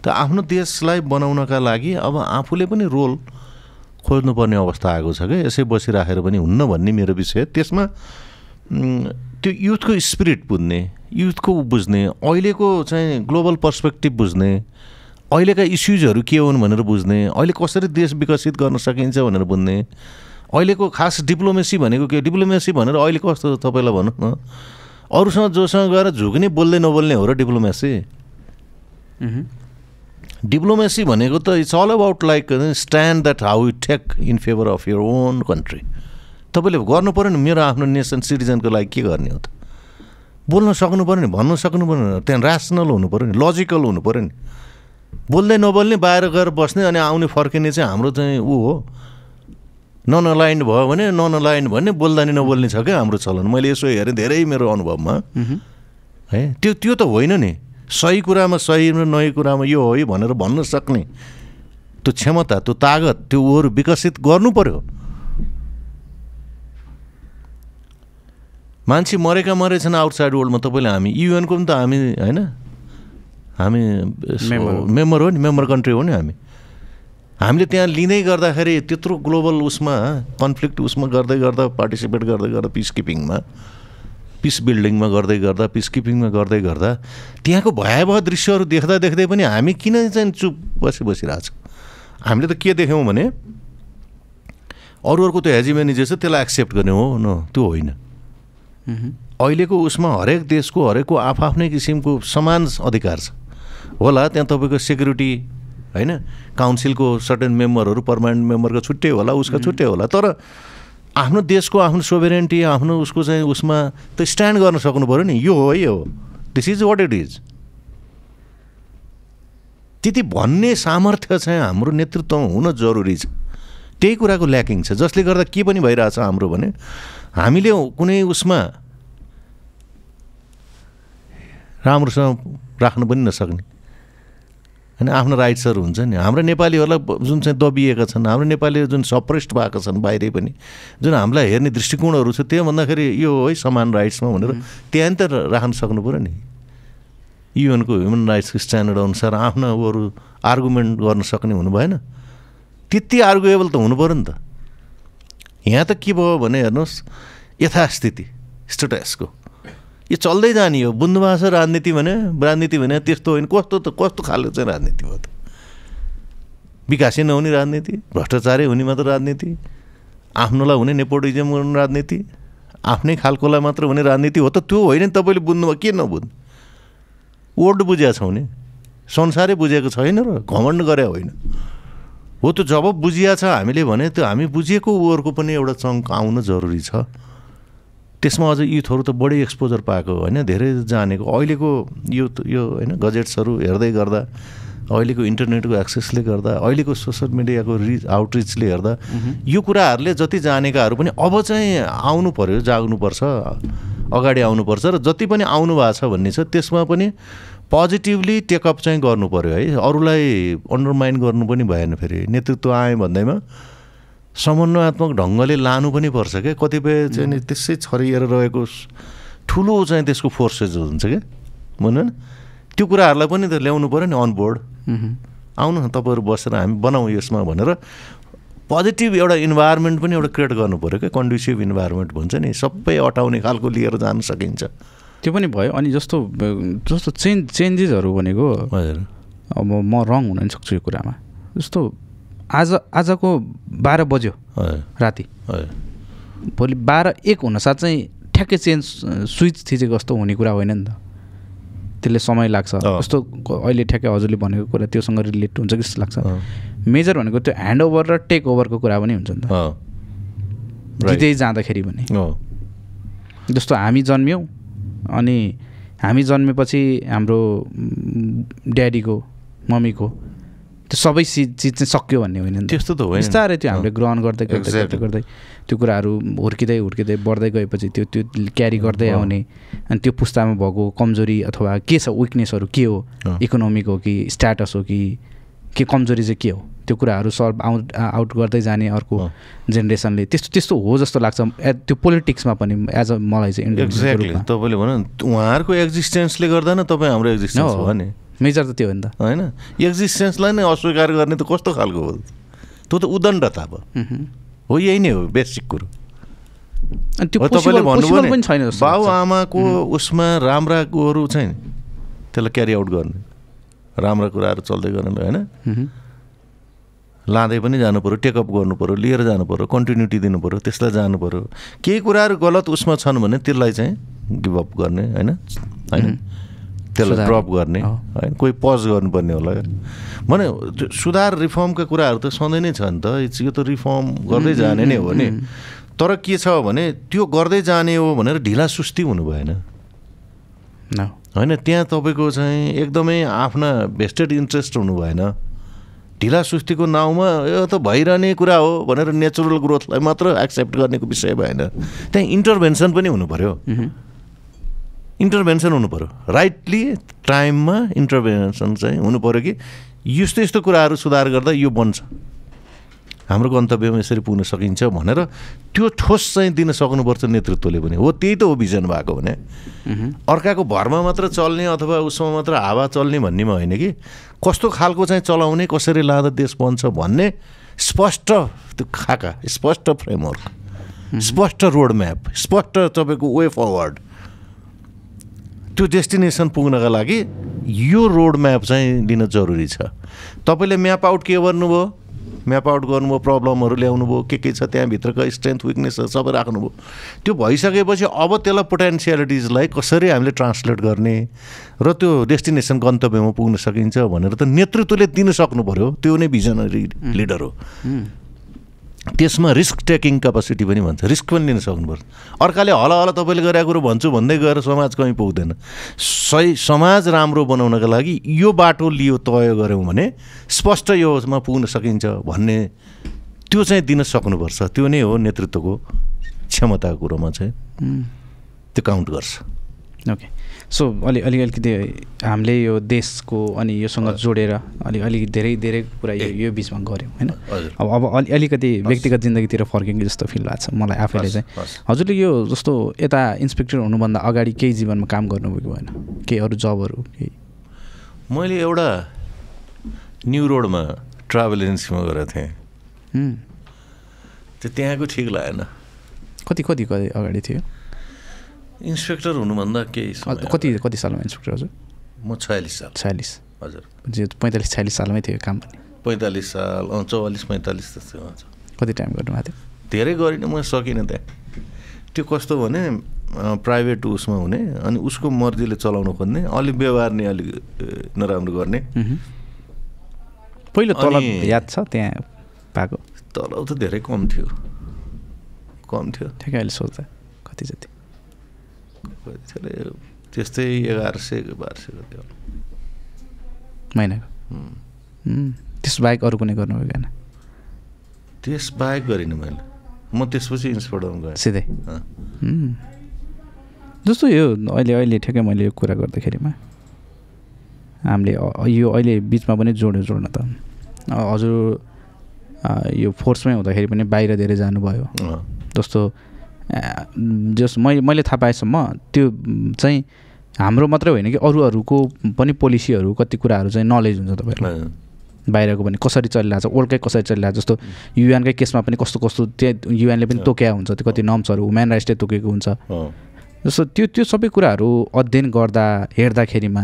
त आफ्नो देशलाई बनाउनका लागि अब आफूले पनि रोल खोज्नु पर्ने अवस्था आएको छ के यसै बसिराखेर पनि हुन्न भन्ने मेरो विषय त्यसमा त्यो युथको स्पिरिट बुझ्ने युथको बुझ्ने अहिलेको चाहिँ ग्लोबल पर्सपेक्टिभ बुझ्ने अहिलेका इश्युजहरु के हुन् भनेर बुझ्ने अहिले कसरी देश विकसित गर्न सकिन्छ भनेर बुझ्ने अहिलेको खास डिप्लोमेसी भनेको के डिप्लोमेसी भनेर अहिले कस्तो तपाईलाई भन्नु न अरुसँग जोसँग गएर झुक्ने बोल्दै नबोल्ने हो र डिप्लोमेसी डिप्लोमेसी भनेको त it's all about like stand that how you take in favour of your own country तपाईँले गर्नु पर्यो नि मेरो आफ्नो नेसन सिटिजनको लागि के गर्ने हो त बोल्न सक्नु पर्यो नि भन्न सक्नु पर्यो त्यहाँ ऱ्यासनल हुनु पर्यो नि लजिकल हुनु पर्यो नि बोल्दै नबोल्ने बाहिर गएर बस्ने अनि आउने फर्किने चाहिँ हाम्रो चाहिँ ऊ हो नन अलाइन्ड भयो भने नन अलाइन्ड भन्ने बोल्दा नि नबोल्ने छ क्या हाम्रो चलन मैले यसो हेरेँ धेरै मेरो अनुभवमा है त्यो त्यो त होइन नि सही कुरामा सही र नयाँ कुरामा यो हो भनेर भन्न सक्ने त्यो क्षमता त्यो तागत त्यो ऊहरू विकसित गर्नु पर्यो मान्छे मरेका मरेछन् आउटसाइड वर्ल्डमा तपाईँले हामी युएनको पनि त हामी हैन हामी मेम्बर हो नि मेम्बर कन्ट्री हो नि हामी हामीले त्यहाँ लिँदै गर्दाखेरि त्यत्रो ग्लोबल उसमा कन्फ्लिक्ट उसमा गर्दै गर्दा पार्टिसिपेट गर्दै गर्दा पिस किपिङमा पिस बिल्डिङमा गर्दै गर्दा पिस किपिङमा गर्दै गर्दा त्यहाँको भयावह दृश्यहरू देख्दा देख्दै पनि हामी किन चाहिँ चुप बसी बसिरहेछौँ हामीले त के देख्यौँ भने अरूहरूको त्यो हेजिमेनी जे छ त्यसलाई एक्सेप्ट गर्ने हो न त्यो होइन अहिलेको उसमा हरेक देशको हरेकको आफआफ्नै किसिमको समान अधिकार छ होला त्यहाँ तपाईँको सेक्युरिटी हैन काउन्सिलको सर्टेन मेम्बरहरु पर्मानेन्ट मेम्बरको छुट्टै होला उसको छुट्टै होला तर आफ्नो देशको आफ्नो सोभरेनिटी आफ्नो उसको चाहिँ उसमा त स्ट्यान्ड गर्न सक्नु पर्यो नि यो हो यो this is what it is त्यति भन्ने सामर्थ्य चाहिँ हाम्रो नेतृत्व हुन जरुरी छ त्यही कुराको ल्याकिङ छ जसले गर्दा के पनि भइराछ हाम्रो भने हामीले कुनै उसमा राम्रोसँग राख्न पनि नसक्ने अनि आफ्नो राइट्सहरु हुन्छ नि हाम्रो नेपालीहरुलाई जुन चाहिँ दबिएका छन् हाम्रो नेपालीहरु जुन सप्रेस्ड भएका छन् बाहिरै पनि जुन हामीलाई हेर्ने दृष्टिकोणहरु छ त्यो भन्दाखेरि यो है समान राइट्समा भनेर त्यहाँ नि त राख्न सक्नु पर्यो नि युएनको ह्युमन राइट्सको स्ट्यान्डर्ड अनुसार आफ्नो अरू आर्गुमेन्ट गर्न सक्ने हुनु भएन त्यति आर्गुएबल त हुनु पर्यो नि त यहाँ त के भयो भने हेर्नुस् यथास्थिति स्टेटसको यो चल्दै जाने हो बुझ्नु भएको छ राजनीति भने राजनीति भने त्यस्तो होइन कस्तो त कस्तो खालको चाहिँ राजनीति हो त विकासै नहुने राजनीति भ्रष्टाचारै हुने मात्र राजनीति आफ्नोलाई हुने नेपोटिजम गर्ने राजनीति आफ्नै खालकोलाई मात्र हुने राजनीति हो त त्यो होइन तपाईँले बुझ्नुभयो के नबुझ्नु ओड बुझे छौने संसारै बुझेको छैन र घमण्ड गरे होइन हो त जब बुझिया छ हामीले भने त हामी बुझेको उहरुको पनि एउटा चंक आउन जरुरी छ त्यसमा अझ यी थोर त बढी एक्सपोजर पाएको हैन धेरै जानेको अहिलेको यो यो हैन गजेट्सहरु हेर्दै गर्दा अहिलेको इन्टरनेटको एक्सेसले गर्दा अहिलेको सोशल मिडियाको रिच आउटरीचले गर्दा यो कुराहरुले जति जानेकाहरु पनि अब चाहिँ आउनु पर्यो जाग्नु पर्छ अगाडि आउनु पर्छ र जति पनि आउनु भएको छ भन्ने छ त्यसमा पनि पोजिटिभली टेक अप चाहिँ गर्नु पर्यो है अरुलाई अन्डरमाइन गर्नु पनि भएन फेरि नेतृत्व आए भन्दैमा समन्वयात्मक ढंगले लानु पनि पर्छ के कतिबेर चाहिँ त्यसै छरिएर रहेको ठुलो चाहिँ त्यसको फोर्सेस हुन्छ के भन्नु न त्यो कुराहरुलाई पनि त ल्याउनु पर्यो नि अन बोर्ड आउनु तपाईहरु बसेर हामी बनाऊ यसमा भनेर पोजिटिभ एउटा इन्भाइरोमेन्ट पनि एउटा क्रिएट गर्नु पर्यो के कन्ड्युसिभ इन्भाइरोमेन्ट भन्छ नि सबै अटाउने खालको लिएर जान सकिन्छ त्यो पनि भयो अनि जस्तो जस्तो चेन्ज चेन्जेसहरु भनेको हजुर अब म रङ हुन सक्छु यो कुरामा जस्तो आज आजको बाह्र बज्यो राति भोलि बाह्र एक हुन साथ चाहिँ ठ्याक्कै चेन्ज स्विच थिचेको जस्तो हुने कुरा होइन नि त त्यसले समय लाग्छ जस्तो अहिले ठ्याक्कै हजुरले भनेको कुरा त्योसँग रिलेट हुन्छ कि लाग्छ मेजर भनेको त्यो ह्यान्डओभर र टेक ओभरको कुरा पनि हुन्छ नि त जित्दै जाँदाखेरि पनि जस्तो हामी जन्म्यौ अनि हामी जन्मेपछि हाम्रो ड्याडीको मम्मीको त्यो सबै चीज चाहिँ सक्यो भन्ने होइन त्यस्तो त होइन बिस्तारै त्यो हामीले ग्रहण गर्दै गर्दै गर्दै त्यो कुराहरू हुर्किदै हुर्किदै बढ्दै गएपछि त्यो त्यो क्यारी गर्दै आउने अनि त्यो पुस्तामा भएको कमजोरी अथवा के छ विकनेसहरू के हो इकोनोमिक हो कि स्ट्याटस हो कि के कमजोरी चाहिँ के हो त्यो कुराहरू सल्भ आउट आउट गर्दै जाने अर्को जेनेरेसनले त्यस्तो त्यस्तो हो जस्तो लाग्छ त्यो पोलिटिक्समा पनि एज अ मलाई चाहिँ एक्ज्याक्टली तपाईले भन्नु उहाँहरुको एक्जिस्टेन्सले गर्दा न तपाई हाम्रो एक्जिस्टेन्स हो नि मेजर त त्यो हो नि त हैन एक्जिस्टेन्सलाई नै अस्वीकार गर्ने त कस्तो खालको हो त्यो त उदण्डता हो हो यही नै हो बेसिक कुरा अनि त्यो पोसिबल पनि छैन जस्तो बाउ आमाको उसमा राम्रा गुरुहरु चाहिँ त्यसलाई क्यारी आउट गर्ने राम्रा कुराहरु चल्दै गर्नले हैन लादै पनि जानु पर्यो टेक अप गर्नु पर्यो लिएर जानु पर्यो कन्टिन्युटी दिनु पर्यो त्यसलाई जानु पर्यो केही कुराहरु गलत उसमा छन् भने त्यसलाई चाहिँ गिभ अप गर्ने हैन हैन त्यसलाई ड्रप गर्ने हैन कोही पज गर्नुपर्ने होला भने सुधार रिफर्मका कुराहरु त सधैँ नै छन् त यो त रिफर्म गर्दै जाने नै हो नि तर के छ भने त्यो गर्दै जाने हो भनेर ढिला सुस्ती हुनु भएन न हैन त्यहाँ तपाईको चाहिँ एकदमै आफ्ना भेस्टेड इन्ट्रेस्ट हुनु भएन ढिला सुस्तीको नाउँमा यो त भइरहने कुरा हो भनेर नेचुरल ग्रोथलाई मात्र एक्सेप्ट गर्नेको विषय भएन त्यहाँ इन्टरभेन्सन पनि हुनु पर्यो इन्टरभेन्सन हुनु पर्यो राइटली टाइममा इन्टरभेन्सन चाहिँ हुनु पर्यो कि यस्तो यस्तो कुराहरू सुधार गर्दा यो बन्छ हाम्रो गन्तव्यमा यसरी पुग्न सकिन्छ भनेर त्यो ठोस चाहिँ दिन सक्नुपर्छ नेतृत्वले पनि हो त्यही त हो भिजन भएको भने अर्काको भरमा मात्र चल्ने अथवा उसमा मात्र हावा चल्ने भन्नेमा होइन कि कस्तो खालको चाहिँ चलाउने कसरी लाँदा देश बन्छ भन्ने स्पष्ट त्यो खाका स्पष्ट फ्रेमवर्क स्पष्ट रोडम्याप स्पष्ट तपाईको वे फरवर्ड त्यो डेस्टिनेसन पुग्नका लागि यो रोडम्याप चाहिँ दिन जरुरी छ तपाईले म्याप आउट के गर्नुभयो म्याप आउट गर्नुभयो प्रब्लमहरु ल्याउनुभयो के के छ त्यहाँ भित्रका स्ट्रेन्थ विकनेस सबै राख्नुभयो त्यो भइसकेपछि अब त्यसलाई पोटेन्शियालिटिजलाई कसरी हामीले ट्रान्सलेट गर्ने र त्यो डेस्टिनेसन गन्तव्यमा पुग्न सकिन्छ भनेर त नेतृत्वले दिन सक्नु पर्यो त्यो नै भिजनरी लिडर हो त्यसमा रिस्क टेकिङ क्यापासिटी पनि भन्छ रिस्क पनि लिन सक्नुपर्छ अर्काले हला हला तपाईले गरेको कुरा भन्छु भन्दै गएर समाज कमै पुग्दैन सही समाज राम्रो बनाउनका लागि यो बाटो लियो तय गर्यौं भने स्पष्ट योमा पुग्न सकिन्छ भन्ने त्यो चाहिँ दिन सक्नुपर्छ त्यो नै हो नेतृत्वको क्षमताको कुरामा चाहिँ त्यो काउन्ट गर्छ ओके सो अलि अलि अलिकति हामीले यो देशको अनि योसँग जोडेर अलि अलिकति धेरै धेरै कुरा यो यो बिचमा गऱ्यौँ होइन अब अब अलि अलिकति व्यक्तिगत जिन्दगीतिर फर्किएको जस्तो फिल भएको छ मलाई आफैले चाहिँ हजुरले यो जस्तो यता इन्स्पेक्टर हुनुभन्दा अगाडि केही जीवनमा काम गर्नुभएको भएन केही अरू जबहरू केही मैले एउटा न्यू रोडमा ट्राभल एजेन्सीमा गरेको थिएँ त्यो त्यहाँको ठिक लागेन कति कति कति अगाडि थियो इन्स्पेक्टर हुनुभन्दा केही कति कति सालमा इन्स्पेक्टर हजुर म छयालिस साल छयालिस हजुर पैँतालिस छयालिस सालमै थियो काम पनि पैँतालिस साल अँ चौवालिस पैँतालिस जस्तो कति टाइम गर्नुभएको थियो धेरै गरिनँ म सकिनँ त्यहाँ त्यो कस्तो भने प्राइवेट उसमा हुने अनि उसको मर्जीले चलाउन खोज्ने अलि व्यवहार नि अलि नराम्रो गर्ने पहिलो तलब याद छ त्यहाँ पाको तलब त धेरै कम थियो कम थियो ठ्याक्कै अहिले सोच्दा कति जति त्यस्तै एघार सय बाह्र सय थियो महिनाको हम्म त्यस बाहेक अरु कुनै गर्नु भएन त्यस बाहेक गरिनु मैले म त्यसपछि इन्स्पोर्टमा गए सिधै हम्म जस्तो यो अहिले अहिले ठ्याक्कै मैले यो कुरा गर्दाखेरिमा हामीले यो अहिले बीचमा पनि जोड्यो जोड्न त हजुर यो फोर्समै हुँदाखेरि पनि बाहिर धेरै जानु भयो जस्तो जस मैले मैले थाहा पाएसम्म त्यो चाहिँ हाम्रो मात्रै होइन कि अरु अरुको पनि पोलिसीहरु कति कुराहरु चाहिँ नलेज हुन्छ तपाईहरुलाई बाहिरको पनि कसरी चलिरहेछ वर्ल्डकै कसरी चलिरहेछ जस्तो युएनकै केसमा पनि कस्तो कस्तो त्यो युएनले पनि तोक्या हुन्छ त्यो कति नर्म्सहरु ह्युमन राइट्सले तोकेको हुन्छ जस्तो त्यो त्यो सबै कुराहरु अध्ययन गर्दा हेर्दाखेरिमा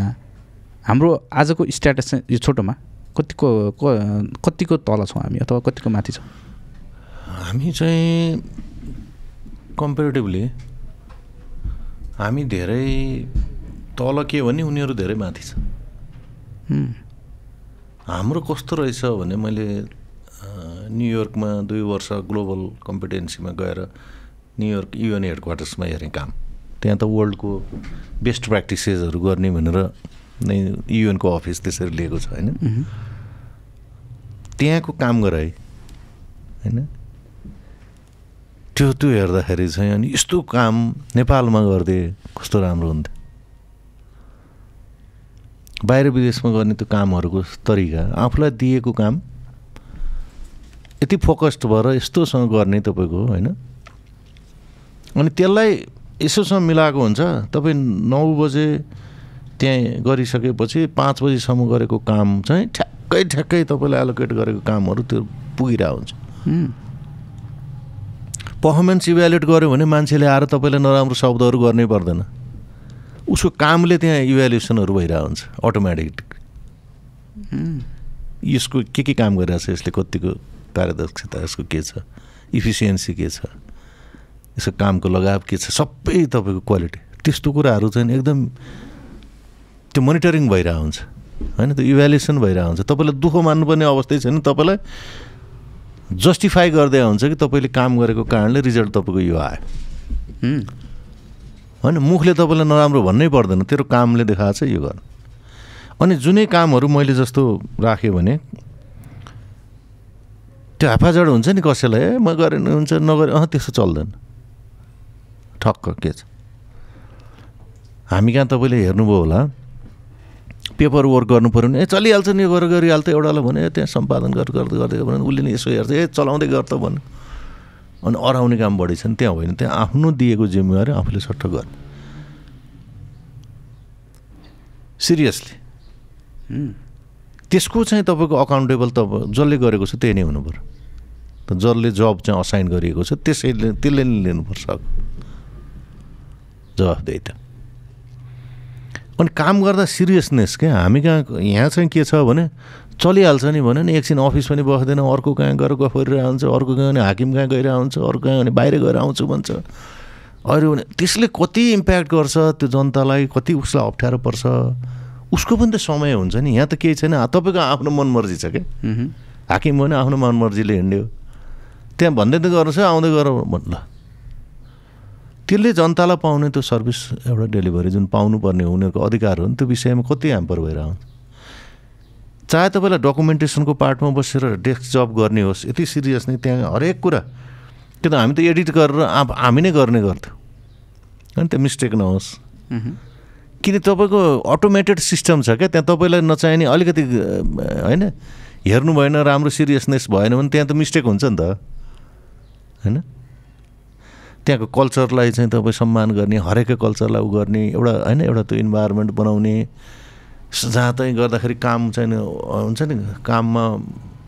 हाम्रो आजको स्ट्याटस यो छोटोमा कतिको कतिको तल छौ हामी अथवा कतिको माथि छौ हामी चाहिँ कम्पेरेटिभली हामी धेरै तल के भने उनीहरु धेरै माथि छ हाम्रो कस्तो रहेछ भने मैले न्युयोर्कमा दुई वर्ष ग्लोबल कम्पिटेन्सीमा गएर न्युयोर्क युएन हेड क्वार्टर्समा हेर्ने काम त्यहाँ त वर्ल्डको बेस्ट प्र्याक्टिसेसहरु गर्ने भनेर नै युएनको अफिस त्यसरी लिएको छ हैन त्यहाँको काम गराइ हैन त्यो त्यो हेर्दाखेरि चाहिँ अनि यस्तो काम नेपालमा गर्दे कस्तो राम्रो हुन्थ्यो बाहिर विदेशमा गर्ने त्यो कामहरुको तरिका आफुलाई दिएको काम यति फोकस्ड भएर यस्तोसँग गर्ने तपाईको हैन अनि त्यसलाई यसोसँग मिलाएको हुन्छ तपाई नौ बजे त्यहाँ गरिसकेपछि पाँच बजीसम्म गरेको काम चाहिँ ठ्याक्कै ठ्याक्कै तपाईले एलोकेट गरेको कामहरु त्यो पुगिरहा हुन्छ परफॉर्मेंस इभ्यालुएट गर्यो भने मान्छेले आएर तपाईले नराम्रो शब्दहरु गर्नै पर्दैन उसको कामले त्यहाँ इभ्यालुएसनहरु भइरहा हुन्छ अटोमेटिक यसको के के काम गरिरहेछ यसले कतिको पारदर्शिता यसको के छ एफिसिएन्सी के छ यसको कामको लगाव के छ सबै तपाईको क्वालिटी त्यस्तो कुराहरु चाहिँ एकदम त्यो मोनिटरिङ भइरा हुन्छ हैन त्यो इभ्यालुएसन भइरा हुन्छ तपाईले दुःख मान्नुपर्ने अवस्था छैन तपाईलाई जस्टिफाई गर्दै हुन्छ कि तपाईले काम गरेको कारणले रिजल्ट तपाईको यो आयो हम्म हैन मुखले तपाईलाई नराम्रो भन्नै पर्दैन तेरो कामले देखाछ यो गर्न अनि जुनै कामहरु मैले जस्तो राखे भने त्यो हाफाजड हुन्छ नि कसैलाई म गरेन हुन्छ नगरे अ त्यस्तो चल्दैन ठक्क के छ हामी कहाँ तपाईले हेर्नुभयो होला पेपर वर्क गर्नु पर्यो नि ए चलिहाल्छ नि यो गरेर गरिहाल्छ एउटालाई भने त्यहाँ सम्पादन गर्दै गर्दै गर्दै भने उसले नि यसो हेर्छ ए चलाउँदै गर् त भन्नु अनि अराउने काम बढी छ नि त्यहाँ होइन त्यहाँ आफ्नो दिएको जिम्मेवारी आफूले सट्ट गर्ने सिरियसली त्यसको चाहिँ तपाईको अकाउन्टेबल त जसले गरेको छ त्यही नै हुनु पर्यो त जसले जब चाहिँ असाइन गरिएको छ त्यसैले त्यसले नै लिनुपर्छ जवाफदेही त अनि काम गर्दा सिरियसनेस के हामी कहाँ यहाँ चाहिँ के छ भने चलिहाल्छ नि भन्यो नि एकछिन अफिस पनि बस्दैन अर्को कहाँ गएर गफिरहा हुन्छ अर्को कहाँ भने हाकिम कहाँ गएर आउँछ अर्को कहाँ भने बाहिर गएर आउँछु भन्छ अरू भने त्यसले कति इम्प्याक्ट गर्छ त्यो जनतालाई कति उसलाई अप्ठ्यारो पर्छ उसको पनि त समय हुन्छ नि यहाँ त केही छैन तपाईको आफ्नो मनमर्जी छ के हाकिम भने आफ्नो मनमर्जीले हिँड्यो त्यहाँ भन्दै त गर्छ आउँदै गर भन्नु त्यसले जनतालाई पाउने त्यो सर्भिस एउटा डेलिभरी जुन पाउनु पर्ने उनीहरुको अधिकार हो त्यो विषयमा कति ह्याम्पर भइरहेको हुन्छ चाहे तपाईलाई डकुमेन्टेसनको पार्टमा बसेर डेस्क जब गर्ने होस् यति सिरियस नै त्यहाँ हरेक कुरा त्यो त हामी त एडिट गरेर हामी नै गर्ने गर्थ्यौ हैन त्यो मिस्टेक नहोस् किन तपाईको अटोमेटेड सिस्टम छ के त्यहाँ तपाईलाई नचाहिने अलिकति हैन हेर्नु भएन राम्रो सिरियसनेस भएन भने त्यहाँ त मिस्टेक हुन्छ नि त हैन त्यहाँको कल्चरलाई चाहिँ तपाई सम्मान गर्ने हरेक कल्चरलाई उ गर्ने एउटा हैन एउटा त्यो इन्भाइरोमेन्ट बनाउने जहाँ चाहिँ गर्दाखेरि काम चाहिँ हुन्छ नि काममा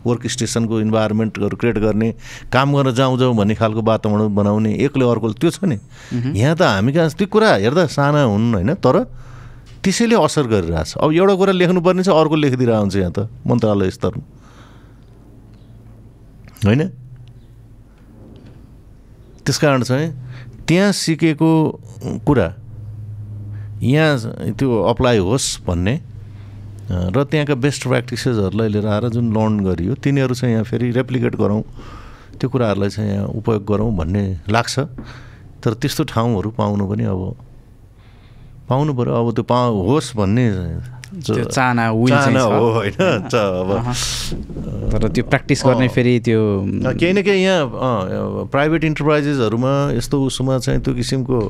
वर्क स्टेशनको इन्भाइरोमेन्टहरु क्रिएट गर्ने काम गर्न जाऊ जाऊ भन्ने खालको वातावरण बनाउने एकले अर्कोले त्यो छ नि यहाँ त हामी कहाँ त्यो कुरा हेर्दा साना हुन् हैन तर त्यसैले असर गरिरहेछ अब एउटा कुरा लेख्नु पर्ने छ अर्को लेखिदिरा हुन्छ यहाँ त मन्त्रालय स्तरमा हैन त्यसकारण चाहिँ त्यहाँ सिकेको कुरा यहाँ त्यो अप्लाई होस् भन्ने र त्यहाँका बेस्ट प्र्याक्टिसेसहरुलाई लिएर आएर जुन लर्न गरियो तिनीहरु चाहिँ यहाँ फेरि रेप्लिकेट गरौँ त्यो कुराहरुलाई चाहिँ यहाँ उपयोग गरौँ भन्ने लाग्छ तर त्यस्तो ठाउँहरु पाउनु पनि अब पाउनु पर्यो अब त्यो पा होस् भन्ने त्यो चाहना विल चाहिँ हो हैन त अब तर त्यो प्र्याक्टिस गर्ने फेरि त्यो केही न केही यहाँ प्राइभेट इन्टरप्राइजेसहरुमा यस्तो उसमा चाहिँ त्यो किसिमको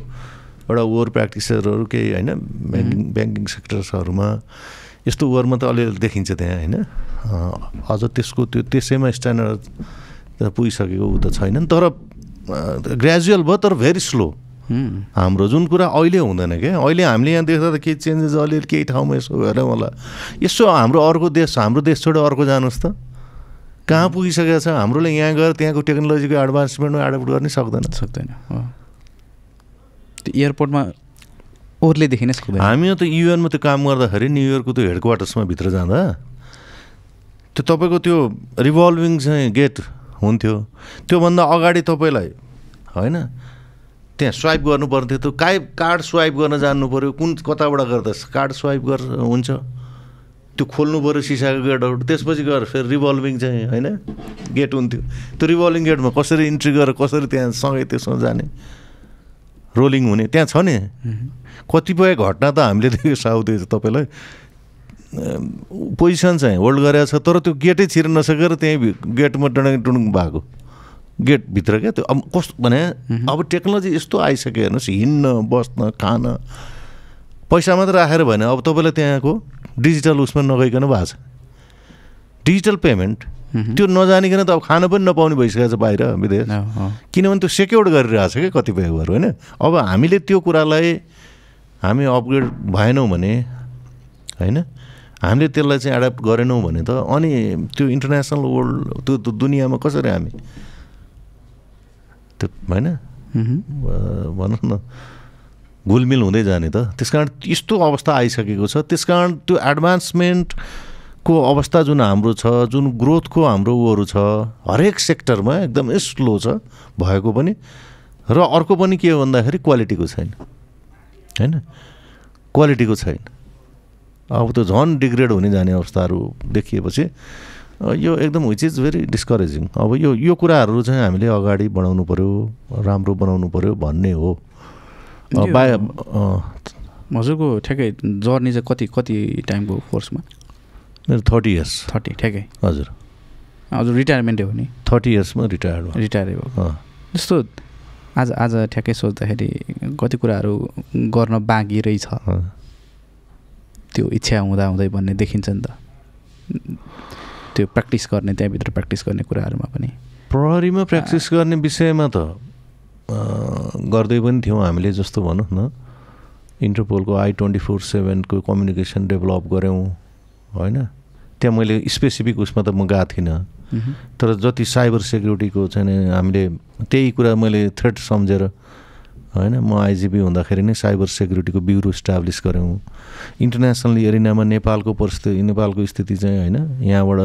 एउटा ओवर प्र्याक्टिसरहरु के हैन ब्याङ्किङ ब्याङ्किङ सेक्टरहरुमा यस्तो ओवरमा त अलि देखिन्छ त्यहाँ हैन अझ त्यसको त्यो त्यसैमा स्ट्यान्डर्ड पुगिसकेको उ त छैन नि तर ग्र्याजुअल भयो तर भेरी स्लो हाम्रो जुन कुरा अहिले हुँदैन के अहिले हामीले यहाँ देख्दा त केही चेन्जेस अलि केही ठाउँमा यसो हेर होला यसो हाम्रो अर्को देश हाम्रो देश छोडेर अर्को जानुस् त कहाँ पुगिसकेको छ हाम्रोले यहाँ गएर त्यहाँको टेक्नोलोजीको एडभान्समेन्टमा एडप्ट गर्न सक्दैन सक्दैन एयरपोर्टमा ओरले देखिन सक्दैन हामी त युएनमा त्यो काम गर्दाखेरि न्युयोर्कको त्यो हेडक्वार्टर्समा भित्र जाँदा त्यो तपाईको त्यो रिभल्भिङ चाहिँ गेट हुन्थ्यो त्यो भन्दा अगाडि तपाईलाई हैन त्यहाँ स्वाइप गर्नु पर्थ्यो त्यो काय कार्ड स्वाइप गर्न जान्नु पर्यो कुन कताबाट गर्दछ कार्ड स्वाइप गर्छ हुन्छ त्यो खोल्नु पर्यो सिसाको गेटहरु त्यसपछि गएर फेरि रिभल्भिङ चाहिँ हैन गेट हुन्थ्यो त्यो रिभल्भिङ गेटमा कसरी इन्ट्री गरेर कसरी त्यहाँ सँगै त्यसमा जाने रोलिङ हुने त्यहाँ छ नि कतिपय घटना त हामीले देख्यो साउदेज तपाईलाई पोजिसन चाहिँ होल्ड गरेछ तर त्यो गेटै छिर्न नसकेर त्यही गेटमा डडङ डुङ भएको गेट भित्र के त्यो अब कस्तो भने अब टेक्नोलोजी यस्तो आइसक्यो हेर्नुस् हिन्न बस्न खान पैसा मात्र राखेर भएन अब तपाईलाई त्यहाँको डिजिटल उसमा नगइकन भएको छ डिजिटल पेमेन्ट त्यो नजानिकन त अब खान पनि नपाउने भइसकेको छ बाहिर विदेश किनभने त्यो सेक्योर गरिरहेछ के कतिपय कुराहरू होइन अब हामीले त्यो कुरालाई हामी अपग्रेड भएनौँ भने हैन हामीले त्यसलाई चाहिँ एडप्ट गरेनौँ भने त अनि त्यो इन्टरनेशनल वर्ल्ड त्यो दुनियामा कसरी हामी त्यो हैन भनौँ न घुलमिल हुँदै जाने त त्यसकारण यस्तो अवस्था आइसकेको छ त्यसकारण त्यो एडभान्समेन्ट को अवस्था जुन हाम्रो छ जुन ग्रोथको हाम्रो उहरू छ हरेक सेक्टरमा एकदम स्लो छ भएको पनि र अर्को पनि के हो भन्दाखेरि क्वालिटीको छैन हैन क्वालिटीको छैन अब त्यो झन डिग्रेड हुने जाने अवस्थाहरू देखिएपछि यो एकदम व्हिच इज भेरी डिस्करेजिङ अब यो यो कुराहरू चाहिँ हामीले अगाडि बढाउनु पर्यो राम्रो बनाउनु पर्यो भन्ने हो हजुरको ठ्याक्कै जर्नी चाहिँ कति कति टाइमको कोर्समा मेरो थर्टी इयर्स थर्टी ठ्याक्कै हजुर हजुर रिटायरमेन्टै हो नि थर्टी इयर्समा रिटायर्ड भयो रिटायरै भयो जस्तो आज आज ठ्याक्कै सोच्दाखेरि कति कुराहरू गर्न बाँकी रहेछ त्यो इच्छा हुँदा हुँदै भन्ने देखिन्छ नि त त्यो प्र्याक्टिस गर्ने त्यहाँभित्र प्र्याक्टिस गर्ने कुराहरूमा पनि प्रहरीमा प्र्याक्टिस गर्ने विषयमा त गर्दै पनि थियौँ हामीले जस्तो भनौँ न इन्टरपोलको I twenty four seven communication develop गऱ्यौँ होइन त्यहाँ मैले स्पेसिफिक उसमा त म गएको थिइनँ तर जति साइबर सेक्युरिटीको चाहिँ हामीले त्यही कुरा मैले थ्रेट सम्झेर हैन म आईजीपी हुँदाखेरि नै साइबर सेक्युरिटीको ब्युरो इस्टाब्लिस गऱ्यौँ इन्टरनेसनल एरिनामा नेपालको परिस्थिति नेपालको स्थिति चाहिँ हैन यहाँबाट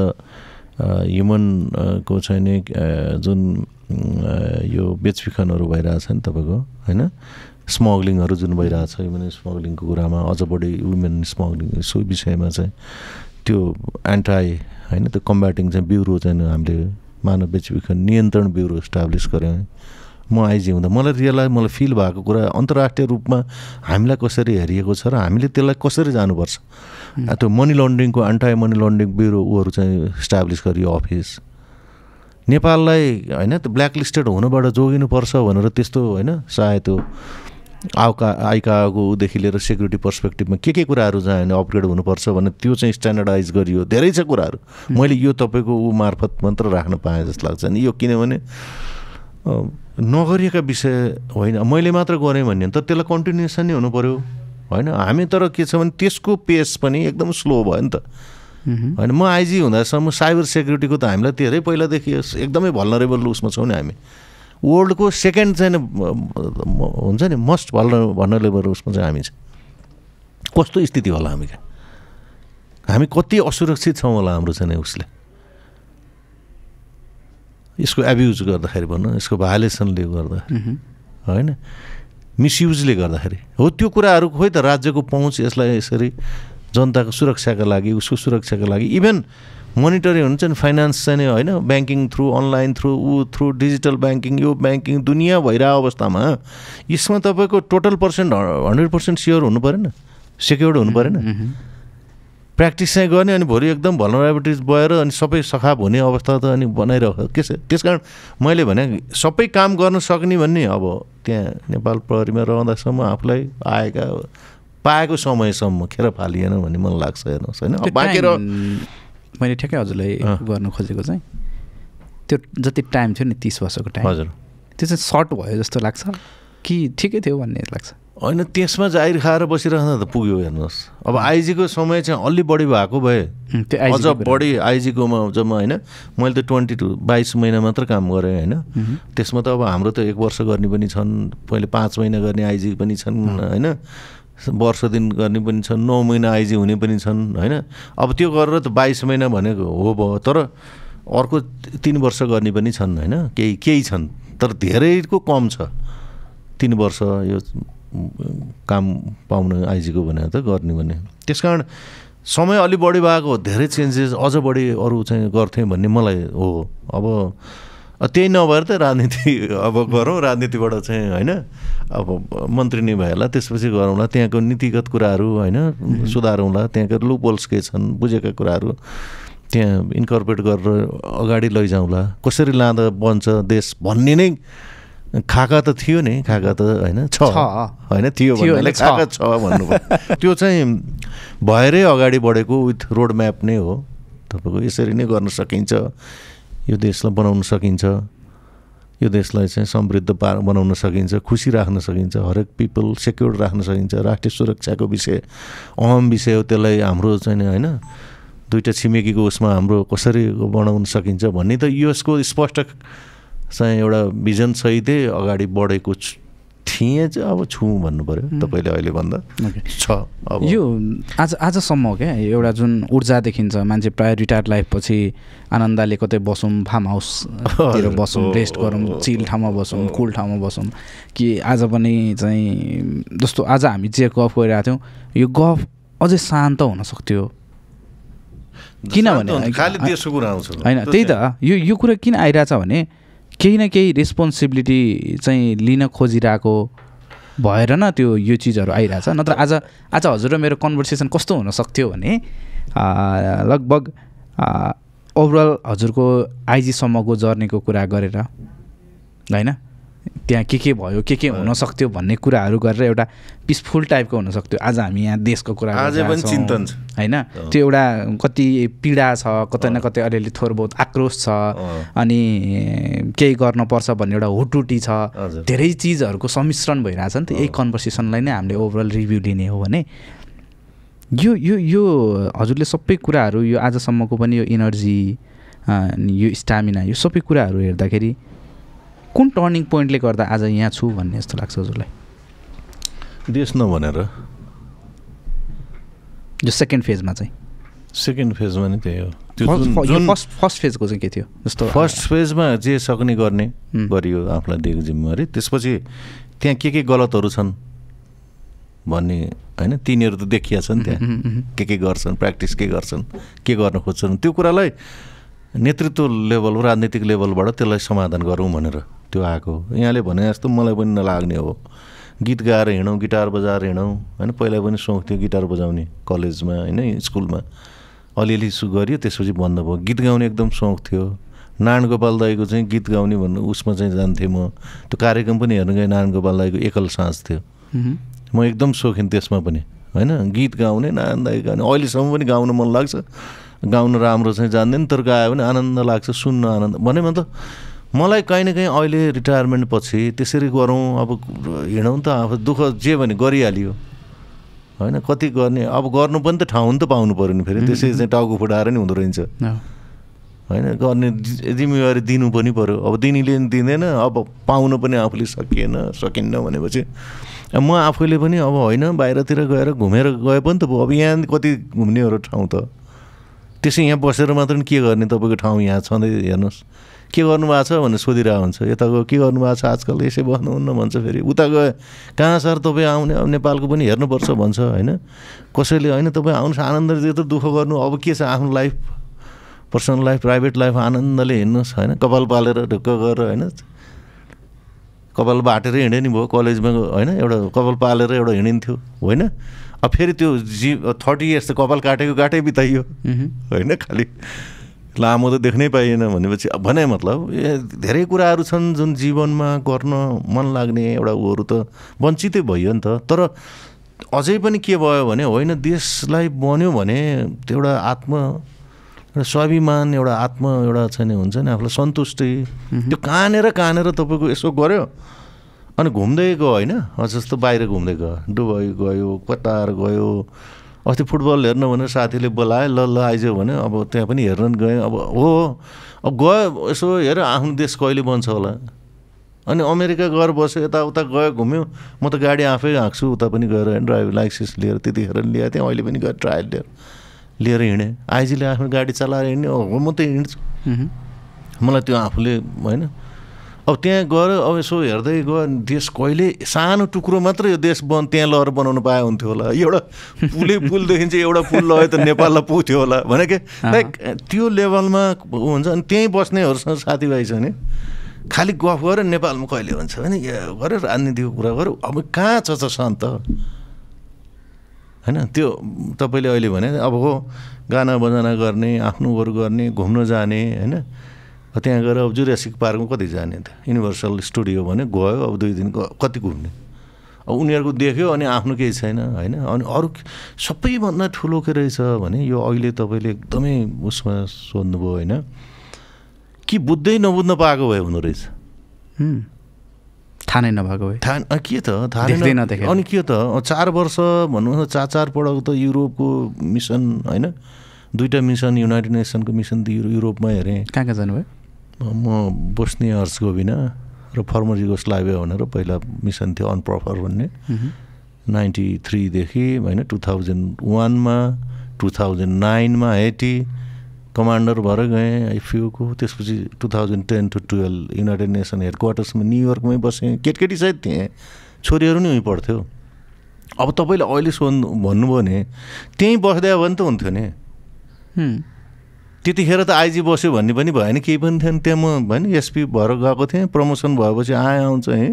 ह्युमन को चाहिँ नि जुन यो बेचबिखनहरू भइरहेछ नि तपाईको हैन स्मग्लिङहरु जुन भइरहेछ ह्युमन स्मग्लिङको कुरामा अझ बढी वुमेन स्मग्लिङ सो विषयमा चाहिँ त्यो एन्टाइ हैन त्यो कम्ब्याटिङ चाहिँ ब्युरो चाहिँ हामीले मानव बेचबिखन नियन्त्रण ब्युरो इस्टाब्लिस गऱ्यौँ म आइजी हुँदा मलाई रियलाइ मलाई फिल भएको कुरा अन्तर्राष्ट्रिय रूपमा हामीलाई कसरी हेरिएको छ र हामीले त्यसलाई कसरी जानुपर्छ त्यो मनी लन्ड्रिङको एन्टाइ मनी लन्ड्रिङ ब्युरो उहरू चाहिँ इस्टाब्लिस गरियो अफिस नेपाललाई हैन त्यो ब्ल्याकलिस्टेड हुनबाट जोगिनुपर्छ भनेर त्यस्तो हैन सायद त्यो आउका आइकाकोदेखि लिएर सेक्युरिटी पर्सपेक्टिभमा के के कुराहरू चाहिँ होइन अपग्रेड हुनुपर्छ भनेर त्यो चाहिँ स्ट्यान्डर्डाइज गरियो धेरै छ कुराहरू मैले यो तपाईँको ऊ मार्फत मात्र राख्न पाएँ जस्तो लाग्छ नि यो किनभने नगरिएका विषय होइन मैले मात्र गरेँ भन्ने त त्यसलाई कन्टिन्युएसन नै हुनुपर्यो होइन हामी तर के छ भने त्यसको पेस पनि एकदम स्लो भयो नि त होइन म आइजी हुँदासम्म साइबर सेक्युरिटीको त हामीलाई धेरै पहिलादेखि एकदमै भल्नरेबल उसमा छौँ नि हामी वर्ल्डको सेकेन्ड चाहिँ हुन्छ नि मोस्ट भल्न भल्नरेबल उसमा चाहिँ हामी छ कस्तो स्थिति होला हामी कहाँ हामी कति असुरक्षित छौँ होला हाम्रो चाहिँ उसले यसको एब्युज गर्दाखेरि भनौँ यसको भायोलेसनले गर्दा हैन मिसयुजले गर्दाखेरि हो त्यो कुराहरु खोइ त राज्यको पहुँच यसलाई यसरी जनताको सुरक्षाका लागि उसको सुरक्षाका लागि इभन मोनिटरी हुन्छ नि फाइनान्स चाहिँ हैन banking through online through uh through digital banking यो बैंकिङ दुनिया भइरा अवस्थामा यसमा तपाईको total percent hundred percent sure हुनु पर्दैन सिक्योर्ड हुनु पर्दैन प्र्याक्टिस चाहिँ गर्ने अनि भोलि एकदम भल्नरेबिलिटिज भएर अनि सबै सखाब हुने अवस्था त अनि बनाइराख के त्यसकारण मैले भने सबै काम गर्न सक्ने भन्ने अब त्यहाँ नेपाल प्रहरीमा रहँदासम्म आफुलाई आएका पाएको समयसम्म खेर फालिएन भन्ने मन लाग्छ हेर्नुस् हैन अब बाकेर मैले ठ्याक्कै हजुरलाई गर्न खोजेको चाहिँ त्यो जति टाइम थियो नि तीस वर्षको टाइम हजुर त्यो चाहिँ सर्ट भयो जस्तो लाग्छ कि ठिकै थियो भन्ने लाग्छ हैन त्यसमा जाहिर खाएर बसिरहन त पुग्यो हेर्नुस् अब आईजी को समय चाहिँ अलि बढी भएको भए अझ बढी आईजी को मा जम्मा हैन मैले त बाइस महिना मात्र काम गरे हैन त्यसमा त अब हाम्रो त एक वर्ष गर्ने पनि छन् पहिले पाँच महिना गर्ने आईजी पनि छन् हैन वर्ष दिन गर्ने पनि छन् नौ महिना आईजी हुने पनि छन् हैन अब त्यो गरेर त बाइस महिना भनेको हो भयो तर अर्को तीन वर्ष गर्ने पनि छन् हैन केही केही छन् तर धेरैको कम छ तीन वर्ष यो काम पाउन आईजी को भने त गर्ने भने त्यसकारण समय अलि बढी भएको धेरै चेन्जेस अझ बढी अरु चाहिँ गर्थे भन्ने मलाई हो अब त्यही नभएर त राजनीति अब गरौं राजनीतिबाट चाहिँ हैन अब मन्त्री नै भएला त्यसपछि गरौँला त्यहाँको नीतिगत कुराहरु हैन सुधारौँला त्यहाँको लुपहोल्स के छन् बुझेका कुराहरु त्यहाँ इन्कर्पोरेट गरेर अगाडि लैजाउँला कसरी लाँदा बन्छ देश भन्ने नै खाका त थियो नि खाका त हैन छ हैन थियो भन्नाले खाका छ भन्नु पर्यो त्यो चाहिँ भएरै अगाडि बढेको विथ रोड म्याप नै हो तपाईको यसरी नै गर्न सकिन्छ यो देशलाई बनाउन सकिन्छ यो देशलाई चाहिँ समृद्ध बनाउन सकिन्छ खुशी राख्न सकिन्छ हरेक पिपल सिक्योर राख्न सकिन्छ राष्ट्रिय सुरक्षाको विषय अहम विषय हो त्यसलाई हाम्रो चाहिँ हैन दुईटा छिमेकीको उसमा हाम्रो कसरी बनाउन सकिन्छ भन्ने त यसको स्पष्ट चाहिँ एउटा भिजन सहितै अगाडि बढेको थिए चाहिँ अब छु भन्नु पर्यो तपाईले अहिले भन्दा छ अब यो आज आजसम्म के एउटा जुन ऊर्जा देखिन्छ मान्छे प्राय रिटायर्ड लाइफ पछि आनन्दले कतै बसौं फार्म हाउसतिर बसौं रेस्ट गरौं चिल ठाउँमा बसौं कुल ठाउँमा बसौं कि आज पनि चाहिँ जस्तो आज हामी जे गफ गरिरहेका थियौं यो गफ अझै शान्त हुन सक्थ्यो किनभने खाली त्यसको कुरा आउँछ हैन त्यही त यो यो कुरा किन आइराछ भने केही न केही रेस्पोन्सिबिलिटी चाहिँ लिन खोजिरहेको भएर न त्यो यो चीजहरु आइराछ नत्र आज आज हजुर र मेरो कन्भर्सेसन कस्तो हुन सक्थ्यो भने लगभग ओभरअल हजुरको आईजी सम्मको जर्नीको कुरा गरेर हैन त्यहाँ के के भयो के के हुन सक्थ्यो भन्ने कुराहरु गरेर एउटा पीसफुल टाइपको हुन सक्थ्यो आज हामी यहाँ देशको कुरा आज पनि चिन्तन छ हैन त्यो एउटा कति पीडा छ कतै न कतै अलिअलि थोर बहुत आक्रोश छ अनि केही गर्न पर्छ भन्ने एउटा होटुटी छ धेरै चीजहरुको सम्मिश्रण भइराछ नि त यही कन्भर्सेसनलाई नै हामीले ओभरअल रिभ्यू लिने हो भने यो यो यो हजुरले सबै कुराहरु यो आजसम्मको पनि यो एनर्जी यो स्टामिना यो सबै कुराहरु हेर्दाखेरि कुन टर्निङ पोइन्टले गर्दा आज यहाँ छु भन्ने जस्तो लाग्छ हजुरलाई देश नभनेर यो सेकेन्ड फेजमा चाहिँ सेकेन्ड फेजमा नि त्यही हो त्यो फर्स्ट फर्स्ट फेजको चाहिँ के थियो जस्तो फर्स्ट फेजमा जे सक्ने गर्ने गरियो आफुलाई दिएको जिम्मेवारी त्यसपछि त्यहाँ के के गलतहरू छन् भन्ने हैन तिनीहरू त देखिया छन् त्यहाँ के के गर्छन् प्र्याक्टिस के गर्छन् के गर्न खोज्छन् त्यो कुरालाई नेतृत्व लेभल राजनीतिक लेभलबाट त्यसलाई समाधान गरौँ भनेर त्यो आको यहाँले भने जस्तो मलाई पनि नलाग्ने हो गीत गाएर हिँडौं गिटार बजाएर हिँडौं हैन पहिला पनि सोख थियो गिटार बजाउने कलेजमा हैन स्कुलमा अलिअलि सु गरियो त्यसपछि बन्द भयो गीत गाउने एकदम सोख थियो नारायण गोपाल दाइको चाहिँ गीत गाउने भन्नु उसमा चाहिँ जान्थे म त्यो कार्यक्रम पनि हेर्न गए नारायण गोपाल दाइको एकल साँझ थियो म एकदम सोखिन त्यसमा पनि हैन गीत गाउने नारायण दाइ गाउने अहिलेसम्म पनि गाउन मन लाग्छ गाउन राम्रो चाहिँ जान्दैन तर गायो भने आनन्द लाग्छ सुन्न आनन्द भने म त मलाई कहीँ न कहीँ अहिले रिटायरमेन्ट पछि त्यसरी गरौँ अब हिँडौँ त आफू दुःख जे भने गरिहालियो हैन कति गर्ने अब गर्नु पनि त ठाउँ नि त पाउनु पर्यो नि फेरि त्यसै चाहिँ टाउको फुटाएर नि हुँदो रहन्छ हैन गर्ने जिम्मेवारी दिनु पनि पर्यो अब दिनेले नि दिँदैन अब पाउनु पनि आफूले सकिएन सकिन्न भनेपछि म आफूले पनि अब होइन बाहिरतिर गएर घुमेर गए पनि त अब यहाँ कति घुम्नेहरू ठाउँ त त्यसै यहाँ बसेर मात्र के गर्ने तपाईको ठाउँ यहाँ छँदै हेर्नुस् के गर्नु भएको छ भनेर सोधिरहेको हुन्छ यताको के गर्नु भएको छ आजकल यसै बस्नुहुन्न भन्छ फेरि उता गयो कहाँ सर तपाई आउने नेपालको पनि हेर्नुपर्छ भन्छ हैन कसैले हैन तपाई आउनुस आनन्दले जस्तो दुख गर्नु अब के छ आफ्नो life personal life private life आनन्दले हेर्नुस हैन कपाल पालेर ढुक्क गरेर हैन कपाल बाटेर हिँडे नि भयो कलेजमा हैन एउटा कपाल पालेर एउटा हिँडिन्थ्यो हैन अब फेरि त्यो थर्टी इयर्स त कपाल काटेको काटै बिताइयो हैन खाली लामो त देख्नै पाइएन भनेपछि भने मतलब धेरै कुराहरु छन् जुन जीवनमा गर्न मन लाग्ने एउटा उहरु त वञ्चितै भयो नि त तर अझै पनि के भयो भने होइन देशलाई बन्यो भने एउटा आत्म एउटा स्वाभिमान एउटा आत्म एउटा छैन हुन्छ नि आफुलाई सन्तुष्टि त्यो कानेर कानेर तपाईको यसो गर्यो अनि घुम्दै गयो हैन जस्तो बाहिर घुम्दै गयो दुबई गयो कतार गयो अस्ति फुटबल हेर्न भनेर साथीले बोलाए ल ल आइजो भने अब त्यहाँ पनि हेर्न गए अब हो अब गयो यसो हेर आफ्नो देश कहिले बन्छ होला अनि अमेरिका गएर बस्यो यता उता गयो घुम्यो म त गाडी आफै हाँक्छु उता पनि गएर ड्राइभिङ लाइसेन्स लिएर त्यतिखेर ल्याए थिएँ अहिले पनि गएर ट्रायल लिएर लिएर हिँडेँ आइजीले आफ्नो गाडी चलाएर हिँड्ने हो म त हिँड्छु मलाई त्यो आफूले होइन अब त्यहाँ गएर अब यसो हेर्दै गयो देश कहिले सानो टुक्रो मात्र यो देश बन त्यहाँ लहर बनाउन पाए हुन्थ्यो होला एउटा पुलै पुल देखिन्छ एउटा पुल लग्यो त नेपाललाई पुग्थ्यो होला भने के लाइक त्यो लेभलमा हुन्छ अनि त्यही बस्नेहरुसँग साथीभाइ छ नि खाली गफ गरेर नेपालमा कहिले हुन्छ हैन गरेर राजनीतिको कुरा गरेर अब कहाँ छ छ सन्त हैन त्यो तपाईले अहिले भने अब हो गाना बजाना गर्ने आफ्नोहरु गर्ने घुम्न जाने हैन त्यहाँ गएर अब जुरासिक पार्कमा कति जाने त युनिभर्सल स्टुडियो भने गयो अब दुई दिनको कति घुम्ने अब उनीहरुको देख्यो अनि आफ्नो केही छैन हैन अनि अरु सबैभन्दा ठूलो के रहेछ भने यो अहिले तपाईले एकदमै उसमा सोध्नुभयो हैन कि बुझ्दै नबुझ्न पाएको भए हुनु रहेछ हम थाहा नै नभएको भए थाहा के त थाहा देख्दैन देख्यो अनि के त चार वर्ष भन्नु चार चार पटक त युरोपको मिसन हैन दुईटा मिसन युनाइटेड नेसनको मिसन दियो युरोपमा हेरे कहाँ कहाँ जानु भयो म बोस्निया हर्जगोभिना र फर्मर युगोस्लाभिया भनेर पहिला मिसन थियो अनप्रफर भन्ने नाइन्टी थ्री देखि हैन टू थाउजेंड वन में टू थाउजेंड नाइन में हेटी कमांडर भएर गए आइफिओको त्यसपछि two thousand ten two twelve United nation हेडक्वार्टर्समा न्युयोर्कमै बसेँ केटकेटी सहित थिएँ छोरीहरू नि उही पढ्थ्यो अब तपाईले अहिले सोध्नु भन्नुभयो नि त्यही बस्दै भने त हुन्थ्यो नि त्यतिखेर त आइजी बस्यो भन्ने पनि भएन केही पनि थिएन त्यहाँ म हैन एसपी भएर गएको थिएँ प्रमोसन भएपछि आए आउँछ है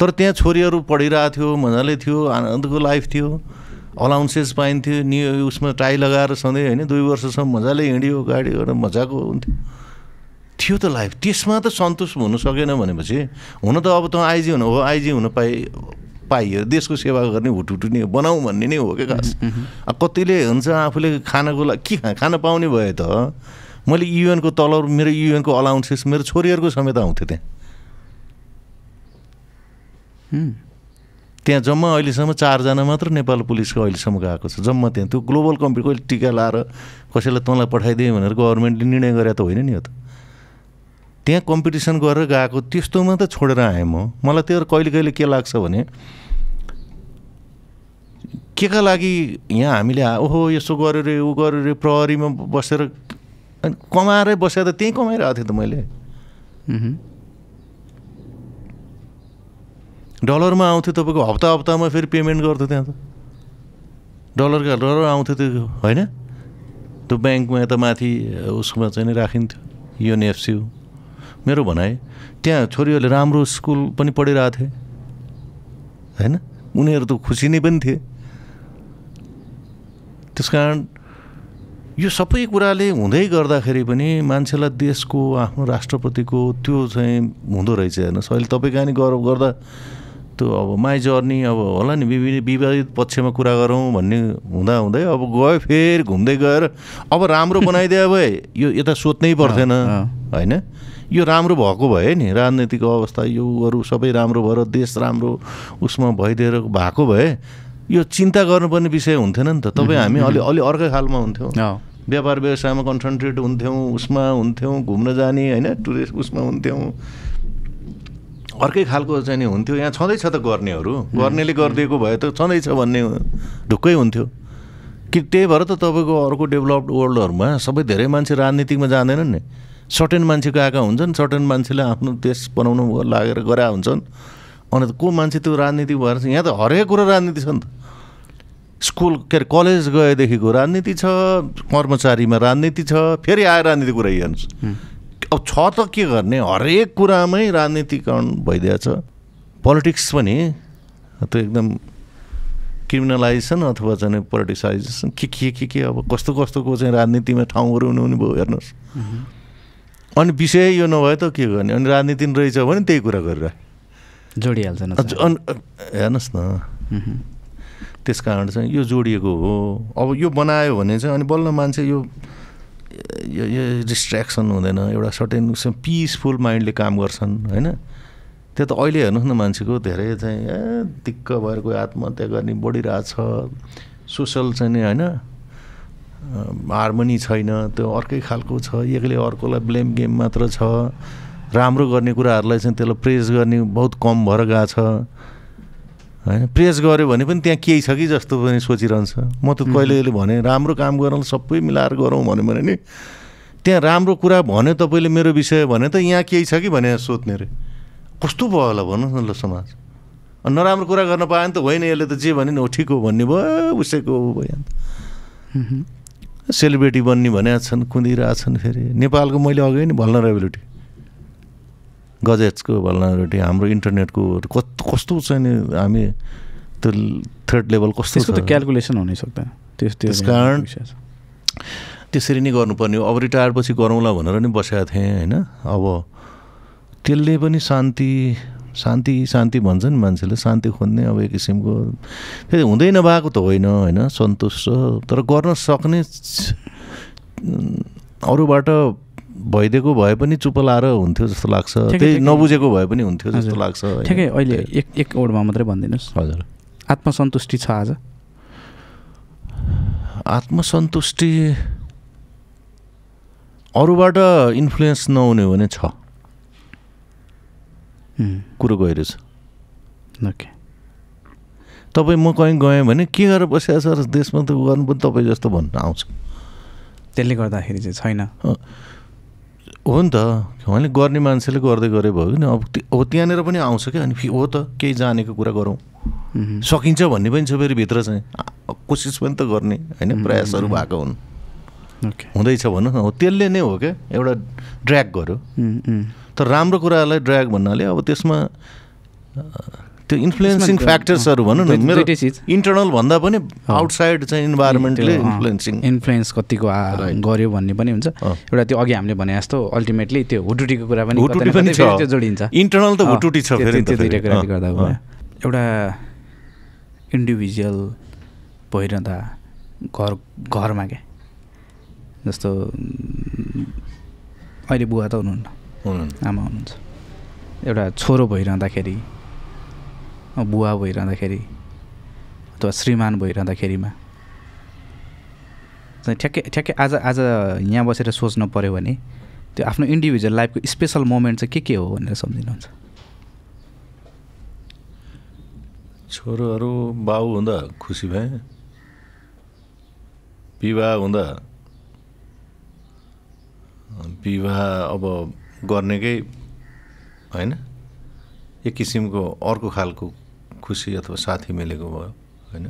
तर त्यहाँ छोरीहरू पढिरहेको थियो मजाले थियो आनन्दको लाइफ थियो अलाउन्सेस पाइन्थ्यो नि उसमा टाई लगाएर सधैँ हैन दुई वर्षसम्म मजाले हिँडियो गाडी गरेर मजाको हुन्थ्यो थियो त लाइफ त्यसमा त सन्तुष्ट हुन सकेन भनेपछि हुन त अब त आइजी हुनु हो आइजी हुन पाए पाइयो देशको सेवा गर्ने हुटुटु नै बनाऊ भन्ने नै हो के खास अब कतिले हुन्छ आफूले खानाको लागि के खाना पाउने भए त मैले युएन को तलब मेरो युएन को अलाउन्सेस मेरो छोरीहरुको समेत आउँथ्यो त्यहाँ हम त्यहाँ जम्मा अहिलेसम्म चार जना मात्र नेपाल पुलिसको अहिलेसम्म गएको छ जम्मा त्यहाँ त्यो ग्लोबल कम्पनीको टिका लाएर कसैलाई तँलाई पठाइदिए भनेर गभर्नमेन्टले निर्णय गरे त होइन नि यो त त्यहाँ कम्पिटिसन गरेर गएको त्यस्तोमा त छोडेर आएँ म मलाई त्यो कहिले कहिले के लाग्छ भने के का लागि यहाँ हामीले ओहो यसो गर्यो रे उ गर्यो रे प्रहरीमा बसेर कमाएरै बसेर त त्यही कमाइरहेको थिएँ त मैले डलरमा आउँथ्यो तपाईको हप्ता हप्तामा फेरि पेमेन्ट गर्थ्यो त्यहाँ त डलरका डलर आउँथ्यो त्यो हैन त्यो बैंकमा यता माथि उसमा चाहिँ नि राखिन्थ्यो युएनएफसी मेरो भनाइ त्यहाँ छोरीहरूले राम्रो स्कुल पनि पढिरहेको थिए हैन उनीहरु त खुसी नै पनि थिए त्यसकारण यो सबै कुराले हुँदै गर्दाखेरि पनि मान्छेलाई देशको आफ्नो राष्ट्रपतिको त्यो चाहिँ हुँदो रहेछ हैन सहिले तपाईं गानी गर्व गर्दा त्यो अब माइ जर्नी अब होला नि विवादित पक्षमा कुरा गरौँ भन्ने हुँदा हुँदै अब गयो फेरि घुम्दै गएर अब राम्रो बनाइदिए भए यो यता सोच्नै पर्थेन हैन यो राम्रो भएको भए नि राजनीतिक अवस्था यो अरु सबै राम्रो भएर देश राम्रो उसमा भइदिएर भएको भए यो चिन्ता गर्नुपर्ने विषय हुन्थेन नि त तपाई हामी अलि अलि अर्कै हालमा हुन्थ्यौ व्यापार व्यवसायमा कन्सन्ट्रेट हुन्थ्यौ उसमा हुन्थ्यौ घुम्न जाने हैन टुरिस्ट उसमा हुन्थ्यौ अर्कै खालको चाहिँ नि हुन्थ्यो यहाँ छदै छ त गर्नेहरु गर्नेले गर्दिएको भए त छदै छ भन्ने ढुक्कै हुन्थ्यो कि त्यही भएर त तपाईको अरुको डेभलप्ड वर्ल्डहरुमा सबै धेरै मान्छे राजनीतिमा जादैनन् नि सर्टेन मान्छेको आका हुन्छन् सर्टेन मान्छेले आफ्नो देश बनाउनु लागेर गरे हुन्छन् अनि त को मान्छे त्यो राजनीति भएर यहाँ त हरेक कुरा राजनीति छ नि त स्कुल के कलेज गए देखिको राजनीति छ कर्मचारीमा राजनीति छ फेरि आए राजनीति कुरा हेर्नुस् अब छ त के गर्ने हरेक कुरामै राजनीतिकरण भइदिया छ पोलिटिक्स पनि त्यो एकदम क्रिमिनलाइजेसन अथवा चाहिँ पोलिटिसाइजेसन के के के के अब कस्तो कस्तोको चाहिँ राजनीतिमा ठाउँहरु हुनु भयो हेर्नुस् अनि विषय यो नभए त के गर्ने अनि राजनीति नै रहेछ भने त्यही कुरा गरेर जोडिहाल्छ न हेर्नुस् न त्यसकारण चाहिँ यो जोडिएको हो अब यो बनायो भने चाहिँ अनि बल्ल मान्छे यो यो डिस्ट्र्याक्सन हुँदैन एउटा सर्टेन पीसफुल माइन्डले काम गर्छन् हैन त्यो त अहिले हेर्नुस् न मान्छेको धेरै चाहिँ ए दिक्क भएर गयो आत्महत्या गर्ने बढिरहेछ सोशल चाहिँ नि हैन हार्मनी छैन त्यो अर्कै खालको छ एकले अर्कोलाई ब्लेम गेम मात्र छ राम्रो गर्ने कुराहरुलाई चाहिँ त्यसले प्रेज गर्ने बहुत कम भएर गएको छ हैन प्रेज गर्यो भने पनि त्यहाँ केही छ कि जस्तो पनि सोचिरहन्छ म त कहिलेले भने राम्रो काम गर्न सबै मिलाएर गरौँ भन्यो भने नि त्यहाँ राम्रो कुरा भन्यो तपाईले मेरो विषय भने त यहाँ केही छ कि भने सोध्ने रे कस्तो भयो होला भन्नुस् न ल समाज अनि नराम्रो कुरा गर्न पाएन त होइन यसले त जे भन्यो नि हो ठीक हो भन्ने भयो उसैको भयो सेलिब्रिटी बन्ने भनेका छन् कुदिरहेका छन् फेरि नेपालको मैले अघि नै भल्नरेबिलिटी गजेट्सको भल्नरेबिलिटी हाम्रो इन्टरनेटको कस्तो चाहिँ हामी त्यो थ्रेड लेभल कस्तो छ त्यो क्याल्कुलेसन हुनै सक्दैन त्यसकारण त्यसरी नै गर्नुपर्ने हो अब रिटायरपछि गरौँला भनेर नि बसेका थिए हैन अब त्यसले पनि शान्ति शान्ति शान्ति भन्छन् मान्छेले शान्ति खोज्ने अब एक किसिमको फेरि हुँदै नभएको त होइन हैन सन्तोष छ तर गर्न सक्ने अरूबाट भइदिएको भए पनि चुप लाएर हुन्थ्यो जस्तो लाग्छ त्यही नबुझेको भए पनि हुन्थ्यो जस्तो लाग्छ ठिकै अहिले एक एक ओडमा मात्रै भन्दिनुस् हजुर आत्मसन्तुष्टि छ आज आत्मसन्तुष्टि अरूबाट इन्फ्लुएन्स नहुने भने छ कुरो गएर ओके तपाई म कहीँ गएँ भने के गरेर बसेको छ र देशमा त गर्नु पनि तपाईँ जस्तो भन्न आउँछ त्यसले गर्दाखेरि चाहिँ छैन हो नि त उहाँले गर्ने मान्छेले गर्दै गरे भयो नि अब हो त्यहाँनिर पनि आउँछ क्या अनि हो त केही जानेको कुरा गरौँ सकिन्छ भन्ने पनि छ फेरि भित्र चाहिँ कोसिस पनि त गर्ने होइन प्रयासहरू भएको हुन् हुँदैछ भन्नु न हो त्यसले नै हो क्या एउटा ड्र्याग गर्यो तर राम्रो कुरालाई ड्र्याग भन्नाले अब त्यसमा त्यो इन्फ्लुएन्सिङ फ्याक्टर्सहरु भन्नु न मेरो इन्टर्नल भन्दा पनि आउटसाइड चाहिँ इन्भाइरोमेन्टले इन्फ्लुएन्सिङ इन्फ्लुएन्स कतिको गर्यो भन्ने पनि हुन्छ एउटा त्यो अघि हामीले भने जस्तो अल्टिमेटली त्यो हुटुटीको कुरा पनि त्यो जोडिन्छ इन्टर्नल त हुटुटी छ फेरि त्यो दुईटा कुराले गर्दा एउटा इन्डिभिजुअल भइरहँदा घर घरमा के जस्तो अहिले बुवा त हुनुहुन्न आमा हुनुहुन्छ एउटा छोरो भइरहँदाखेरि बुवा भइरहँदाखेरि अथवा श्रीमान भइरहँदाखेरिमा चाहिँ ठ्याक्कै ठ्याक्कै आज आज यहाँ बसेर सोच्नु पऱ्यो भने त्यो आफ्नो इन्डिभिजुअल लाइफको स्पेसल मोमेन्ट चाहिँ के के हो भनेर सम्झिनुहुन्छ छोरोहरू बाउ हुँदा खुसी भए विवाह हुँदा विवाह अब गर्नेकै हैन एक किसिमको अर्को खालको खुसी अथवा साथी मिलेको भयो हैन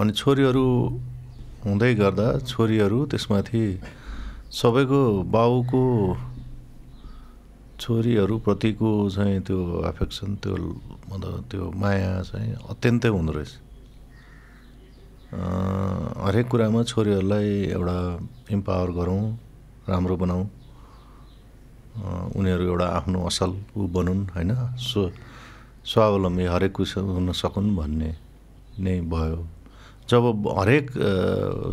अनि छोरीहरू हुँदै गर्दा छोरीहरू त्यसमाथि सबैको बाउको छोरीहरूप्रतिको चाहिँ त्यो अफेक्सन त्यो मतलब त्यो माया चाहिँ अत्यन्तै हुँदो रहेछ हरेक कुरामा छोरीहरूलाई एउटा इम्पावर गरौँ राम्रो बनाऊँ उनीहरू एउटा आफ्नो असल ऊ बनुन् हैन स्व स्वावलम्बी हरेक कुछ हुन सकुन् भन्ने नै भयो जब हरेक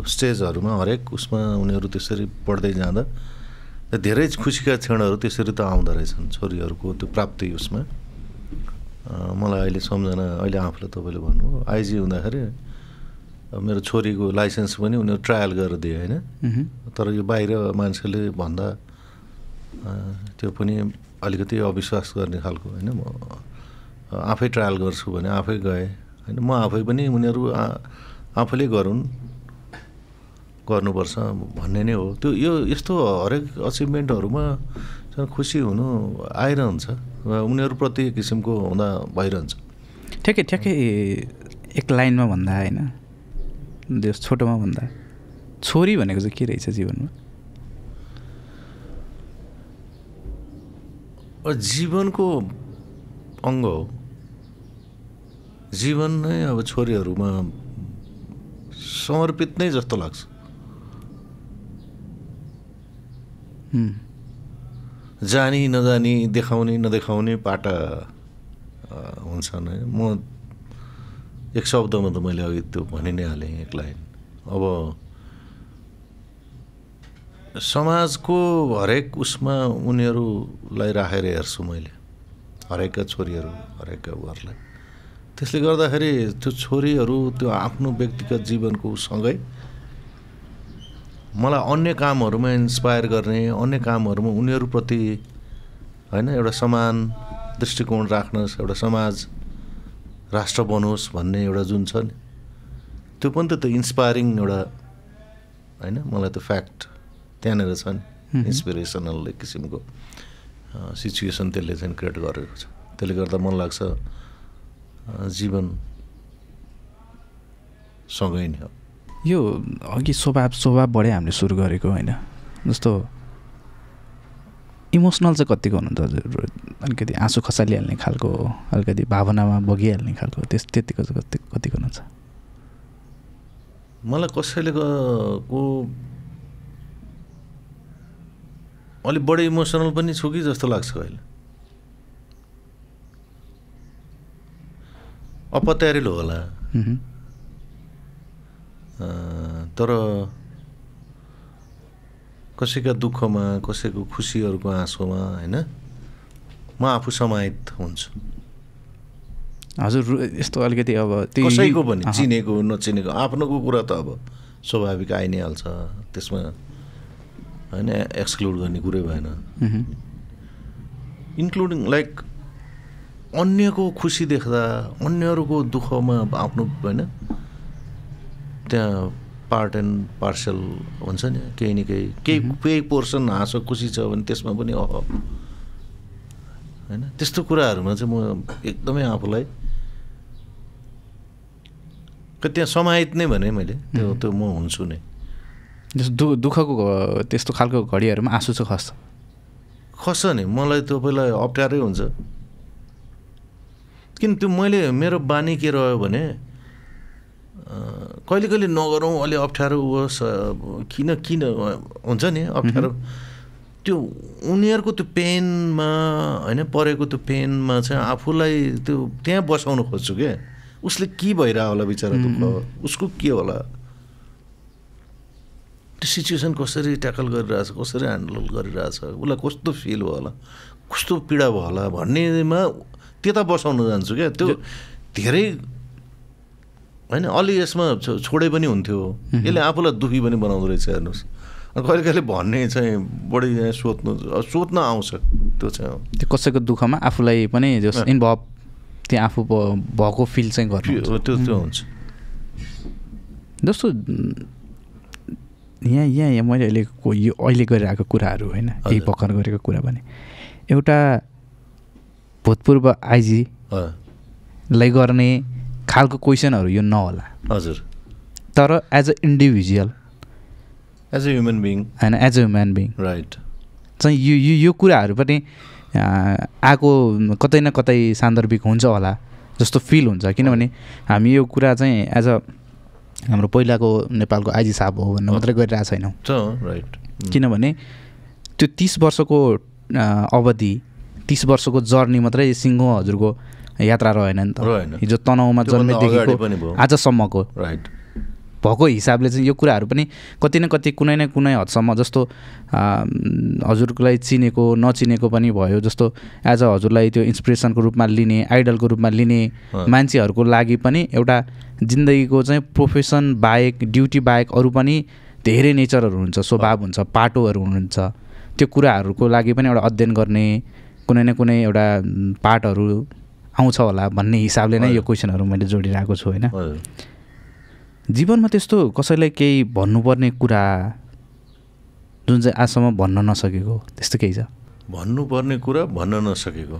स्टेजहरुमा हरेक उसमा उनीहरू त्यसरी पढ्दै जाँदा धेरै खुसीका क्षणहरू त्यसरी त आउँदा रहेछन् छोरीहरूको त्यो प्राप्ति उसमा मलाई अहिले सम्झना अहिले आफूले तपाईले भन्नु आइजी हुँदाखेरि मेरो छोरीको लाइसेन्स पनि उनीहरू ट्रायल गरेर दिए हैन तर यो बाहिर मान्छेले भन्दा त्यो पनि अलिकति अविश्वास गर्ने खालको हैन म आफै ट्रायल गर्छु भने आफै गए हैन म आफै पनि उनीहरू आफैले गरुन् गर्नुपर्छ भन्ने नै हो त्यो यो यस्तो हरेक अचिभमेन्टहरुमा खुशी हुनु आइरहन्छ उनीहरु प्रत्येक किसिमको हुँदा भइरहन्छ ठेके ठेके एक लाइनमा भन्दा हैन देश छोटोमा भन्दा छोरी भनेको चाहिँ के रहेछ जीवनमा जीवनको अंग हो जीवन नै अब छोरीहरुमा समर्पित नै जस्तो लाग्छ जानी नजानी देखाउने नदेखाउने पाटा हुन्छन् म एक शब्दमा त मैले अघि त्यो भनि नै हाले एक लाइन अब समाजको हरेक उसमा उनीहरुलाई राखेर हेर्छु मैले हरेकका छोरीहरु हरेकका बुवाहरुलाई त्यसले गर्दाखेरि त्यो छोरीहरु त्यो आफ्नो व्यक्तिगत जीवनको सँगै मलाई अन्य कामहरुमा इन्स्पायर गर्ने अन्य कामहरुमा उनीहरुप्रति हैन एउटा समान दृष्टिकोण राख्नस एउटा समाज राष्ट्र बनोस् भन्ने एउटा जुन छ नि त्यो पनि त इन्स्पायरिङ एउटा हैन मलाई त फ्याक्ट त्यनेर छ नि इन्स्पिरेशनल किसिमको सिचुएसन त्यसले चाहिँ क्रिएट गरेको छ त्यसले गर्दा मन लाग्छ जीवन सँगै नि हो यो अघि स्वभाव स्वभाव बढे हामीले सुरु गरेको हैन जस्तो इमोसनल चाहिँ कतिको हुनुहुन्छ हजुर अलिकति आँसु खसालिहाल्ने खालको अलिकति भावनामा बगिहाल्ने खालको त्यस त्यतिको कतिको हुनुहुन्छ मलाई कसैले को अलि बढी इमोसनल पनि छु कि जस्तो लाग्छ अहिले अपत्यारिलो होला तर कसैको दुःखमा कसैको खुशीहरुको आँसुमा हैन म आफू समाहित हुन्छु हजुर यस्तो अलिकति अब त्यो कसैको पनि चिनेको नचिनेको आफ्नोको कुरा त अब स्वाभाविक आइ नै हाल्छ त्यसमा हैन एक्सक्लुड गर्ने कुरै भएन इन्क्लुडिङ लाइक अन्यको खुशी देख्दा अन्यहरुको दुःखमा आफ्नो हैन त्यहाँ पार्ट एन्ड पार्सल हुन्छ नि केही न केही केही केही पोर्सन हाँसो खुसी छ भने त्यसमा पनि अ हैन त्यस्तो कुराहरुमा चाहिँ म एकदमै आफूलाई कतै समाहित नै भने मैले त्यो त्यो म हुन्छु नि जस्तो दुःखको त्यस्तो खालको घडीहरुमा आँसु चाहिँ खस्छ खस्छ नि मलाई त्यो पहिला अप्ठ्यारै हुन्छ किन त्यो मैले मेरो बानी के रह्यो भने कहिले कहिले नगरौं अलि अप्ठ्यारो होस् किन किन हुन्छ नि अप्ठ्यारो त्यो उनीहरुको त्यो पेनमा हैन परेको त्यो पेनमा चाहिँ आफूलाई त्यो त्यहाँ बसाउन खोज्छु के उसले के भइरा होला बिचारा दुःख उसको के होला त्यो सिचुएसन कसरी ट्याकल गरिराछ कसरी ह्यान्डल गरिराछ उलाई कस्तो फिल भयो होला कस्तो पीडा भयो होला भन्नेमा त्यता बसाउन जान्छु के त्यो धेरै हैन अलि यसमा छोडे पनि हुन्थ्यो यसले आफूलाई दुखी पनि बनाउँदो रहेछ हेर्नुस् कहिले कहिले भन्ने चाहिँ बढी सोच्नु सोच्न आउँछ त्यो चाहिँ त्यो कसैको दुःखमा आफूलाई पनि जस इन्भल्भ त्यहाँ आफू भएको फिल चाहिँ गर्नु त्यो त्यो हुन्छ जस्तो यहाँ यहाँ मैले अहिले यो अहिले गरिरहेको कुराहरू हैन यही भर्खर गरेको कुरा भने एउटा भूतपूर्व आइजी लाई गर्ने खालको क्वेशनहरु यो नहोला हजुर तर as a individual as a human being हैन as a human being right चाहिँ यो यो यो कुराहरु पनि आको कतै न कतै सान्दर्भिक हुन्छ होला जस्तो फिल हुन्छ किनभने हामी यो कुरा चाहिँ एज अ हाम्रो पहिलाको नेपालको आइजी साहब हो भन्ने मात्र गरिरा छैनौ राइट किनभने त्यो तीस वर्षको अवधि तीस वर्षको जर्नी मात्रै सिंह हजुरको यात्रा रहेन नि त हिजो तनावमा जन्मेदेखिको आजसम्मको राइट भएको हिसाबले चाहिँ यो कुराहरु पनि कति न कति कुनै न कुनै हदसम्म जस्तो हजुरलाई चिनेको नचिनेको पनि भयो जस्तो एज हजुरलाई त्यो इन्स्पिरेसनको रूपमा लिने आइडलको रूपमा लिने मान्छेहरुको लागि पनि एउटा जिन्दगीको चाहिँ प्रोफेसन बाहेक ड्युटी बाहेक अरु पनि धेरै नेचरहरु हुन्छ स्वभाव हुन्छ पाटोहरु हुन्छ त्यो कुराहरुको लागि पनि एउटा अध्ययन गर्ने कुनै न कुनै एउटा पाटहरु आउँछ होला भन्ने हिसाबले नै यो क्वेशनहरु मैले जोडिराको छु हैन जीवनमा त्यस्तो कसैलाई केही भन्नुपर्ने कुरा जुन चाहिँ आजसम्म भन्न नसकेको त्यस्तो केही छ भन्नुपर्ने कुरा भन्न नसकेको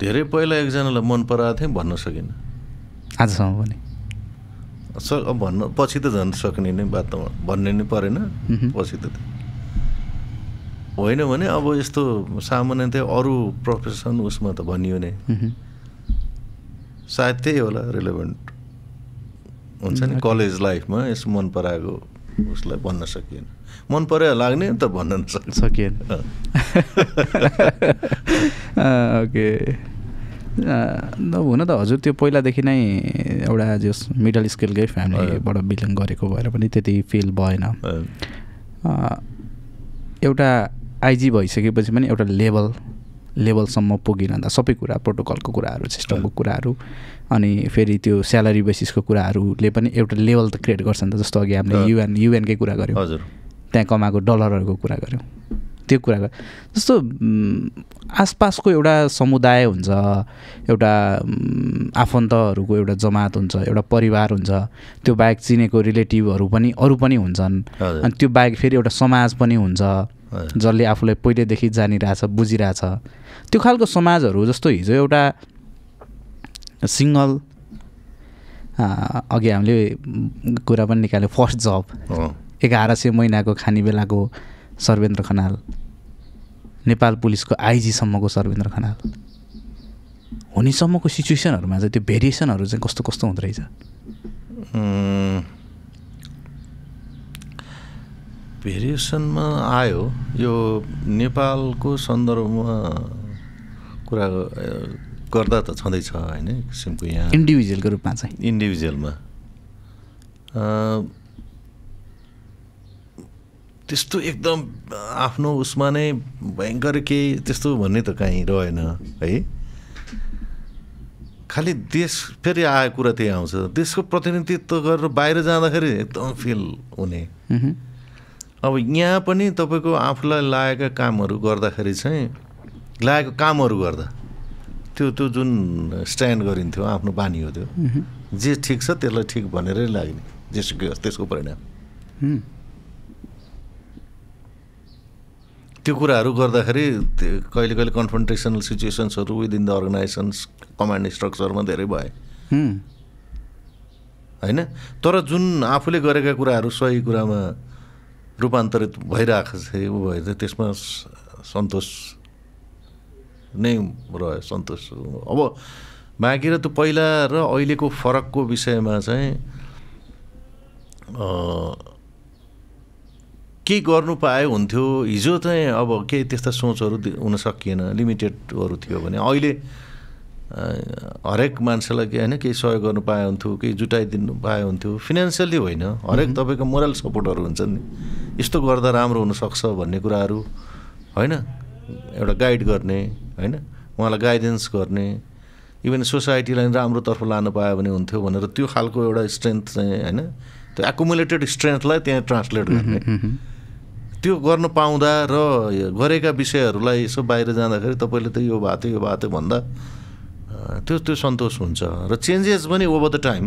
धेरै पहिला एकजनालाई मन पराएको थिए भन्न सकिन आजसम्म पनि सर भन्न पछि त झन् सक्ने नै बात भन्ने नै परेन पछि त होइन भने अब यस्तो सामान्यतया अरु प्रोफेसन उसमा त भनियो नि सायद त्यही होला रिलेभेन्ट हुन्छ नि कलेज लाइफमा यस मन पराएको उसलाई भन्न सकिएन मन पर्या लाग्ने त भन्न सकिएन ओके नहुन त हजुर त्यो पहिलादेखि नै एउटा जस मिडल स्केलकै फ्यामिलीबाट बिलङ गरेको भएर पनि त्यति फिल भएन एउटा आइजी भइसकेपछि पनि एउटा लेभल लेभलसम्म पुगिरहँदा सबै कुरा प्रोटोकलको कुराहरू सिस्टमको कुराहरू अनि फेरि त्यो स्यालेरी बेसिसको कुराहरूले पनि एउटा लेभल त क्रिएट गर्छ नि त जस्तो अघि हामीले युएन युएनकै कुरा गऱ्यौँ हजुर त्यहाँ कमाएको डलरहरूको कुरा गऱ्यौँ त्यो कुरा जस्तो आसपासको एउटा समुदाय हुन्छ एउटा आफन्तहरूको एउटा जमात हुन्छ एउटा परिवार हुन्छ त्यो बाहेक चिनेको रिलेटिभहरू पनि अरू पनि हुन्छन् अनि त्यो बाहेक फेरि एउटा समाज पनि हुन्छ जसले आफूलाई पहिलेदेखि जानिरहेछ बुझिरहेछ त्यो खालको समाजहरू जस्तो हिजो एउटा सिङ्गल अघि हामीले कुरा पनि निकाल्यो फर्स्ट जब एघार सय महिनाको खाने बेलाको सर्वेन्द्र खनाल नेपाल पुलिसको आइजीसम्मको सर्वेन्द्र खनाल हुनेसम्मको सिचुएसनहरूमा चाहिँ त्यो भेरिएसनहरू चाहिँ कस्तो कस्तो हुँदो रहेछ भेरिएसनमा आयो यो नेपालको सन्दर्भमा कुरा गर्दा त छँदैछ हैन किसिमको यहाँ इन्डिभिजुअलको रूपमा चाहिँ इन्डिभिजुअलमा त्यस्तो एकदम आफ्नो उसमा नै भयंकर केही त्यस्तो भन्ने त कहीं रहेन है खाली देश फेरि आएको कुरा त्यही आउँछ देशको प्रतिनिधित्व गरेर बाहिर जाँदाखेरि एकदम फिल हुने अब यहाँ पनि तपाईको आफूलाई लागेका कामहरू गर्दाखेरि चाहिँ लागेको कामहरू गर्दा त्यो त्यो जुन स्ट्यान्ड गरिन्थ्यो आफ्नो बानी हो त्यो जे ठीक छ त्यसलाई ठीक भनेरै लाग्ने जेसुकै होस् त्यसको परिणाम त्यो कुराहरू गर्दाखेरि कहिले कहिले कन्फ्रन्टेसनल सिचुएसन्सहरू विदिन द अर्गनाइजेसन्स कमान्ड स्ट्रक्चरमा धेरै भए हैन तर जुन आफूले गरेका कुराहरू सही कुरामा रूपान्तरित भइराखेको छ उ भएर त्यसमा सन्तोष नै रह्यो सन्तोष अब बाँकी र त पहिला र अहिलेको फरकको विषयमा चाहिँ के गर्नु पाए हुन्थ्यो हिजो चाहिँ अब के त्यस्ता सोचहरू हुन सकिएन लिमिटेडहरू थियो भने अहिले हरेक मान्छेलाई के हैन केही सहयोग गर्न पाए हुन्थ्यो केही जुटाइदिनु पाए हुन्थ्यो फाइनान्सियली होइन हरेक तपाईको मोरल सपोर्टहरू हुन्छन् नि यस्तो गर्दा राम्रो हुन सक्छ भन्ने कुराहरू हैन एउटा गाइड गर्ने हैन उहाँलाई गाइडेन्स गर्ने इभन सोसाइटीलाई राम्रो तर्फ लान पाए भने हुन्थ्यो भनेर त्यो खालको एउटा स्ट्रेन्थ चाहिँ हैन त्यो एकुमुलेटेड स्ट्रेन्थलाई त्यहाँ ट्रान्सलेट गर्ने त्यो गर्न पाउँदा र गरेका विषयहरूलाई यसो बाहिर जाँदाखेरि तपाईले त यो बात यो बात भन्दा त्यो त्यो सन्तोष हुन्छ र चेन्जेस पनि ओभर द टाइम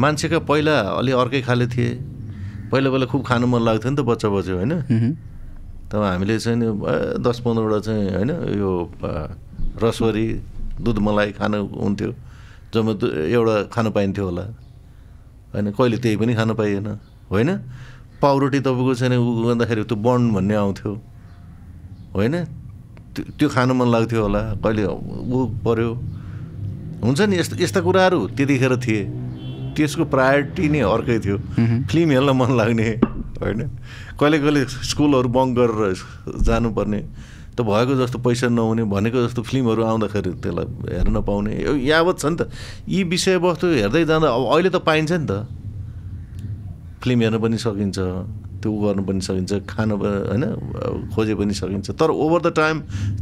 मान्छेका पहिला अलि अर्कै खाले थिए पहिला पहिला खुब खानु मन लाग्थ्यो नि त बच्चा बच्यो हैन तब हामीले चाहिँ दस पन्ध्रवटा चाहिँ हैन यो रसवरी दूध मलाई खानु हुन्थ्यो जम्मा एउटा खानु पाइन्थ्यो होला हैन कहिले त्यही पनि खानु पाइएन होइन पाउरोटी तपाईको चाहिँ उगाउँदाखेरि त्यो बन्ड भन्ने आउँथ्यो होइन त्यो खानु मन लाग्थ्यो होला कहिले उ पर्यो हुन्छ नि यस्ता यस्ता कुराहरू त्यतिखेर थिए त्यसको प्रायोरिटी नै अर्कै थियो फिल्म हेर्न मन लाग्ने हैन कहिले कहिले स्कुलहरू बङ्क गरेर जानुपर्ने त भएको जस्तो पैसा नहुने भनेको जस्तो फिल्महरू आउँदाखेरि त्यसलाई हेर्न पाउने यावत छ नि त यी विषयवस्तु हेर्दै जाँदा अब अहिले त पाइन्छ नि त फिल्म हेर्न पनि सकिन्छ त्यो गर्न पनि सकिन्छ खान हैन खोजे पनि सकिन्छ तर ओभर द टाइम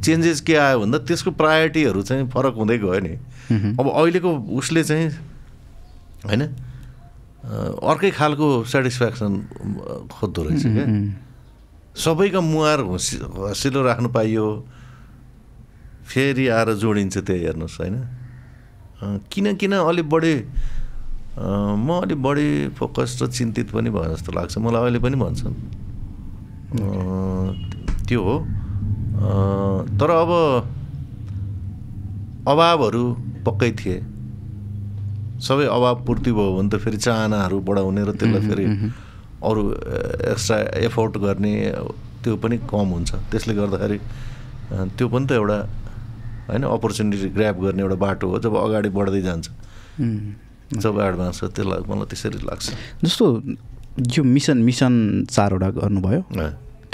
चेन्जेस के आयो भन्दा त्यसको प्रायोरिटीहरू चाहिँ फरक हुँदै गयो नि अब अहिलेको उसले चाहिँ हैन अर्कै खालको सेटिस्फ्याक्सन खोज्दो रहेछ के सबैका मुहार हसिलो राख्नु पाइयो फेरि आएर जोडिन्छ त्यही हेर्नुस् हैन किन किन अलि बढी म अलि बढी फोकस्ड र चिन्तित पनि भए जस्तो लाग्छ मलाई अहिले पनि भन्छन् त्यो हो तर अब अभावहरु पक्कै थिए सबै अभाव पूर्ति भयो भने त फेरि चाहनाहरु बढाउने र त्यसलाई फेरि अरु एक्स्ट्रा एफर्ट गर्ने त्यो पनि कम हुन्छ त्यसले गर्दाखेरि त्यो पनि त एउटा हैन अपर्चुनिटी ग्र्याब गर्ने एउटा बाटो हो जब अगाडि बढ्दै जान्छ जब एडभान्स हो त्यसलाई मलाई त्यसरी लाग्छ जस्तो यो मिसन मिसन चारवटा गर्नु भयो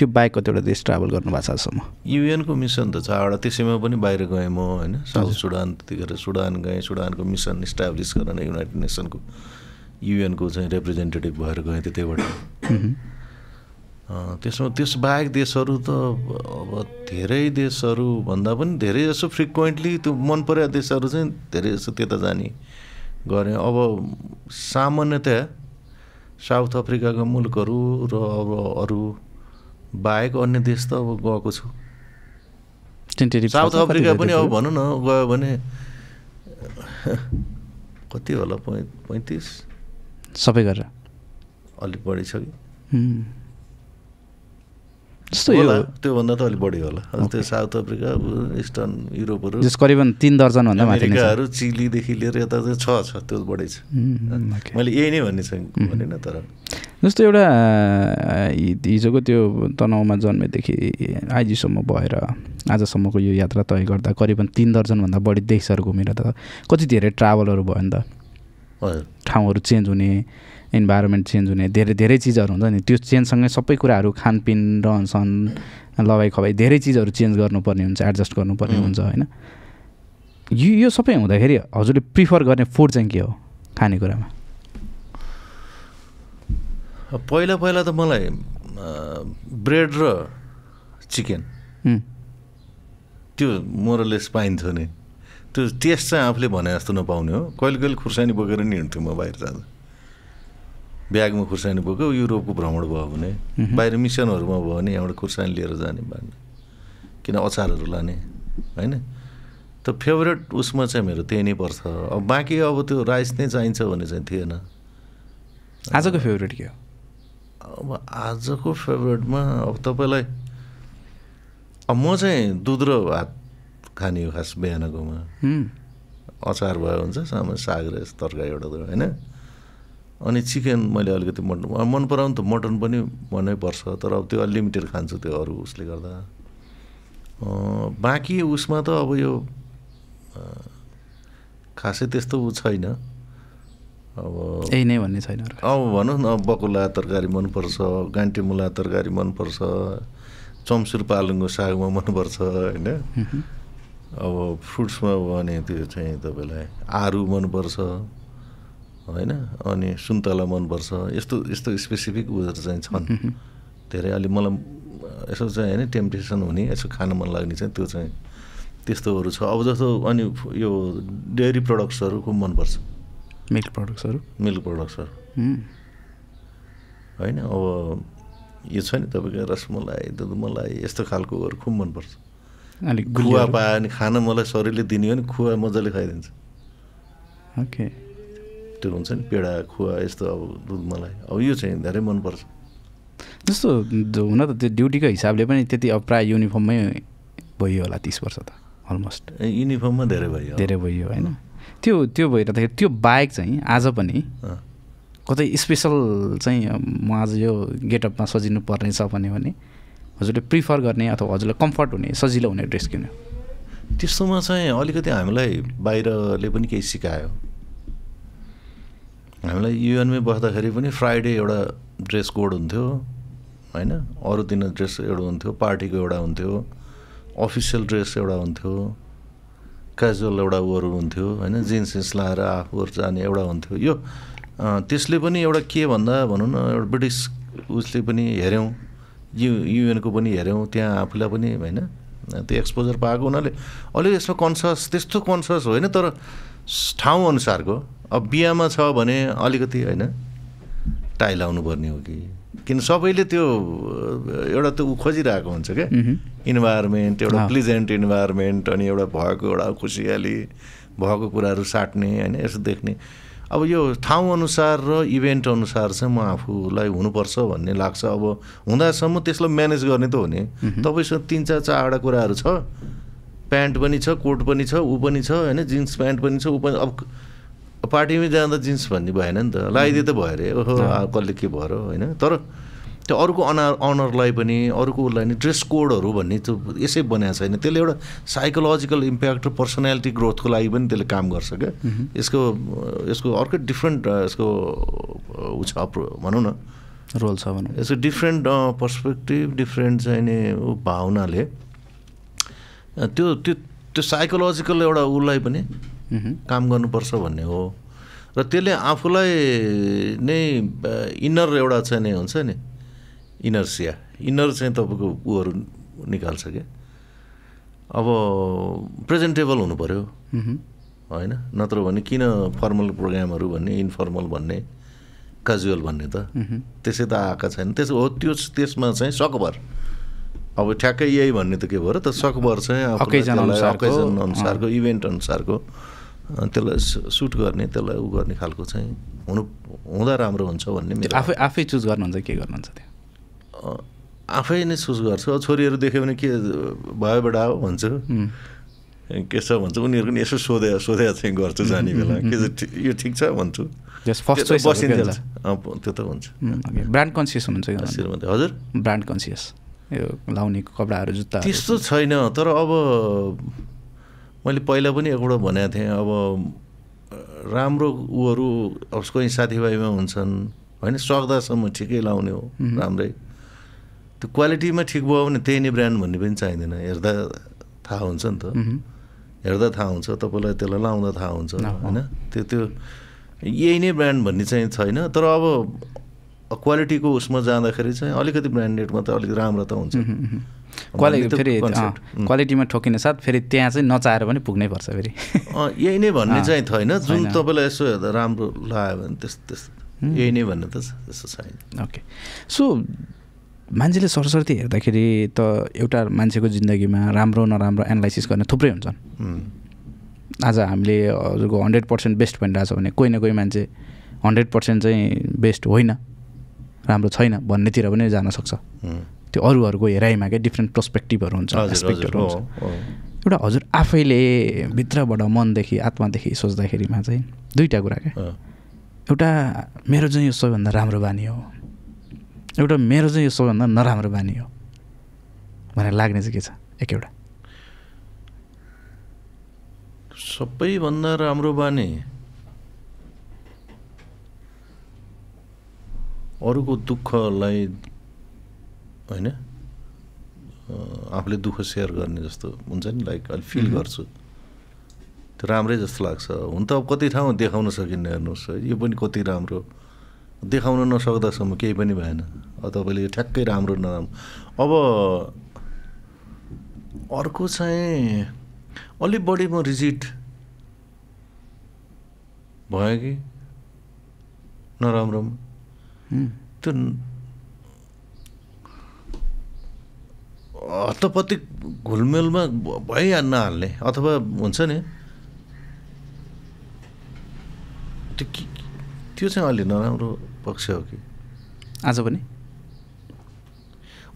त्यो बाइक कतिवटा देश ट्राभल गर्नु भएको छ सम्म यूएन को मिसन त चारवटा त्यसैमा पनि बाहिर गए म हैन साउथ सुडान त्यतिखेर सुडान गए सुडानको मिसन इस्टाब्लिश गर्न युनाइटेड नेसन को यूएन को चाहिँ रिप्रेजेन्टेटिभ भएर गए त्यतैबाट त्यसमा त्यस बाहेक देशहरु त अब धेरै देशहरु भन्दा पनि धेरै जसो फ्रिक्वेन्टली त्यो मन परेका देशहरु चाहिँ धेरै जसो त्यता जाने गरे अब सामान्यतया साउथ अफ्रिकाको मुलुकहरु र अब अरु बाहेक अन्य देश त अब गएको छु टेन्टेटिभ साउथ अफ्रिका पनि अब भन्नु न गयो भने कति होला पैंतीस सबै गरेर अलि बढी छ कि जस्तो यो त्यो भन्दा त अलि बढी होला त्यो साउथ अफ्रिका इस्टर्न युरोपहरु जस करिबन तीन दर्जन भन्दा माथि नै छ अमेरिकाहरु चिलीदेखि लिएर यता चाहिँ छ छ त्यो बढी छ मैले यही नै भन्ने छैन भनेन तर जस्तो एउटा हिजोको त्यो तनावमा जन्मेदेखि आजसम्म भएर आजसम्मको यो यात्रा तय गर्दा करिबन तीन दर्जन भन्दा बढी देशहरु घुमेर त कति धेरै ट्राभलहरु भयो नि त ठाउँहरु चेन्ज हुने इन्भाइरोमेन्ट चेन्ज हुने धेरै धेरै चीजहरु हुन्छ नि त्यो चेन्जसँगै सबै कुराहरु खानपिन रहनसहन लवाई खवाई धेरै चीजहरु चेन्ज गर्नुपर्ने हुन्छ एडजस्ट गर्नुपर्ने हुन्छ हैन यो यो सबै हुँदाखेरि हजुरले प्रिफर गर्ने फुड चाहिँ के हो खाने कुरामा पहिला पहिला त मलाई ब्रेड र चिकन त्यो मोरलेस पाइन्थ्यो नि त्यो टेस्ट चाहिँ आफूले भने जस्तो नपाउने हो कहिले कहिले खुर्सानी बोकेर नि हिँड्थ्यो म बाहिर जाँदा ब्यागमा खुर्सानी बोक्यो युरोपको भ्रमण भयो भने बाहिर मिसनहरुमा भयो भने एउटा खुर्सानी लिएर जाने बानी किन अचारहरु लाने हैन त फेभरेट उसमा चाहिँ मेरो त्यही नै पर्छ अब बाकी अब त्यो राइस नै चाहिन्छ भने चाहिँ थिएन आजको फेभरेट के हो अब आजको फेभरेटमा अब तपाईलाई अब म चाहिँ दुध र भात खाने हो खास बिहानकोमा अचार भयो हुन्छ सामान्य साग र तरकारी एउटा हैन अनि चिकन मैले अलिकति मटन मन पराउँ त मटन पनि मनै पर्छ तर अब त्यो लिमिटेड खान्छु त्यो अरु उसले गर्दा बाकी उसमा त अब यो खासै त्यस्तो उ छैन अब ए नै भन्ने छैन अब भनौँ न बकुला तरकारी मन पर्छ गान्टे मुला तरकारी मन पर्छ चम्सुर पालङको सागमा मन पर्छ हैन अब फ्रुट्समा भने त्यो चाहिँ तपाईलाई आरु मन पर्छ हैन अनि सुन्तला मन पर्छ यस्तो यस्तो स्पेसिफिक उजहरु चाहिँ छन् धेरै अलि मलाई यसो चाहिँ हैन टेम्पटेसन हुने यसो खान मन लाग्ने चाहिँ त्यो चाहिँ त्यस्तोहरु छ अब जस्तो अनि यो डेयरी प्रोडक्ट्सहरु को मन पर्छ मिल्क प्रोडक्ट्सहरु मिल्क प्रोडक्ट्सहरु हैन अब यो छ नि तपाईको रसमलाई दुधमलाई यस्तो खालकोहरु खुब मन पर्छ अलि गुलिया पाए अनि खान मलाई शरीरले दिने हो नि खुवा मज्जाले खाइदिन्छ ओके त्यो हुन्छ नि पेडा खुवा यस्तो अब दुध मलाई अब यो चाहिँ धेरै मन पर्छ जस्तो हुन त त्यो ड्युटीको हिसाबले पनि त्यति अब प्राय युनिफर्ममै भयो होला तीस वर्ष त अलमोस्ट युनिफर्ममा धेरै भयो धेरै भयो हैन त्यो त्यो भइरदाखेरि त्यो बाहेक चाहिँ आज पनि कतै स्पेशल चाहिँ म आज यो गेटअपमा सजिनु पर्ने छ भन्ने भने हजुरले प्रिफर गर्ने अथवा हजुरलाई कम्फर्ट हुने सजिलो हुने ड्रेस किन त्यस्तोमा चाहिँ अलिकति हामीलाई बाहिरले पनि केही सिकायो हामीलाई युएनमै बस्दाखेरि पनि फ्राइडे एउटा ड्रेस कोड हुन्थ्यो हैन अरु दिन ड्रेस एउटा हुन्थ्यो पार्टीको एउटा हुन्थ्यो अफिसियल ड्रेस एउटा हुन्थ्यो क्याजुअल एउटा उहरू हुन्थ्यो हैन जिन्स जिन्स लाएर आफूहरु जाने एउटा हुन्थ्यो यो त्यसले पनि एउटा के भन्दा भनौँ न एउटा ब्रिटिस उसले पनि हेर्यौं यु युएनको पनि हेर्यौं त्यहाँ आफूलाई पनि हैन त्यो एक्सपोजर पाएको उनीहरुले अलि यसमा कन्सियस त्यस्तो कन्सियस होइन तर ठाउँ अनुसारको अब बिहामा छ भने अलिकति हैन टाइ लाउनु पर्ने हो कि किन सबैले त्यो एउटा त्यो खोजिरहेको हुन्छ के इन्भाइरोमेन्ट एउटा प्लेजेन्ट इन्भाइरोमेन्ट अनि एउटा भएको एउटा खुसियाली भएको कुराहरु साट्ने हैन यसो देख्ने अब यो ठाउँ अनुसार र इभेन्ट अनुसार चाहिँ म आफुलाई हुनु पर्छ भन्ने लाग्छ। अब हुँदासम्म त्यसलाई म्यानेज गर्ने त हो नि। तपाईसँग तीन चार चारवटा कुराहरु छ, प्यान्ट पनि छ, कोट पनि छ, उ पनि छ हैन, जिन्स प्यान्ट पनि छ, उ पनि। अब पार्टीमै जाँदा जिन्स भन्ने भएन नि त, लाइदिए त भयो रे, ओहो कसले के भयो रे हैन। तर त्यो अरुको अनर अनरलाई पनि अरुकोलाई नि ड्रेस कोडहरु भन्ने त्यो यसै बनाएको छैन। त्यसले एउटा साइकोलोजिकल इम्प्याक्ट र पर्सनालिटी ग्रोथको लागि पनि त्यसले काम गर्छ के। यसको यसको अर्को डिफरेन्ट यसको उ छ भनौं न, रोल छ भनौं। यसको डिफरेन्ट पर्सपेक्टिभ, डिफरेन्ट चाहिने भावनाले त्यो त्यो त्यो साइकोलोजिकल एउटा उलाई पनि काम गर्नुपर्छ भन्ने हो। र त्यसले आफुलाई नै इनर एउटा चाहिने हुन्छ नि, इनर्सिया, इनर चाहिँ तपाईको उहरु निकाल्छ के। अब प्रेजेन्टेबल हुनु पर्यो हैन, नत्र भने किन फर्मल प्रोग्रामहरु भन्ने, इन्फर्मल भन्ने, क्याजुअल भन्ने त त्यसै त आका छैन। त्यस हो त्यो त्यसमा चाहिँ सकभर। अब ठ्याक्कै यही भन्ने त के भयो र, त सकभर चाहिँ ओकेजन अनुसारको, ओकेजन अनुसारको, इभेन्ट अनुसारको त्यसलाई सुट गर्ने, त्यसलाई उ गर्ने खालको चाहिँ हुनु हुँदा राम्रो हुन्छ भन्ने। मेरो आफै आफै चुज गर्नुहुन्छ के गर्नुहुन्छ त्यो? आफै नै चुज गर्छु। छोरीहरु देख्यो भने के भयो बेटा हो भन्छु, के छ भन्छु, उनीहरु पनि यसो सोधे सोधे चाहिँ गर्छु जाने बेला, के यो ठीक छ भन्छु। जस्ट फर्स्ट चोइस बसिन्छ त्यो त हुन्छ। ब्रान्ड कन्सियस हुनुहुन्छ के? हजुर, ब्रान्ड कन्सियस, यो लाउने कपडाहरु, जुत्ता त्यस्तो छैन। तर अब मैले पहिला पनि एकवटा भनेको थिएँ, अब राम्रो उहरु कोही साथीभाइमा हुन्छन् हैन, सक्दासम्म ठिकै लाउने हो, राम्रै त्यो क्वालिटीमा ठिक भयो भने त्यही नै ब्रान्ड भन्ने पनि चाहिँदैन। हेर्दा थाहा हुन्छ नि त, हेर्दा थाहा हुन्छ, तपाईलाई त्यसलाई लाउँदा थाहा हुन्छ हैन। त्यो त्यो यही नै ब्रान्ड भन्ने चाहिँ छैन। तर अब क्वालिटीको उसमा जाँदाखेरि चाहिँ अलिकति ब्रान्डेडमा त अलिक राम्रो त हुन्छ। क्वालिटी फेरि क्वालिटीमा ठोकिने साथ फेरि त्यहाँ चाहिँ नचाहेर पनि पुग्नै पर्छ फेरि, यही नै भन्ने चाहिँ छैन। जुन तपाईलाई यसो हेर्दा राम्रो लाग्यो भने त्यस्तो त्यस्तो यही नै भन्ने त त्यस्तो छैन। ओके, सो मान्छेले सरस्वती हेर्दाखेरि त एउटा मान्छेको जिन्दगीमा राम्रो नराम्रो एनालाइसिस गर्ने थुप्रै हुन्छन्। आज हामीले हजुरको हन्ड्रेड पर्सेन्ट बेस्ट भनिरहेको छ भने कोही न कोही मान्छे हन्ड्रेड पर्सेन्ट चाहिँ बेस्ट होइन, राम्रो छैन भन्नेतिर पनि जान सक्छ। त्यो अरूहरूको हेराइमा क्या डिफ्रेन्ट पर्सपेक्टिभहरू हुन्छ, एस्पेक्टहरू हुन्छ। एउटा हजुर आफैले भित्रबाट मनदेखि आत्मादेखि सोच्दाखेरिमा चाहिँ दुईवटा कुरा क्या, एउटा मेरो चाहिँ यो सबैभन्दा राम्रो बानी हो, एउटा मेरो चाहिँ यो सबैभन्दा नराम्रो बानी हो भनेर लाग्ने चाहिँ के छ? एक एउटा सबैभन्दा राम्रो बानी अरूको दुःखलाई हैन, आफूले दुःख सेयर गर्ने जस्तो हुन्छ नि, लाइक अलि फिल गर्छु, त्यो राम्रै जस्तो लाग्छ। हुन त अब कति ठाउँ देखाउन सकिन्न, हेर्नुहोस् यो पनि कति राम्रो देखाउन नसक्दासम्म केही पनि भएन। अब तपाईँले ठ्याक्कै राम्रो नराम्रो। अब अर्को चाहिँ अलिक बढी म रिजिड भयो कि नराम्रो त्यो हतपति घुलमेलमा भइहाल नहाल्ने, अथवा हुन्छ नि त्यो, त्यो चाहिँ अलि नराम्रो पक्ष हो कि। आज पनि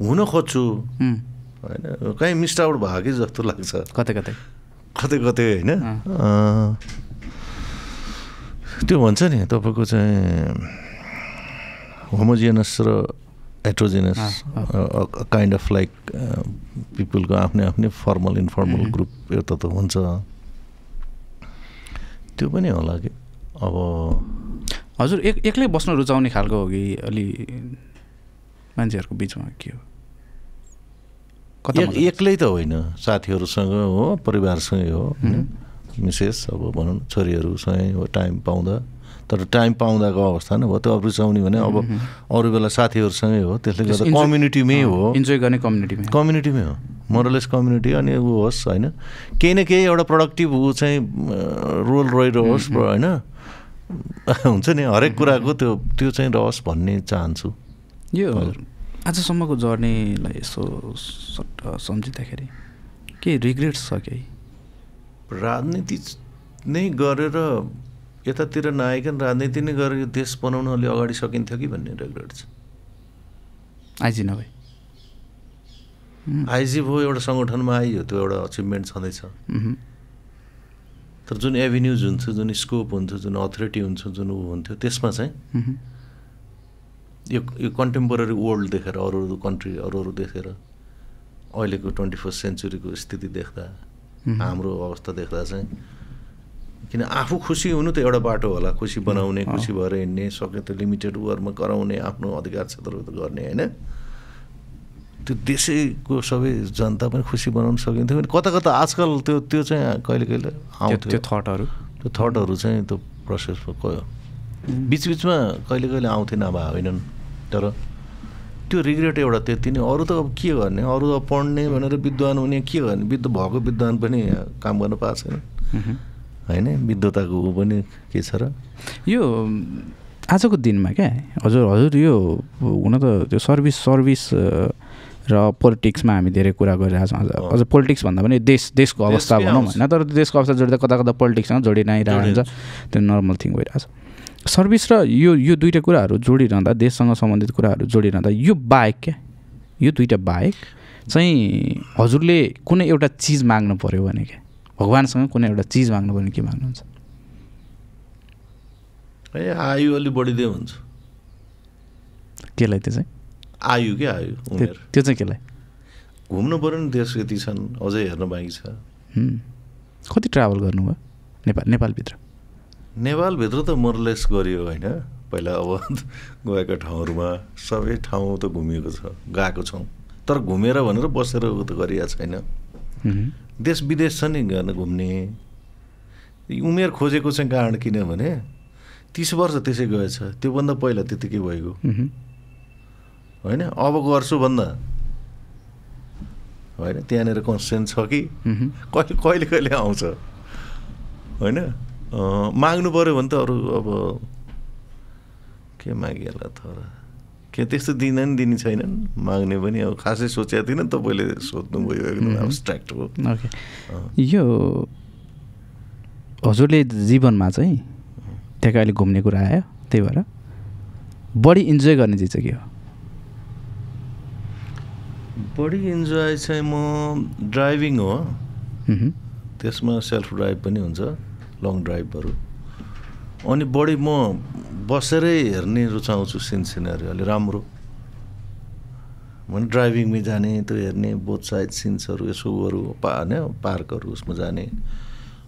हुन खोज्छु होइन, कहीँ मिस्ड आउट भयो कि जस्तो लाग्छ कतै कतै कतै कतै होइन। त्यो भन्छ नि तपाईँको चाहिँ होमोजिनियस र हेट्रोजिनियस काइन्ड अफ लाइक पिपुलको आफ्नै आफ्नै फर्मल इन्फर्मल ग्रुप एउटा त हुन्छ, त्यो पनि होला कि। अब हजुर एक एक्लै बस्न रुचाउने खालको हो कि अलि मान्छेहरुको बीचमा के हो? कतै एक्लै त होइन, साथीहरुसँग हो, परिवारसँगै हो, मिसेस अब भनौं छोरीहरुसँगै हो टाइम पाउँदा। तर टाइम पाउँदाको अवस्था नै हो त्यो रुचाउने भने। अब अरू बेला साथीहरुसँगै हो, त्यसले गर्दा कम्युनिटीमै हो, इन्जोय गर्ने कम्युनिटीमै कम्युनिटीमै हो मोरलेस कम्युनिटी। अनि उ होस् हैन, केही न केही एउटा प्रोडक्टिभ उ चाहिँ रोल रहिरहोस् हैन, हुन्छ नि हरेक कुराको त्यो त्यो चाहिँ रस भन्ने चाहन्छु। यो आजसम्मको जर्नीलाई यसो सम्झिँदाखेरि के रिग्रेट्स छ? केही राजनीति नै गरेर यतातिर नायक र राजनीति नै गरेर देश बनाउनले अगाडि सकिन्थ्यो कि भन्ने रेग्रेट छ। आइजी नभए आइजी भयो एउटा संगठनमा आइयो त्यो एउटा अचिभमेन्ट छँदैछ। तर जुन एभेन्यूज हुन्छ, जुन स्कोप हुन्छ, जुन अथोरिटी हुन्छ, जुन उ हुन्थ्यो त्यसमा चाहिँ यो यो कन्टेम्पोररी वर्ल्ड देखेर अरू अरू कन्ट्री अरू अरू देखेर अहिलेको ट्वेन्टी फर्स्ट सेन्चुरीको स्थिति देख्दा हाम्रो अवस्था देख्दा चाहिँ किन आफू खुसी हुनु त एउटा बाटो होला, खुसी बनाउने, खुसी भएर हिँड्ने, सक्ने त लिमिटेड वरमा गराउने, आफ्नो अधिकार क्षेत्रगत गर्ने हैन। त्यो देशको सबै जनता पनि खुसी बनाउन सकिन्थ्यो भने कता कता आजकल त्यो त्यो चाहिँ कहिले कहिले आउँथ्यो त्यो थटहरु त्यो थटहरु चाहिँ त्यो प्रोसेसमा गयो। बीचबीचमा कहिले कहिले आउँथेन अब हैनन्, तर त्यो रिग्रेट एउटा त्यति नै। अरु त अब के गर्ने, अरु अब पढ्ने भनेर विद्वान हुने के गर्ने, विद्व भएको विद्वान पनि काम गर्न पाएको छैन हैन। विद्वताको उ पनि के छ र यो आजको दिनमा क्या हजुर हजुर यो हुन त त्यो सर्भिस सर्भिस र पोलिटिक्समा हामी धेरै कुरा गरिरहेका छौँ। अझ पोलिटिक्स भन्दा पनि देश देशको अवस्था भनौँ होइन, तर देशको अवस्था जोड्दा कता कता पोलिटिक्ससँग जोडिरहेको हुन्छ, त्यो नर्मल थिङ भइरहेको छ। सर्भिस र यो यो दुईवटा कुराहरू जोडिरहँदा, देशसँग सम्बन्धित कुराहरू जोडिरहँदा यो बाहेक क्या यो दुईवटा बाहेक चाहिँ हजुरले कुनै एउटा चिज माग्नु पऱ्यो भने क्या भगवान्सँग कुनै एउटा चिज माग्नु पऱ्यो भने के माग्नुहुन्छ? ए आयु अलि बढिदियो भन्छु। केलाई त्यो चाहिँ आयु क्या आयु उमेर त्यो चाहिँ केलाई? घुम्नु पऱ्यो नि, देश यति छन् अझै हेर्न बाँकी छ। कति ट्राभल गर्नुभयो नेपाल नेपालभित्र? नेपालभित्र त मोरलेस गरियो होइन। पहिला अब गएका ठाउँहरूमा सबै ठाउँ त घुमिएको छ, गएको छौँ, तर घुमेर भनेर बसेर त गरिएको छैन। देश विदेश छ नि घुम्ने। उमेर खोजेको चाहिँ कारण किनभने तीस वर्ष त्यसै गएछ, त्योभन्दा पहिला त्यतिकै भइगयो होइन। अब गर्छु भन्दा होइन, त्यहाँनिर कन्सटेन्ट छ कि कहिले कहिले कहिले आउँछ होइन। माग्नु पऱ्यो भने त अरू अब के मागे होला त के त्यस्तो दिँदैन दिने छैनन्, माग्ने पनि अब खासै सोचेको थिएन। तपाईँले सोध्नुभयो एकदम एब्स्ट्र्याक्ट हो। यो हजुरले जीवनमा चाहिँ त्यहाँको अहिले घुम्ने कुरा आयो, त्यही भएर बढी इन्जोय गर्ने चिज चाहिँ के हो? बढी इन्जोय चाहिँ म ड्राइभिङ हो। त्यसमा सेल्फ ड्राइभ पनि हुन्छ, लङ ड्राइभहरू। अनि बढी म बसेरै हेर्ने रुचाउँछु सिन सिनेरी अलि राम्रो। मैले ड्राइभिङमै जाने त्यो हेर्ने बोथ साइड सिन्सहरू यसोहरू होइन, पार्कहरू उसमा जाने।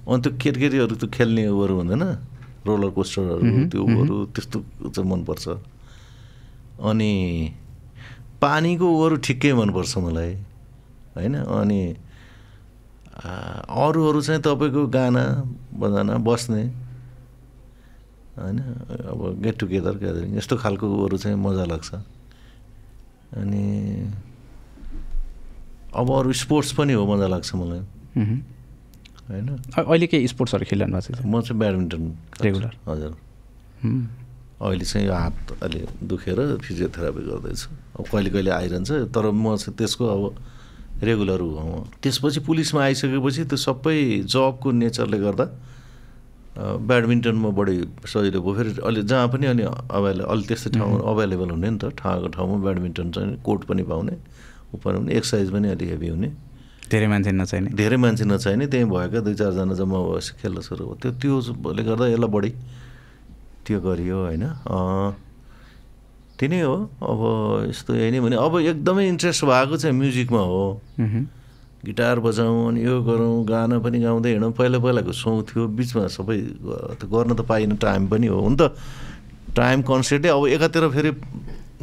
अनि त्यो केटकेटीहरू त्यो खेल्ने उहरू हुँदैन, रोलर कोस्टरहरू त्योहरू त्यस्तो चाहिँ मनपर्छ। अनि पानीको अरू ठिकै मनपर्छ मलाई होइन। अनि अरूहरू चाहिँ तपाईँको गाना बजाना बस्ने होइन, अब गेट टुगेदर ग्यादरिङ यस्तो खालको अरू चाहिँ मजा लाग्छ। अनि अब अरू स्पोर्ट्स पनि हो, मजा लाग्छ मलाई होइन। अहिले के स्पोर्ट्सहरू खेलिरहनु भएको छ? म चाहिँ ब्याडमिन्टन रेगुलर हजुर। अहिले चाहिँ यो हात अलि दुखेर फिजियोथेरापी गर्दैछु, अब कहिले कहिले आइरहन्छ। तर म चाहिँ त्यसको अब रेगुलर हो। त्यसपछि पुलिसमा आइसकेपछि त्यो सबै जबको नेचरले गर्दा ब्याडमिन्टनमा बढी सजिलो भयो। फेरि अलि जहाँ पनि अलि अभाइले अलि त्यस्तै ठाउँ अभाइलेबल हुने नि त, ठाउँको ठाउँमा ब्याडमिन्टन चाहिँ कोर्ट पनि पाउने, उप एक्सर्साइज पनि अलि हेभी हुने, धेरै मान्छे नचाहिने धेरै मान्छे नचाहिने त्यहीँ भएका दुई चारजना जम्मा भएपछि खेल्न सुरु हो। त्यो त्योले गर्दा यसलाई बढी त्यो गरियो होइन। तिनै हो अब यस्तो यही नै भने। अब एकदमै इन्ट्रेस्ट भएको चाहिँ म्युजिकमा हो। गिटार बजाउँ अनि यो गरौँ, गाना पनि गाउँदै हिँडौँ। पहिला पहिलाको सोच थियो, बिचमा सबै गर्न त पाइनँ, टाइम पनि हो हुन त टाइम कन्सेप्टै। अब एकातिर फेरि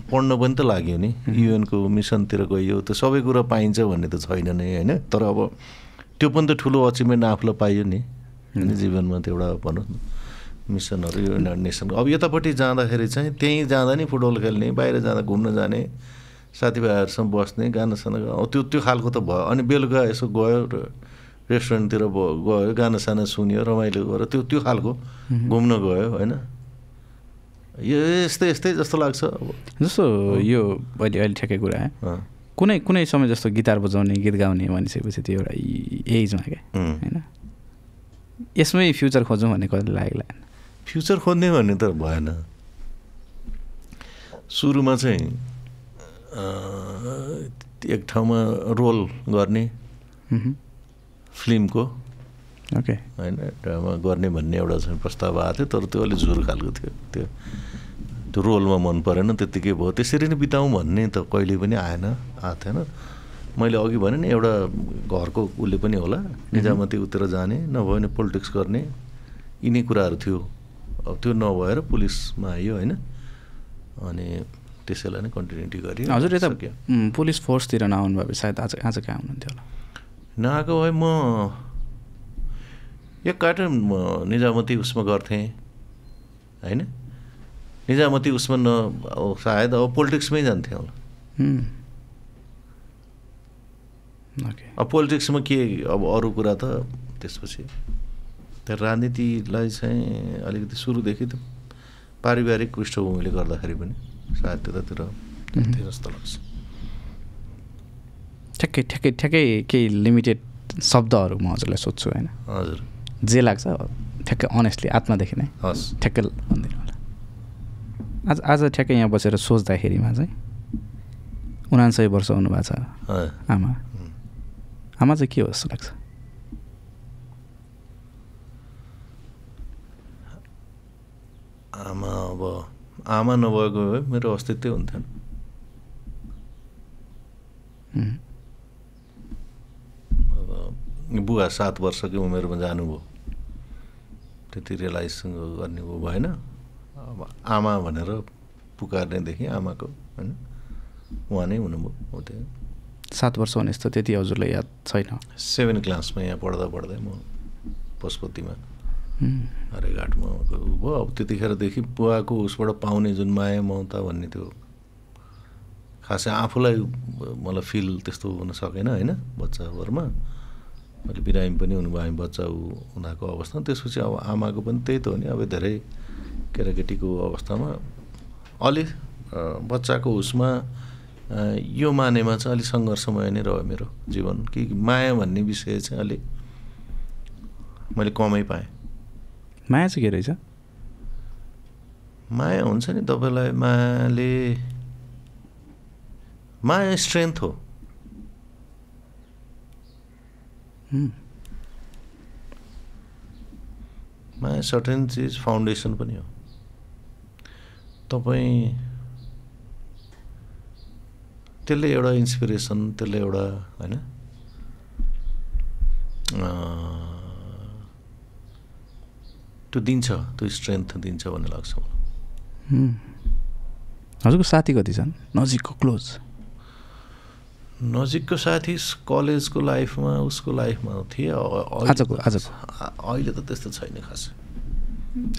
पढ्न पनि त लाग्यो नि, युएनको मिसनतिर गइयो, त्यो सबै कुरा पाइन्छ भन्ने त छैन नै होइन। तर अब त्यो पनि त ठुलो अचिभमेन्ट आफूलाई पाइयो नि जीवनमा, त्यो एउटा भनौँ मिसनहरू युनाइटेड नेसनको। अब यतापट्टि जाँदाखेरि चाहिँ त्यहीँ जाँदा नि फुटबल खेल्ने, बाहिर जाँदा घुम्न जाने, साथीभाइहरूसँग बस्ने, गानासाना त्यो त्यो खालको त भयो। अनि बेलुका यसो गयो रेस्टुरेन्टतिर गयो, गानासाना सुन्यो, रमाइलो गएर त्यो त्यो खालको घुम्न गयो होइन। यो यस्तै यस्तै जस्तो लाग्छ। अब जस्तो यो अहिले अहिले ठ्याक्कै कुरा कुनै कुनै समय जस्तो गिटार बजाउने, गीत गाउने मानिसकेपछि त्यो एउटा एजमा क्या होइन, यसमै फ्युचर खोजौँ भन्ने कहिले लागेको? फ्युचर खोज्ने भन्ने त भएन। सुरुमा चाहिँ एक ठाउँमा रोल गर्ने फिल्मको ओके हैन ड्रामा गर्ने भन्ने एउटा चाहिँ प्रस्ताव आथ्यो, तर त्यो अलि झुर खालको थियो। त्यो त्यो रोलमा मन परेन, त्यतिकै भयो। त्यसरी नै बिताऊ भन्ने त कहिले पनि आएन आथेन। मैले अघि भने नि एउटा घरको उले पनि होला, निजामती उतिर जाने नभए नि पोलिटिक्स गर्ने, यिनै कुराहरु थियो। अब त्यो नभएर पुलिसमा आयो हैन, अनि त्यसैलाई नै कन्टिन्युटी गरे। हजुर, यता पुलिस फोर्सतिर नआउनु भए सायद आज आज के आउनुहुन्थ्यो होला। नआएको भए म एक कार्टन निजामती उसमा गर्थे हैन, निजामती उसमा न सायद अब पोलिटिक्समै जान्थे होला। ओके, अब पोलिटिक्समा के अब अरु कुरा त त्यसपछि त्यो राजनीतिलाई चाहिँ अलिकति सुरुदेखि त पारिवारिक पृष्ठभूमिले गर्दाखेरि पनि सायद त्यतातिर त्यो जस्तो लाग्छ। ठ्याक्कै ठ्याक्कै ठ्याक्कै केही लिमिटेड शब्दहरू म हजुरलाई सोध्छु होइन। हजुर, जे लाग्छ ठ्याक्कै अनेस्टली आत्मादेखि नै हस् ठ्याक्कै भन्दिनु होला। आज आज ठ्याक्कै यहाँ बसेर सोच्दाखेरिमा चाहिँ उनान्सय वर्ष हुनुभएको छ आमा, आमा चाहिँ के हो जस्तो लाग्छ? आमा अब आमा नभएको भए मेरो अस्तित्व हुन्थेन। अब बुवा सात वर्षकै उमेरमा जानुभयो, त्यति रियलाइजेसन गर्ने भएन। अब आमा भनेर पुकार्नेदेखि आमाको होइन उहाँ नै हुनुभयो। त्यही सात वर्ष भने जस्तो त्यति हजुरलाई याद छैन? सेभेन क्लासमा यहाँ पढ्दा पढ्दै म पशुपतिमा हरेघाटमा भयो। अब त्यतिखेरदेखि बुवाको उसबाट पाउने जुन माया ममता भन्ने त्यो खासै आफूलाई मलाई फिल त्यस्तो हुन सकेन होइन बच्चाहरूमा। अहिले बिरामी पनि हुनुभयो हामी बच्चा उनीहरूको अवस्था। त्यसपछि अब आमाको पनि त्यही त हो नि, अब धेरै केटाकेटीको अवस्थामा अलि बच्चाको उसमा यो मानेमा चाहिँ अलिक सङ्घर्षमय नै रह्यो मेरो जीवन, कि माया भन्ने विषय चाहिँ अलिक मैले कमै पाएँ। माया चाहिँ के रहेछ? माया हुन्छ नि तपाईँलाई, मायाले माया स्ट्रेन्थ हो। माया सर्टेन चिज फाउन्डेसन पनि हो। तपाईँ त्यसले एउटा इन्स्पिरेसन, त्यसले एउटा हैन त्यो दिन्छ, त्यो स्ट्रेन्थ दिन्छ भन्ने लाग्छ मलाई। हजुरको साथी कति छन् नजिकको क्लोज? नजिकको साथी कलेजको लाइफमा उसको लाइफमा थिए, अहिले त त्यस्तो छैन खासै।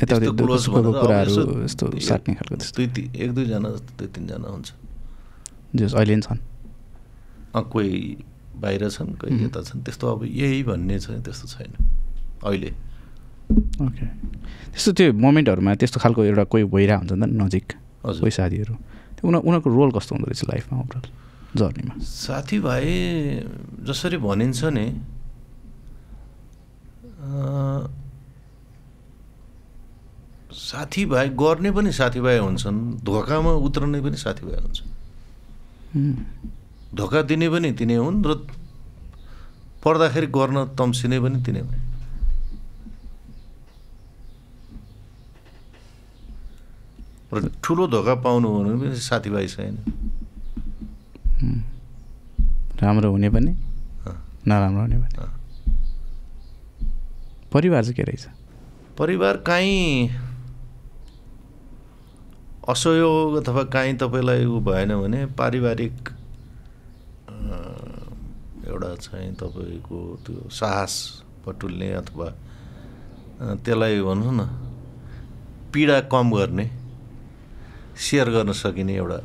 एक दुईजना दुई तिनजना हुन्छ जस अहिले छन्, कोही बाहिर छन्, कोही यता छन्। त्यस्तो अब यही भन्ने चाहिँ त्यस्तो छैन अहिले। ओके, त्यस्तो त्यो मोमेन्टहरूमा त्यस्तो खालको एउटा कोही भइरहेको हुन्छ नि त नजिक कोही साथीहरू, त्यो उनी उनीहरूको रोल कस्तो हुँदो रहेछ लाइफमा ओभरअल जर्नीमा? साथीभाइ जसरी भनिन्छ नि साथीभाइ गर्ने पनि साथीभाइ हुन्छन्, धोकामा उत्रने पनि साथीभाइ हुन्छन्, धोका दिने पनि तिनै हुन्, र पर्दाखेरि गर्न तम्सिने पनि तिनै हुन्। र ठुलो धोका पाउनु हो भने पनि साथीभाइ छैन, राम्रो हुने पनि नराम्रो हुने पनि। परिवार चाहिँ के रहेछ? परिवार काहीँ असहयोग अथवा काहीँ तपाईँलाई ऊ भएन भने पारिवारिक एउटा चाहिँ तपाईँको त्यो साहस बटुल्ने अथवा त्यसलाई भनौँ न पीडा कम गर्ने, सेयर गर्न सकिने एउटा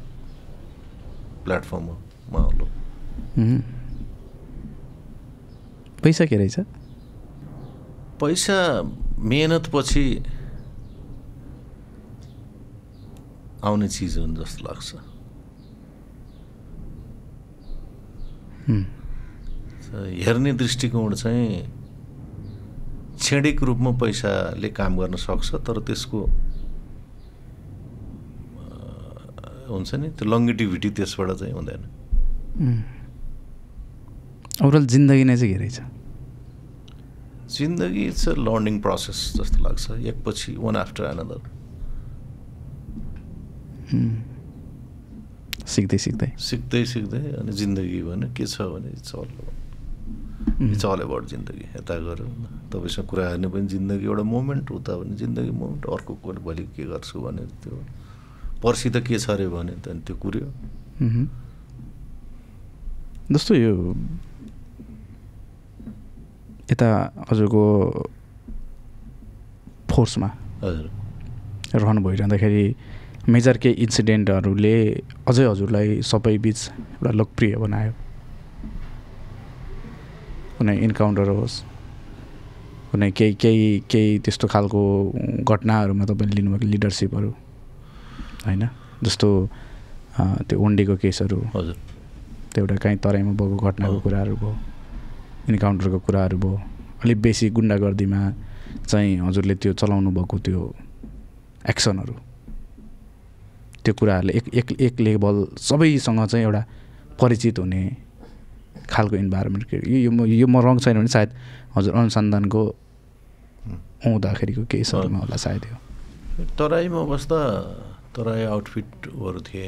प्लेटफर्म हो माहौल हो। पैसा के रहेछ? पैसा मेहनतपछि आउने चीज हुन् जस्तो लाग्छ। हेर्ने दृष्टिकोण चाहिँ छेडेको रूपमा पैसाले काम गर्न सक्छ तर त्यसको हुन्छ नि त्यो लॉन्जिटिभिटी त्यसबाट चाहिँ हुँदैन ओरल जिन्दगी नै चाहिँ घेरै छ जिन्दगी इट्स अ लर्निङ प्रोसेस जस्तो लाग्छ एकपछि वन आफ्टर अनदर सिक्दै सिक्दै सिक्दै सिक्दै अनि जिन्दगी भने के छ भने it's all it's all about जिन्दगी यता गरे तपाईसँग कुरा गर्ने पनि जिन्दगी एउटा मोमेन्ट हो त भने जिन्दगी मोमेन्ट अर्को कुरा भोलि के गर्छु भने त्यो पर्सी त के छ रे भने अनि त्यो कुर्यो दोस्तो यो यता हजुरको फोर्समा हजुर रहनु भइरहँदाखेरि मेजर के इन्सिडेन्टहरुले अझै हजुरलाई सबै बीच एउटा लोकप्रिय बनायो कुनै इन्काउन्टर होस् कुनै केही केही केही त्यस्तो खालको घटनाहरुमा तपाईले लिनुभएको लिडरशिपहरु हैन जस्तो त्यो ओन्डेको केसहरु हजुर त्यो एउटा काई तराईमा भएको घटनाको कुराहरु भयो इन्काउन्टरको कुराहरु भयो अलि बेसी गुण्डागर्दीमा चाहिँ हजुरले त्यो चलाउनु भएको त्यो एक्सनहरु त्यो कुराहरुले एक एक एक लेभल सबैसँग चाहिँ एउटा परिचित हुने खालको इन्भाइरोमेन्ट यो यो म रङ छैन भने सायद हजुर अनुसन्धानको आउँदाखेरिको केसहरुमा होला सायद यो तराईमा बस्दा तराई आउटफिटहरु थिए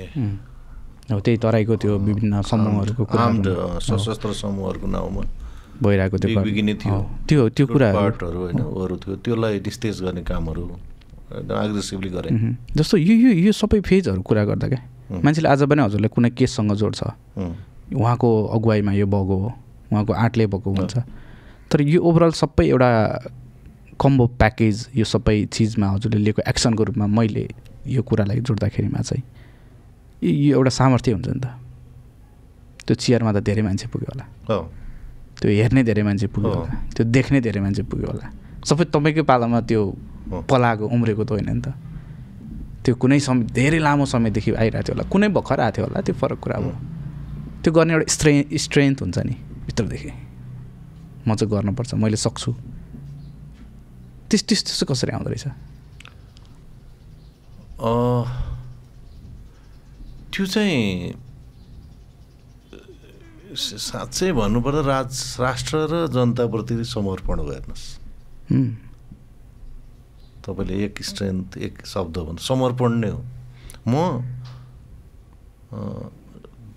हो त्यही तराईको त्यो विभिन्न समूहहरुको आर्मड सशस्त्र समूहहरुको नाउँमा भइरहेको त्यो बिगिने थियो त्यो त्यो कुराहरुहरु हैन अरु थियो त्यसलाई डिस्टेज गर्ने कामहरु एग्रेसिभली गरे जस्तो यो यो यो सबै फेजहरु कुरा गर्दा के मान्छेले आज पनि हजुरले कुनै केससँग जोड्छ उहाँको अगुवाईमा यो बगो उहाँको आटले बगो हुन्छ तर यो ओभरअल सबै एउटा कम्बो प्याकेज यो सबै चीजमा हजुरले लिएको एक्सनको रुपमा मैले यो कुरालाई जोड्दाखेरिमा चाहिँ यो एउटा सामर्थ्य हुन्छ नि त त्यो चियरमा त धेरै मान्छे पुग्यो होला हो त्यो हेर्ने धेरै मान्छे पुग्यो होला त्यो देख्ने धेरै मान्छे पुग्यो होला सबै तपाईकै पालामा त्यो पलाको उम्रेको त होइन नि त त्यो कुनै समय धेरै लामो समयदेखि आइरहेको थियो होला कुनै भर्खर आएको थियो होला त्यो फरक कुरा हो त्यो गर्ने एउटा स्ट्रे स्ट्रेन्थ हुन्छ नि भित्रदेखि म चाहिँ गर्नुपर्छ मैले सक्छु त्यस त्यस त्यस्तो कसरी आउँदो रहेछ त्यो चाहिँ साँच्चै भन्नुपर्दा राज राष्ट्र र जनताप्रति समर्पण गर्नुहोस् तपाईले एक स्ट्रेन्थ एक शब्द भन्नु समर्पण नै हो म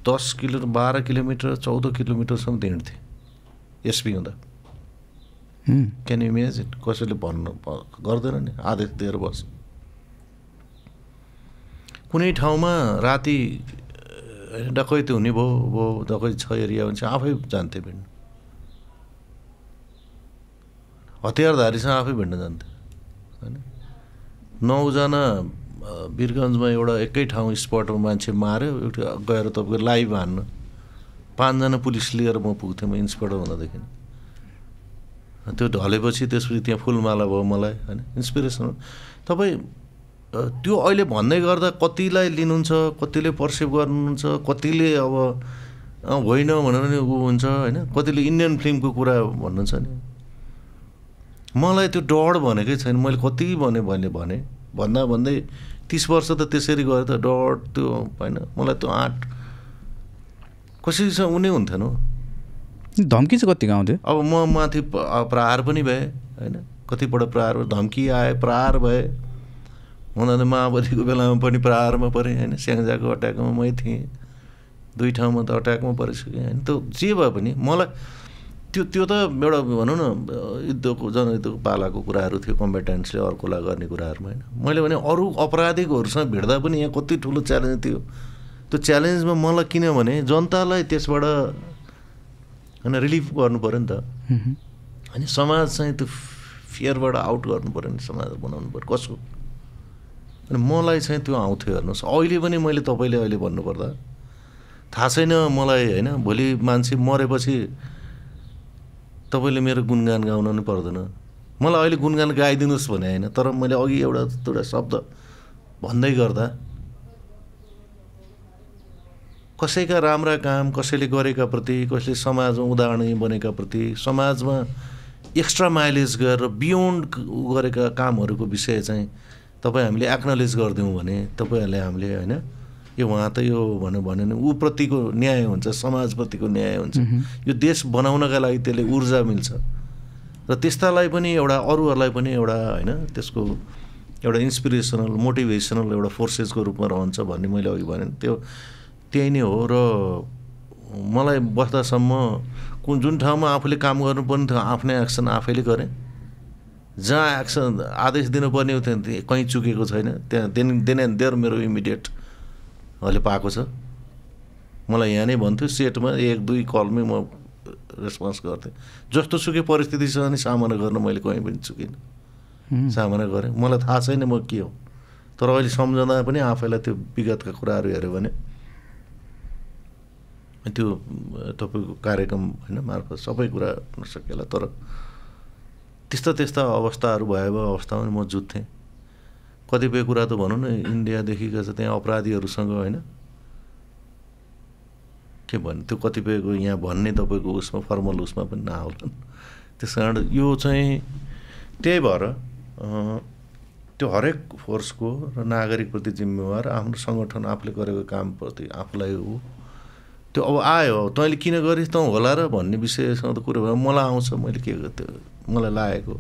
दस किलो बाह्र किलोमिटर चौध किलोमिटरसम्म हिँड्थे एसपी हुँदा क्यान इमेजिन कसैले भन्नु गर्दैन नि आदेश दिएर बस कुनै ठाउँमा राति डकैत हुने भयो भयो डकैत छ एरिया हुन्छ आफै जान्थे भिड्नु हतियारधारीसँग आफै भिड्न जान्थे हैन नौजना वीरगञ्जमा एउटा एकै ठाउँ स्पटमा मान्छे मार्यो एउटा गएर तपाईको लाइभ हान्नु पाँचजना पुलिस लिएर म पुग्थे म इन्स्पेक्टर हुँदादेखि त्यो ढलेपछि त्यसपछि त्यहाँ फुलमाला भयो मलाई हैन इन्स्पिरेसन तपाई त्यो अहिले भन्दै गर्दा कतिलाई लिनुहुन्छ कतिले पर्सिभ गर्नुहुन्छ कतिले अब होइन भनेर नि उ हुन्छ हैन कतिले इन्डियन फिल्मको कुरा भन्नुहुन्छ नि मलाई त्यो डर भनेकै छैन मैले कति भने भने भने भन्दा भन्दै तीस वर्ष त त्यसरी गरे त डर त्यो हैन मलाई त्यो आँट कसैसँग उनी हुन्थेन धम्की चाहिँ कति गाउँथ्यो अब म माथि प्रहार पनि भए हैन कतिपल्ट प्रहार धम्की आए प्रहार भए उनीहरूले माओवादीको बेलामा पनि प्रहारमा परे हैन स्याङ्जाको अट्याकमा मै थिएँ दुई ठाउँमा त अट्याकमा परिसकेँ हैन त्यो जे भए पनि मलाई त्यो त्यो त एउटा भनौँ न युद्धको जनयुद्धको पालाको कुराहरू थियो कम्ब्याटेन्ट्सले अर्कोलाई गर्ने कुराहरूमा हैन मैले भने अरू अपराधीहरूसँग भिड्दा पनि यहाँ कति ठुलो च्यालेन्ज थियो त्यो च्यालेन्जमा मलाई किनभने जनतालाई त्यसबाट हैन रिलिफ गर्नु पर्यो नि त हैन समाज चाहिँ त्यो फियरबाट आउट गर्नु पर्यो नि समाज बनाउनु पर्यो कसो अनि मलाई चाहिँ त्यो आउँथ्यो हेर्नुस् अहिले पनि मैले तपाईले अहिले भन्नु पर्दा थाहा छैन मलाई हैन भोलि मान्छे मरेपछि तपाईले मेरो गुणगान गाउन पनि पर्दैन मलाई अहिले गुणगान गाइदिनुस् भने हैन तर मैले अघि एउटा एउटा शब्द भन्दै गर्दा कसैका राम्रा काम कसैले गरेका प्रति कसैले समाजमा उदाहरणीय बनेका प्रति समाजमा एक्स्ट्रा माइलेज गरेर बियोन्ड गरेका कामहरुको विषय चाहिँ तपाई हामीले एक्नोलेज गर्दियौ भने तपाईहरुले हामीले हैन यो वहाँ त यो भन्नु भने नि उ प्रतिको न्याय हुन्छ समाज प्रतिको न्याय हुन्छ यो देश बनाउनका लागि त्यसले ऊर्जा मिल्छ र त्यस्तालाई पनि एउटा अरूहरुलाई पनि एउटा हैन त्यसको एउटा इन्स्पिरेशनल मोटिभेसनल एउटा फोर्सेस को रुपमा रहन्छ भन्ने मैले अघि भने त्यो त्यही नै हो र मलाई बस्दासम्म कुन जुन ठाउँमा आफूले काम गर्नुपर्ने थियो आफ्नै एक्सन आफैले गरे जहाँ एक्सन आदेश दिनुपर्ने थियो कहीं चुकेको छैन त्यहाँ देन देन एन्ड देयर मेरो इमिडिएट हले पाएको छ मलाई यहाँ नै भन्थ्यो सेटमा एक दुई कलमै म रेस्पोन्स गर्थे जस्तो सुके परिस्थितिसँग नि सामना गर्न मैले कहीं पनि चुकिन सामना गरे मलाई थाहा छैन म के हो तर अहिले सम्झँदा पनि आफैलाई त्यो विगतका कुराहरु हेर्यो भने त्यो तपाईको कार्यक्रम हैन मार्फत सबै कुरा गर्न सकेला तर त्यस्ता त्यस्ता अवस्थाहरु भएबो अवस्थामा म जुत्थे कतिपय कुरा त भन्नु न इन्डिया देखिका छ त्यहाँ अपराधीहरुसँग हैन के भन्नु त्यो कतिपयको यहाँ भन्ने तपाईको उसमा फर्मल उसमा पनि नआउला त्यसकारण यो चाहिँ त्यही भएर त्यो हरेक फोर्सको र नागरिकप्रति जिम्मेवार आफ्नो संगठन आफूले गरेको कामप्रति आफूलाई हो त्यो अब आयो तैले किन गरिस् त होला र भन्ने विषयसँग त कुरा भयो मलाई आउँछ मैले के गर्थे मलाई लागेको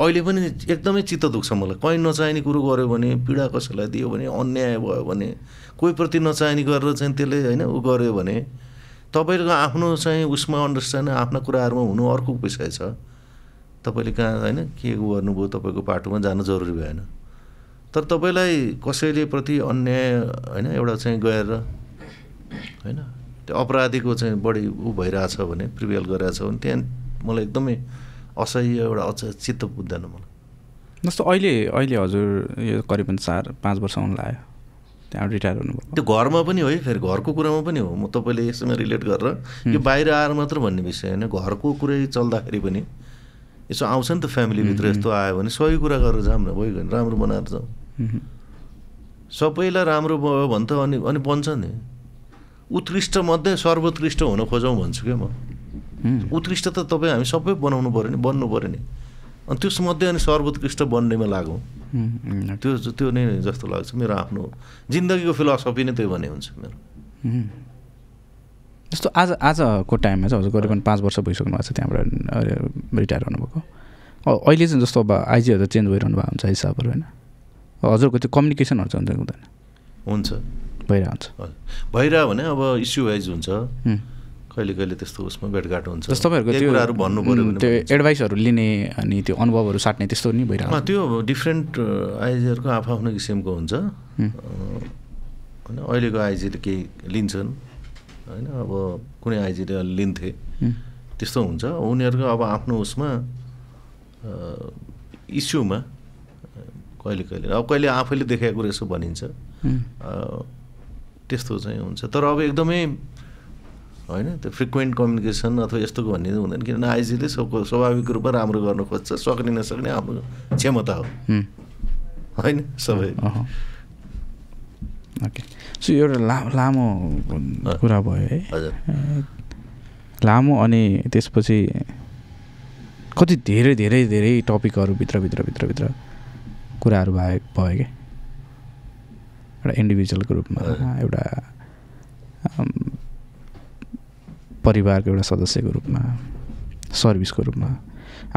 अहिले पनि एकदमै चित्त दुख्छ मलाई कहीं नचाहिने कुरा गर्यो भने पीडा कसैलाई दियो भने अन्याय भयो भने कोही प्रति नचाहिने गरेर चाहिँ त्यसले हैन उ गर्यो भने तपाईको आफ्नो चाहिँ उसमा अन्डरस्ट्यान्ड आफ्ना कुराहरुमा हुनु अर्को विषय छ तपाईले कहाँ हैन के गर्नुभयो तपाईको बाटोमा जान जरुरी भएन तर तपाईलाई कसैले प्रति अन्याय हैन एउटा चाहिँ गएर हैन त्यो अपराधीको चाहिँ बढी उ भइराछ भने प्रिवेल गरिराछ भने त्यहाँ मलाई एकदमै असह्य एउटा अचेत चित्त बुझ्दैन मलाई जस्तो अहिले अहिले हजुर यो करिबन चार पाँच वर्ष हुन लाग्यो त्यहाँ रिटायर हुनुभयो त्यो घरमा पनि हो है फेरि घरको कुरामा पनि हो म तपाईले यसमा रिलेट गरेर यो बाहिर आएर मात्र भन्ने विषय हैन घरको कुरै चल्दाखेरि पनि यसो आउँछ नि त फ्यामिली भित्र यस्तो आयो भने सबै कुरा गरेर जाम न भयो भने राम्रो बनाएर जाऊ सबैलाई राम्रो भयो भने त अनि अनि बन्छ नि उत्कृष्ट मध्ये सर्वोत्कृष्ट हुन खोजौं भन्छु के म उत्कृष्ट त तपाई हामी सबै बनाउनु पर्यो नि बन्नु पर्यो नि अनि त्यसमध्ये अनि सर्वोत्कृष्ट बन्नेमा लागौं त्यो त्यो नै जस्तो लाग्छ मेरो आफ्नो जिन्दगीको फिलोसफी नै त्यही भने हुन्छ मेरो जस्तो आज आजको टाइममा चाहिँ हजुर करिबन पाँच वर्ष भइसक्नु भएको छ त्यहाँबाट रिटायर हुनुभएको अहिले चाहिँ जस्तो अब आइजीहरू चेन्ज भइरहनु भएको हुन्छ हिसाबहरू होइन हजुरको त्यो कम्युनिकेसनहरू चाहिँ हुँदैन हुन्छ भइरहेको हुन्छ भइरह्यो भने अब इस्यु वाइज हुन्छ कहिले कहिले त्यस्तो उसमा भेटघाट हुन्छ जस्तो तपाईँहरूको कुराहरू भन्नु पर्यो भने त्यो एडभाइसहरू लिने अनि त्यो अनुभवहरू साट्ने त्यस्तो नि भइरहेको हुन्छ त्यो डिफ्रेन्ट आइजीहरूको आफ्आफ्नो किसिमको हुन्छ होइन अहिलेको आइजीले केही लिन्छन् हैन अब कुनै आइजीले लिन्थे त्यस्तो हुन्छ उनीहरुको अब आफ्नो उसमा इस्युमा कहिले कहिले अब कहिले आफैले देखेको कुरा यसो भनिन्छ त्यस्तो चाहिँ हुन्छ तर अब एकदमै हैन त्यो फ्रिक्वेन्ट कम्युनिकेसन अथवा यस्तो भन्ने हुँदैन किनभने आइजीले सबको स्वाभाविक रूपमा राम्रो गर्न खोज्छ सक्ने नसक्ने आफ्नो क्षमता हो हैन सबै ओके सो एउटा लामो कुरा भयो है लामो अनि त्यसपछि कति धेरै धेरै धेरै टपिकहरु भित्र भित्र भित्र भित्र कुराहरु भए भयो के एउटा इन्डिभिजुअलको रुपमा एउटा परिवारको एउटा सदस्यको रुपमा सर्भिसको रुपमा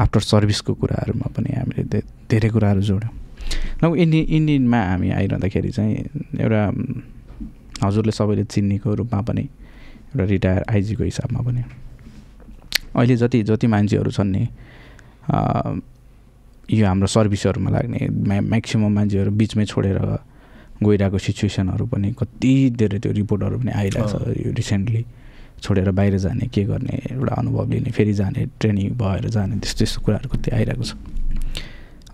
आफ्टर सर्भिसको कुराहरुमा पनि हामीले धेरै कुराहरु जोड्यौं नौ इन्डियन इन्डियनमा हामी आइरहँदाखेरि चाहिँ एउटा हजुरले सबैले चिन्नेको रूपमा पनि एउटा रिटायर आइजीको हिसाबमा पनि अहिले जति जति मान्छेहरू छन् नि यो हाम्रो सर्भिसहरूमा लाग्ने म्याक्सिमम मान्छेहरू बिचमै छोडेर गइरहेको सिचुएसनहरू पनि कति धेरै त्यो रिपोर्टहरू पनि आइरहेको छ यो रिसेन्टली छोडेर बाहिर जाने के गर्ने एउटा अनुभव लिने फेरि जाने ट्रेनिङ भएर जाने त्यस्तो त्यस्तो कुराहरू कति आइरहेको छ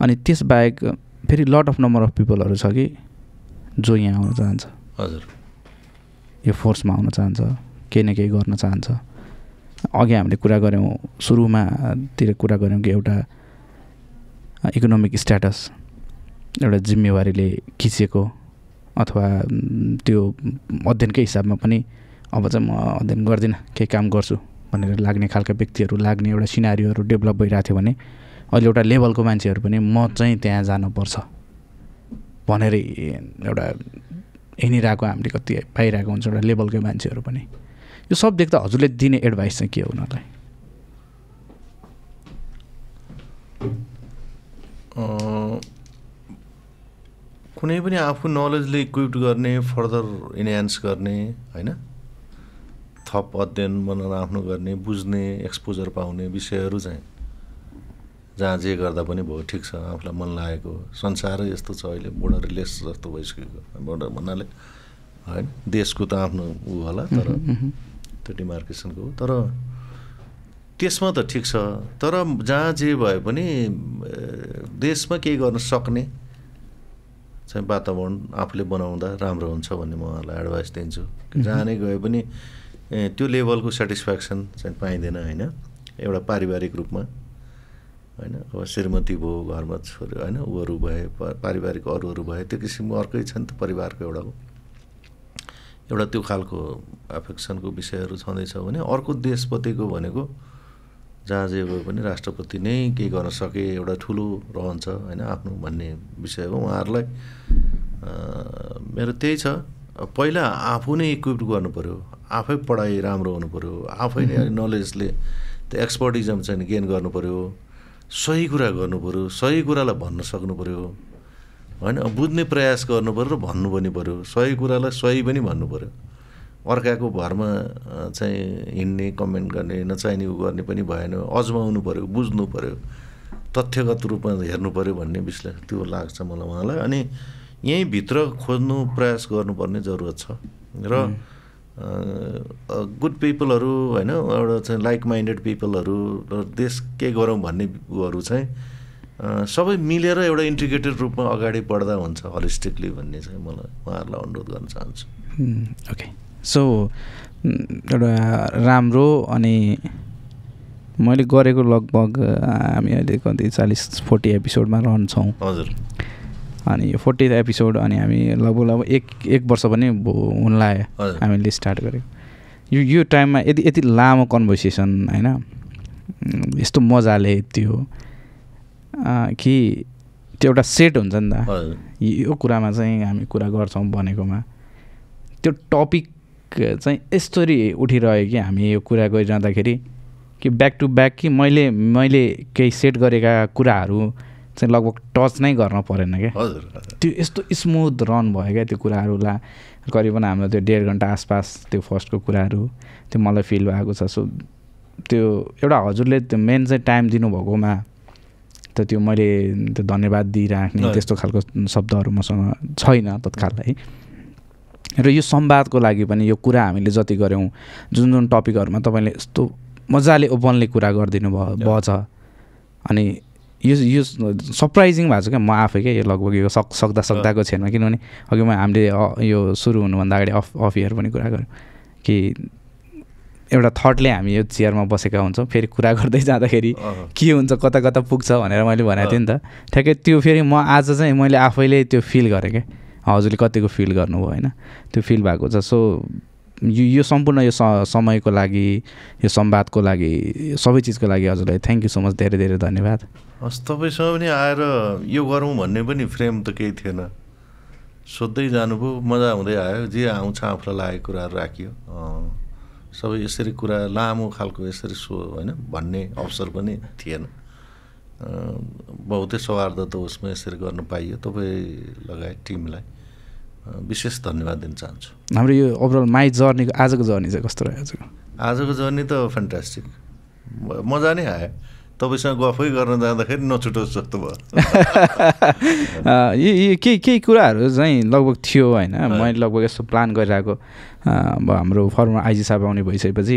अनि त्यसबाहेक फेरि लट अफ नम्बर अफ पिपलहरू छ कि जो यहाँ आउन चाहन्छ हजुर यो फोर्समा आउन चाहन्छ केही न केही गर्न चाहन्छ अघि हामीले कुरा गऱ्यौँ सुरुमातिर कुरा गऱ्यौँ कि एउटा इकोनोमिक स्ट्याटस एउटा जिम्मेवारीले खिचेको अथवा त्यो अध्ययनकै हिसाबमा पनि अब चाहिँ म अध्ययन गर्दिनँ केही काम गर्छु भनेर लाग्ने खालका व्यक्तिहरु लाग्ने एउटा सिनारियोहरु डेभलप भइरा थियो भने अहिले एउटा लेभलको मान्छेहरु पनि म चाहिँ त्यहाँ जानु पर्छ भनेर एउटा हिनिराको हामीले कति पाइराको हुन्छ एउटा लेभलको मान्छेहरु पनि यो सब देख्दा हजुरले दिने एडभाइस चाहिँ के हो उनीहरुलाई अ कुनै पनि आफू नलेजले इक्विप गर्ने फर्दर एनहान्स गर्ने हैन थप अध्ययन बनाएर आफ्नो गर्ने बुझ्ने एक्सपोजर पाउने विषयहरु चाहिँ जहाँ जे गर्दा पनि भयो ठीक छ आफुलाई मन लागेको संसार यस्तो छ अहिले बोर्डरलेस जस्तो भइसकेको बोर्डर भन्नाले हैन देशको त आफ्नो उ होला तर त्यो डिमार्केसनको तर त्यसमा त ठीक छ तर जहाँ जे भए पनि देशमा के गर्न सक्ने चाहिँ वातावरण आफूले बनाउँदा राम्रो हुन्छ भन्ने म उहाँलाई एडभाइस दिन्छु जहाँ नै गए पनि त्यो लेभलको सेटिस्फ्याक्सन चाहिँ पाइदैन हैन एउटा पारिवारिक रूपमा हैन अब श्रीमती भो घरमा छोरी हैन उहरु भए पारिवारिक अरुहरु भए त्यो किसिमको अर्कै छ नि त परिवारको एउटा हो एउटा त्यो खालको अफेक्सनको विषयहरु छँदैछ भने अर्को देशपतिको भनेको जहाँ जे भए पनि राष्ट्रपति नै के गर्न सके एउटा ठूलो रहन्छ हैन आफ्नो भन्ने विषय हो उहाँहरुलाई मेरो त्यही छ पहिला आफू नै इक्विप गर्नु पर्यो आफै पढाइ राम्रो हुनु पर्यो आफै नै नलेजले त्यो एक्सपर्टिजम चाहिँ गेन गर्नु पर्यो सही कुरा गर्नु पर्यो सही कुरालाई भन्न सक्नु पर्यो हैन बुझ्ने प्रयास गर्नु पर्यो र भन्नु पनि पर्यो सही कुरालाई सही पनि भन्नु पर्यो अर्काको भरमा चाहिँ हिन्ने कमेन्ट गर्ने नचाहिने उ गर्ने पनि भएन अजमाउनु पर्यो बुझ्नु पर्यो तथ्यगत रूपमा हेर्नु पर्यो भन्ने विश्लेषण त्यो लाग्छ मलाई उहाँलाई अनि यही भित्र खोज्नु प्रयास गर्नुपर्ने जरुरत छ र गुड पिपलहरु हैन एउटा चाहिँ लाइक माइन्डेड पिपलहरु र देश के गरौं भन्ने उहरु चाहिँ सबै मिलेर एउटा इन्टिग्रेटेड रूपमा अगाडि बढ्दा हुन्छ होलिस्टिकली भन्ने चाहिँ मलाई उहाँहरुलाई अनुरोध गर्न चाहन्छु ओके सो एउटा राम्रो अनि मैले गरेको लगभग हामी अहिले कति चालीस चालीस एपिसोडमा रहन्छौं हजुर अनि फोर्टी एपिसोड अनि हामी लगभग अब एक एक वर्ष पनि हुन लाग्यो हामीले स्टार्ट गरेको यो यो टाइममा यति यति लामो कन्भर्सेसन हैन यस्तो मजाले त्यो कि त्यो एउटा सेट हुन्छ नि त यो कुरामा चाहिँ हामी कुरा गर्छौं भनेकोमा त्यो टपिक चाहिँ यसरी उठिरह्यो कि हामी यो कुरा गरिरहँदाखेरि कि ब्याक टु ब्याक कि मैले मैले केही सेट गरेका कुराहरु चाहिँ लगभग टच नै गर्न परेन के हजुर त्यो यस्तो स्मूथ रन भयो के त्यो कुराहरुला करिबन हाम्रो त्यो डेढ घण्टा आसपास त्यो फर्स्टको कुराहरु त्यो मलाई फिल भएको छ सो त्यो एउटा हजुरले त्यो मेन चाहिँ टाइम दिनु भएकोमा त त्यो मैले त्यो धन्यवाद दिइराख्ने त्यस्तो खालको शब्दहरु मसँग छैन तत्काल है र यो संवादको लागि पनि यो कुरा हामीले जति गर्यौं जुन जुन टपिकहरुमा तपाईले यस्तो मजाले ओपनली कुरा गर्दिनु भयो छ अनि यो यो सरप्राइजिङ भएको छ के म आफै के यो लगभग यो सक सक्दा सक्दाको क्षणमा किनभने अघि म हामीले यो सुरु हुनुभन्दा अगाडि अफ अफ इयर पनि कुरा गऱ्यौँ कि एउटा थटले हामी यो चेयरमा बसेका हुन्छौँ फेरि कुरा गर्दै जाँदाखेरि के हुन्छ कता कता पुग्छ भनेर मैले भनेको थिएँ नि त ठ्याक्कै त्यो फेरि म आज चाहिँ मैले आफैले त्यो फिल गरेँ क्या हजुरले कतिको फिल गर्नुभयो होइन त्यो फिल भएको छ सो यो यो सम्पूर्ण यो समयको लागि यो संवादको लागि सबै चीजको लागि हजुरलाई थ्यांक यू सो मच धेरै धेरै धन्यवाद हस् तपाईसँग पनि आएर यो गरौं भन्ने पनि फ्रेम त केही थिएन सोध्दै जानुभयो मजा हुँदै आयो जे आउँछ आफुलाई लागेको कुराहरु राखियो सबै यसरी कुरा लामो खालको यसरी सो हैन भन्ने अवसर पनि थिएन बहुतै सौहार्द त उसमा यसरी गर्न पाइयो तपाई लगाए टिमलाई विशेष धन्यवाद दिन चाहन्छु हाम्रो यो ओभरअल माइ जर्नीको आजको जर्नी चाहिँ कस्तो रह्यो हजुर आजको जर्नी त फ्यान्टास्टिक मजा नै आयो तपाईसँग गफै गर्न जाँदाखेरि नछुटोस् जस्तो भयो यी केही केही कुराहरु चाहिँ लगभग थियो हैन मैले लगभग यस्तो प्लान गरिरहेको हाम्रो फर्मर आइजी साहब आउने भइसकेपछि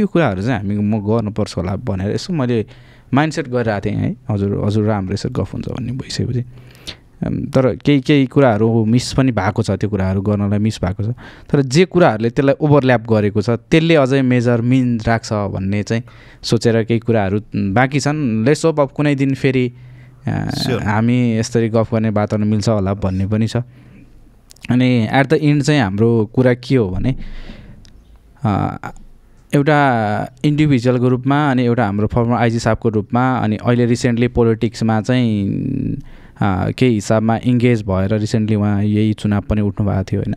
यो कुराहरु चाहिँ हामी म गर्नुपर्छ होला भनेर यसो मैले माइन्डसेट गरिरहेको थिएँ है हजुर हजुर राम्रो यसरी गफ हुन्छ भन्ने भइसकेपछि तर केही केही कुराहरु मिस पनि भएको छ त्यो कुराहरु गर्नलाई मिस भएको छ तर जे कुराहरुले त्यसलाई ओभरल्याप गरेको छ त्यसले अझै मेजर मिन राख्छ भन्ने चाहिँ सोचेर केही कुराहरु बाँकी छन् लेट्स होप अब कुनै दिन फेरि हामी यसरी गफ गर्ने वातावरण मिल्छ होला भन्ने पनि छ अनि एट द एन्ड चाहिँ हाम्रो कुरा के हो भने एउटा इन्डिभिजुअल ग्रुपमा अनि एउटा हाम्रो फर्मर आईजी साहबको ग्रुपमा अनि अहिले रिसेन्टली पोलिटिक्समा चाहिँ केही हिसाबमा एंगेज भएर रिसेन्टली उहाँ यही चुनाव पनि उठ्नु भएको थियो हैन।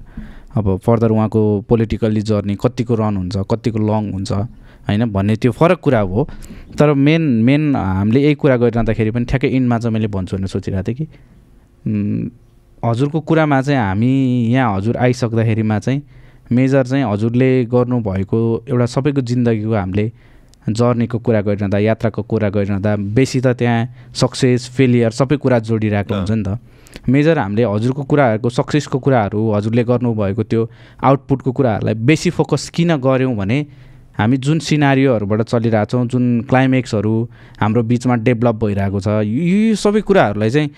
अब फर्दर उहाँको पोलिटिकली जर्नी कतिको रन हुन्छ कतिको लङ हुन्छ हैन भन्ने त्यो फरक कुरा हो। तर मेन मेन हामीले यही कुरा गरिरहँदाखेरि पनि ठ्याक्कै इन्डमा चाहिँ मैले भन्छु भने सोचिरहेको थिए कि हजुरको कुरामा चाहिँ हामी यहाँ हजुर आइसक्दाखेरिमा चाहिँ मेजर चाहिँ हजुरले गर्नु भएको एउटा सबैको जिन्दगीको हामीले जर्नीको कुरा गरिरहँदा यात्राको कुरा गरिरहँदा बेसी त त्यहाँ सक्सेस फेलियर सबै कुरा जोडिरहेको हुन्छ नि त। मेजर हामीले हजुरको कुराहरुको सक्सेसको कुराहरु हजुरले गर्नु भएको त्यो आउटपुटको कुराहरुलाई बेसी फोकस किन गर्यौं भने हामी जुन सिनारियोहरुबाट चलिराछौं जुन क्लाइमेक्सहरु हाम्रो बीचमा डेभलप भइरहेको छ यो सबै कुराहरुलाई चाहिँ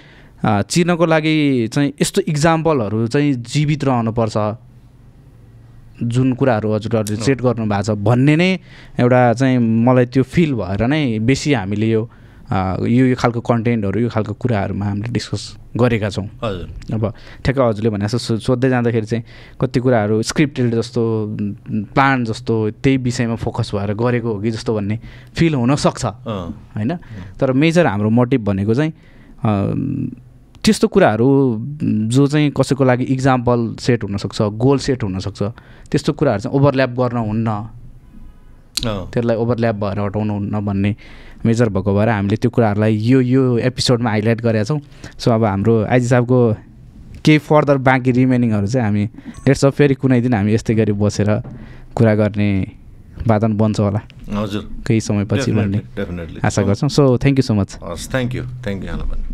चिन्नको लागि चाहिँ यस्तो एक्जाम्पलहरु चाहिँ जीवित रहनु पर्छ जुन कुराहरु हजुरहरुले सेट गर्नु भएको छ भन्ने नै एउटा चाहिँ मलाई त्यो फिल भएर नै बेसी हामीले यो यो यो खालको कन्टेन्टहरु यो खालको कुराहरुमा हामीले डिस्कस गरेका छौं। हजुर अब ठ्याक्क हजुरले भने जस्तो सोध्दै जाँदाखेरि चाहिँ कति कुराहरु स्क्रिप्टेड जस्तो प्लान जस्तो त्यही विषयमा फोकस भएर गरेको हो कि जस्तो भन्ने फिल हुन सक्छ हैन। तर मेजर हाम्रो मोटिभ भनेको चाहिँ त्यस्तो कुराहरु जो चाहिँ कसैको लागि एक्जाम्पल सेट हुन सक्छ गोल सेट हुन सक्छ त्यस्तो कुराहरु चाहिँ ओभरल्याप गर्न हुन्न त्यसलाई ओभरल्याप भएर हटाउनु हुन्न भन्ने मेजर भएको भएर हामीले त्यो कुराहरुलाई यो यो एपिसोडमा हाइलाइट गरेका छौं। सो अब हाम्रो आईजी साहबको केही फर्दर बाँकी रिमेनिङहरु चाहिँ हामी लेट्स अफ फेरि कुनै दिन हामी यस्तै गरी बसेर कुरा गर्ने वातावरण बन्छ होला हजुर केही समयपछि भन्ने आशा गर्छौं। So thank you so much. हस् थ्यांक यू थ्यांक यू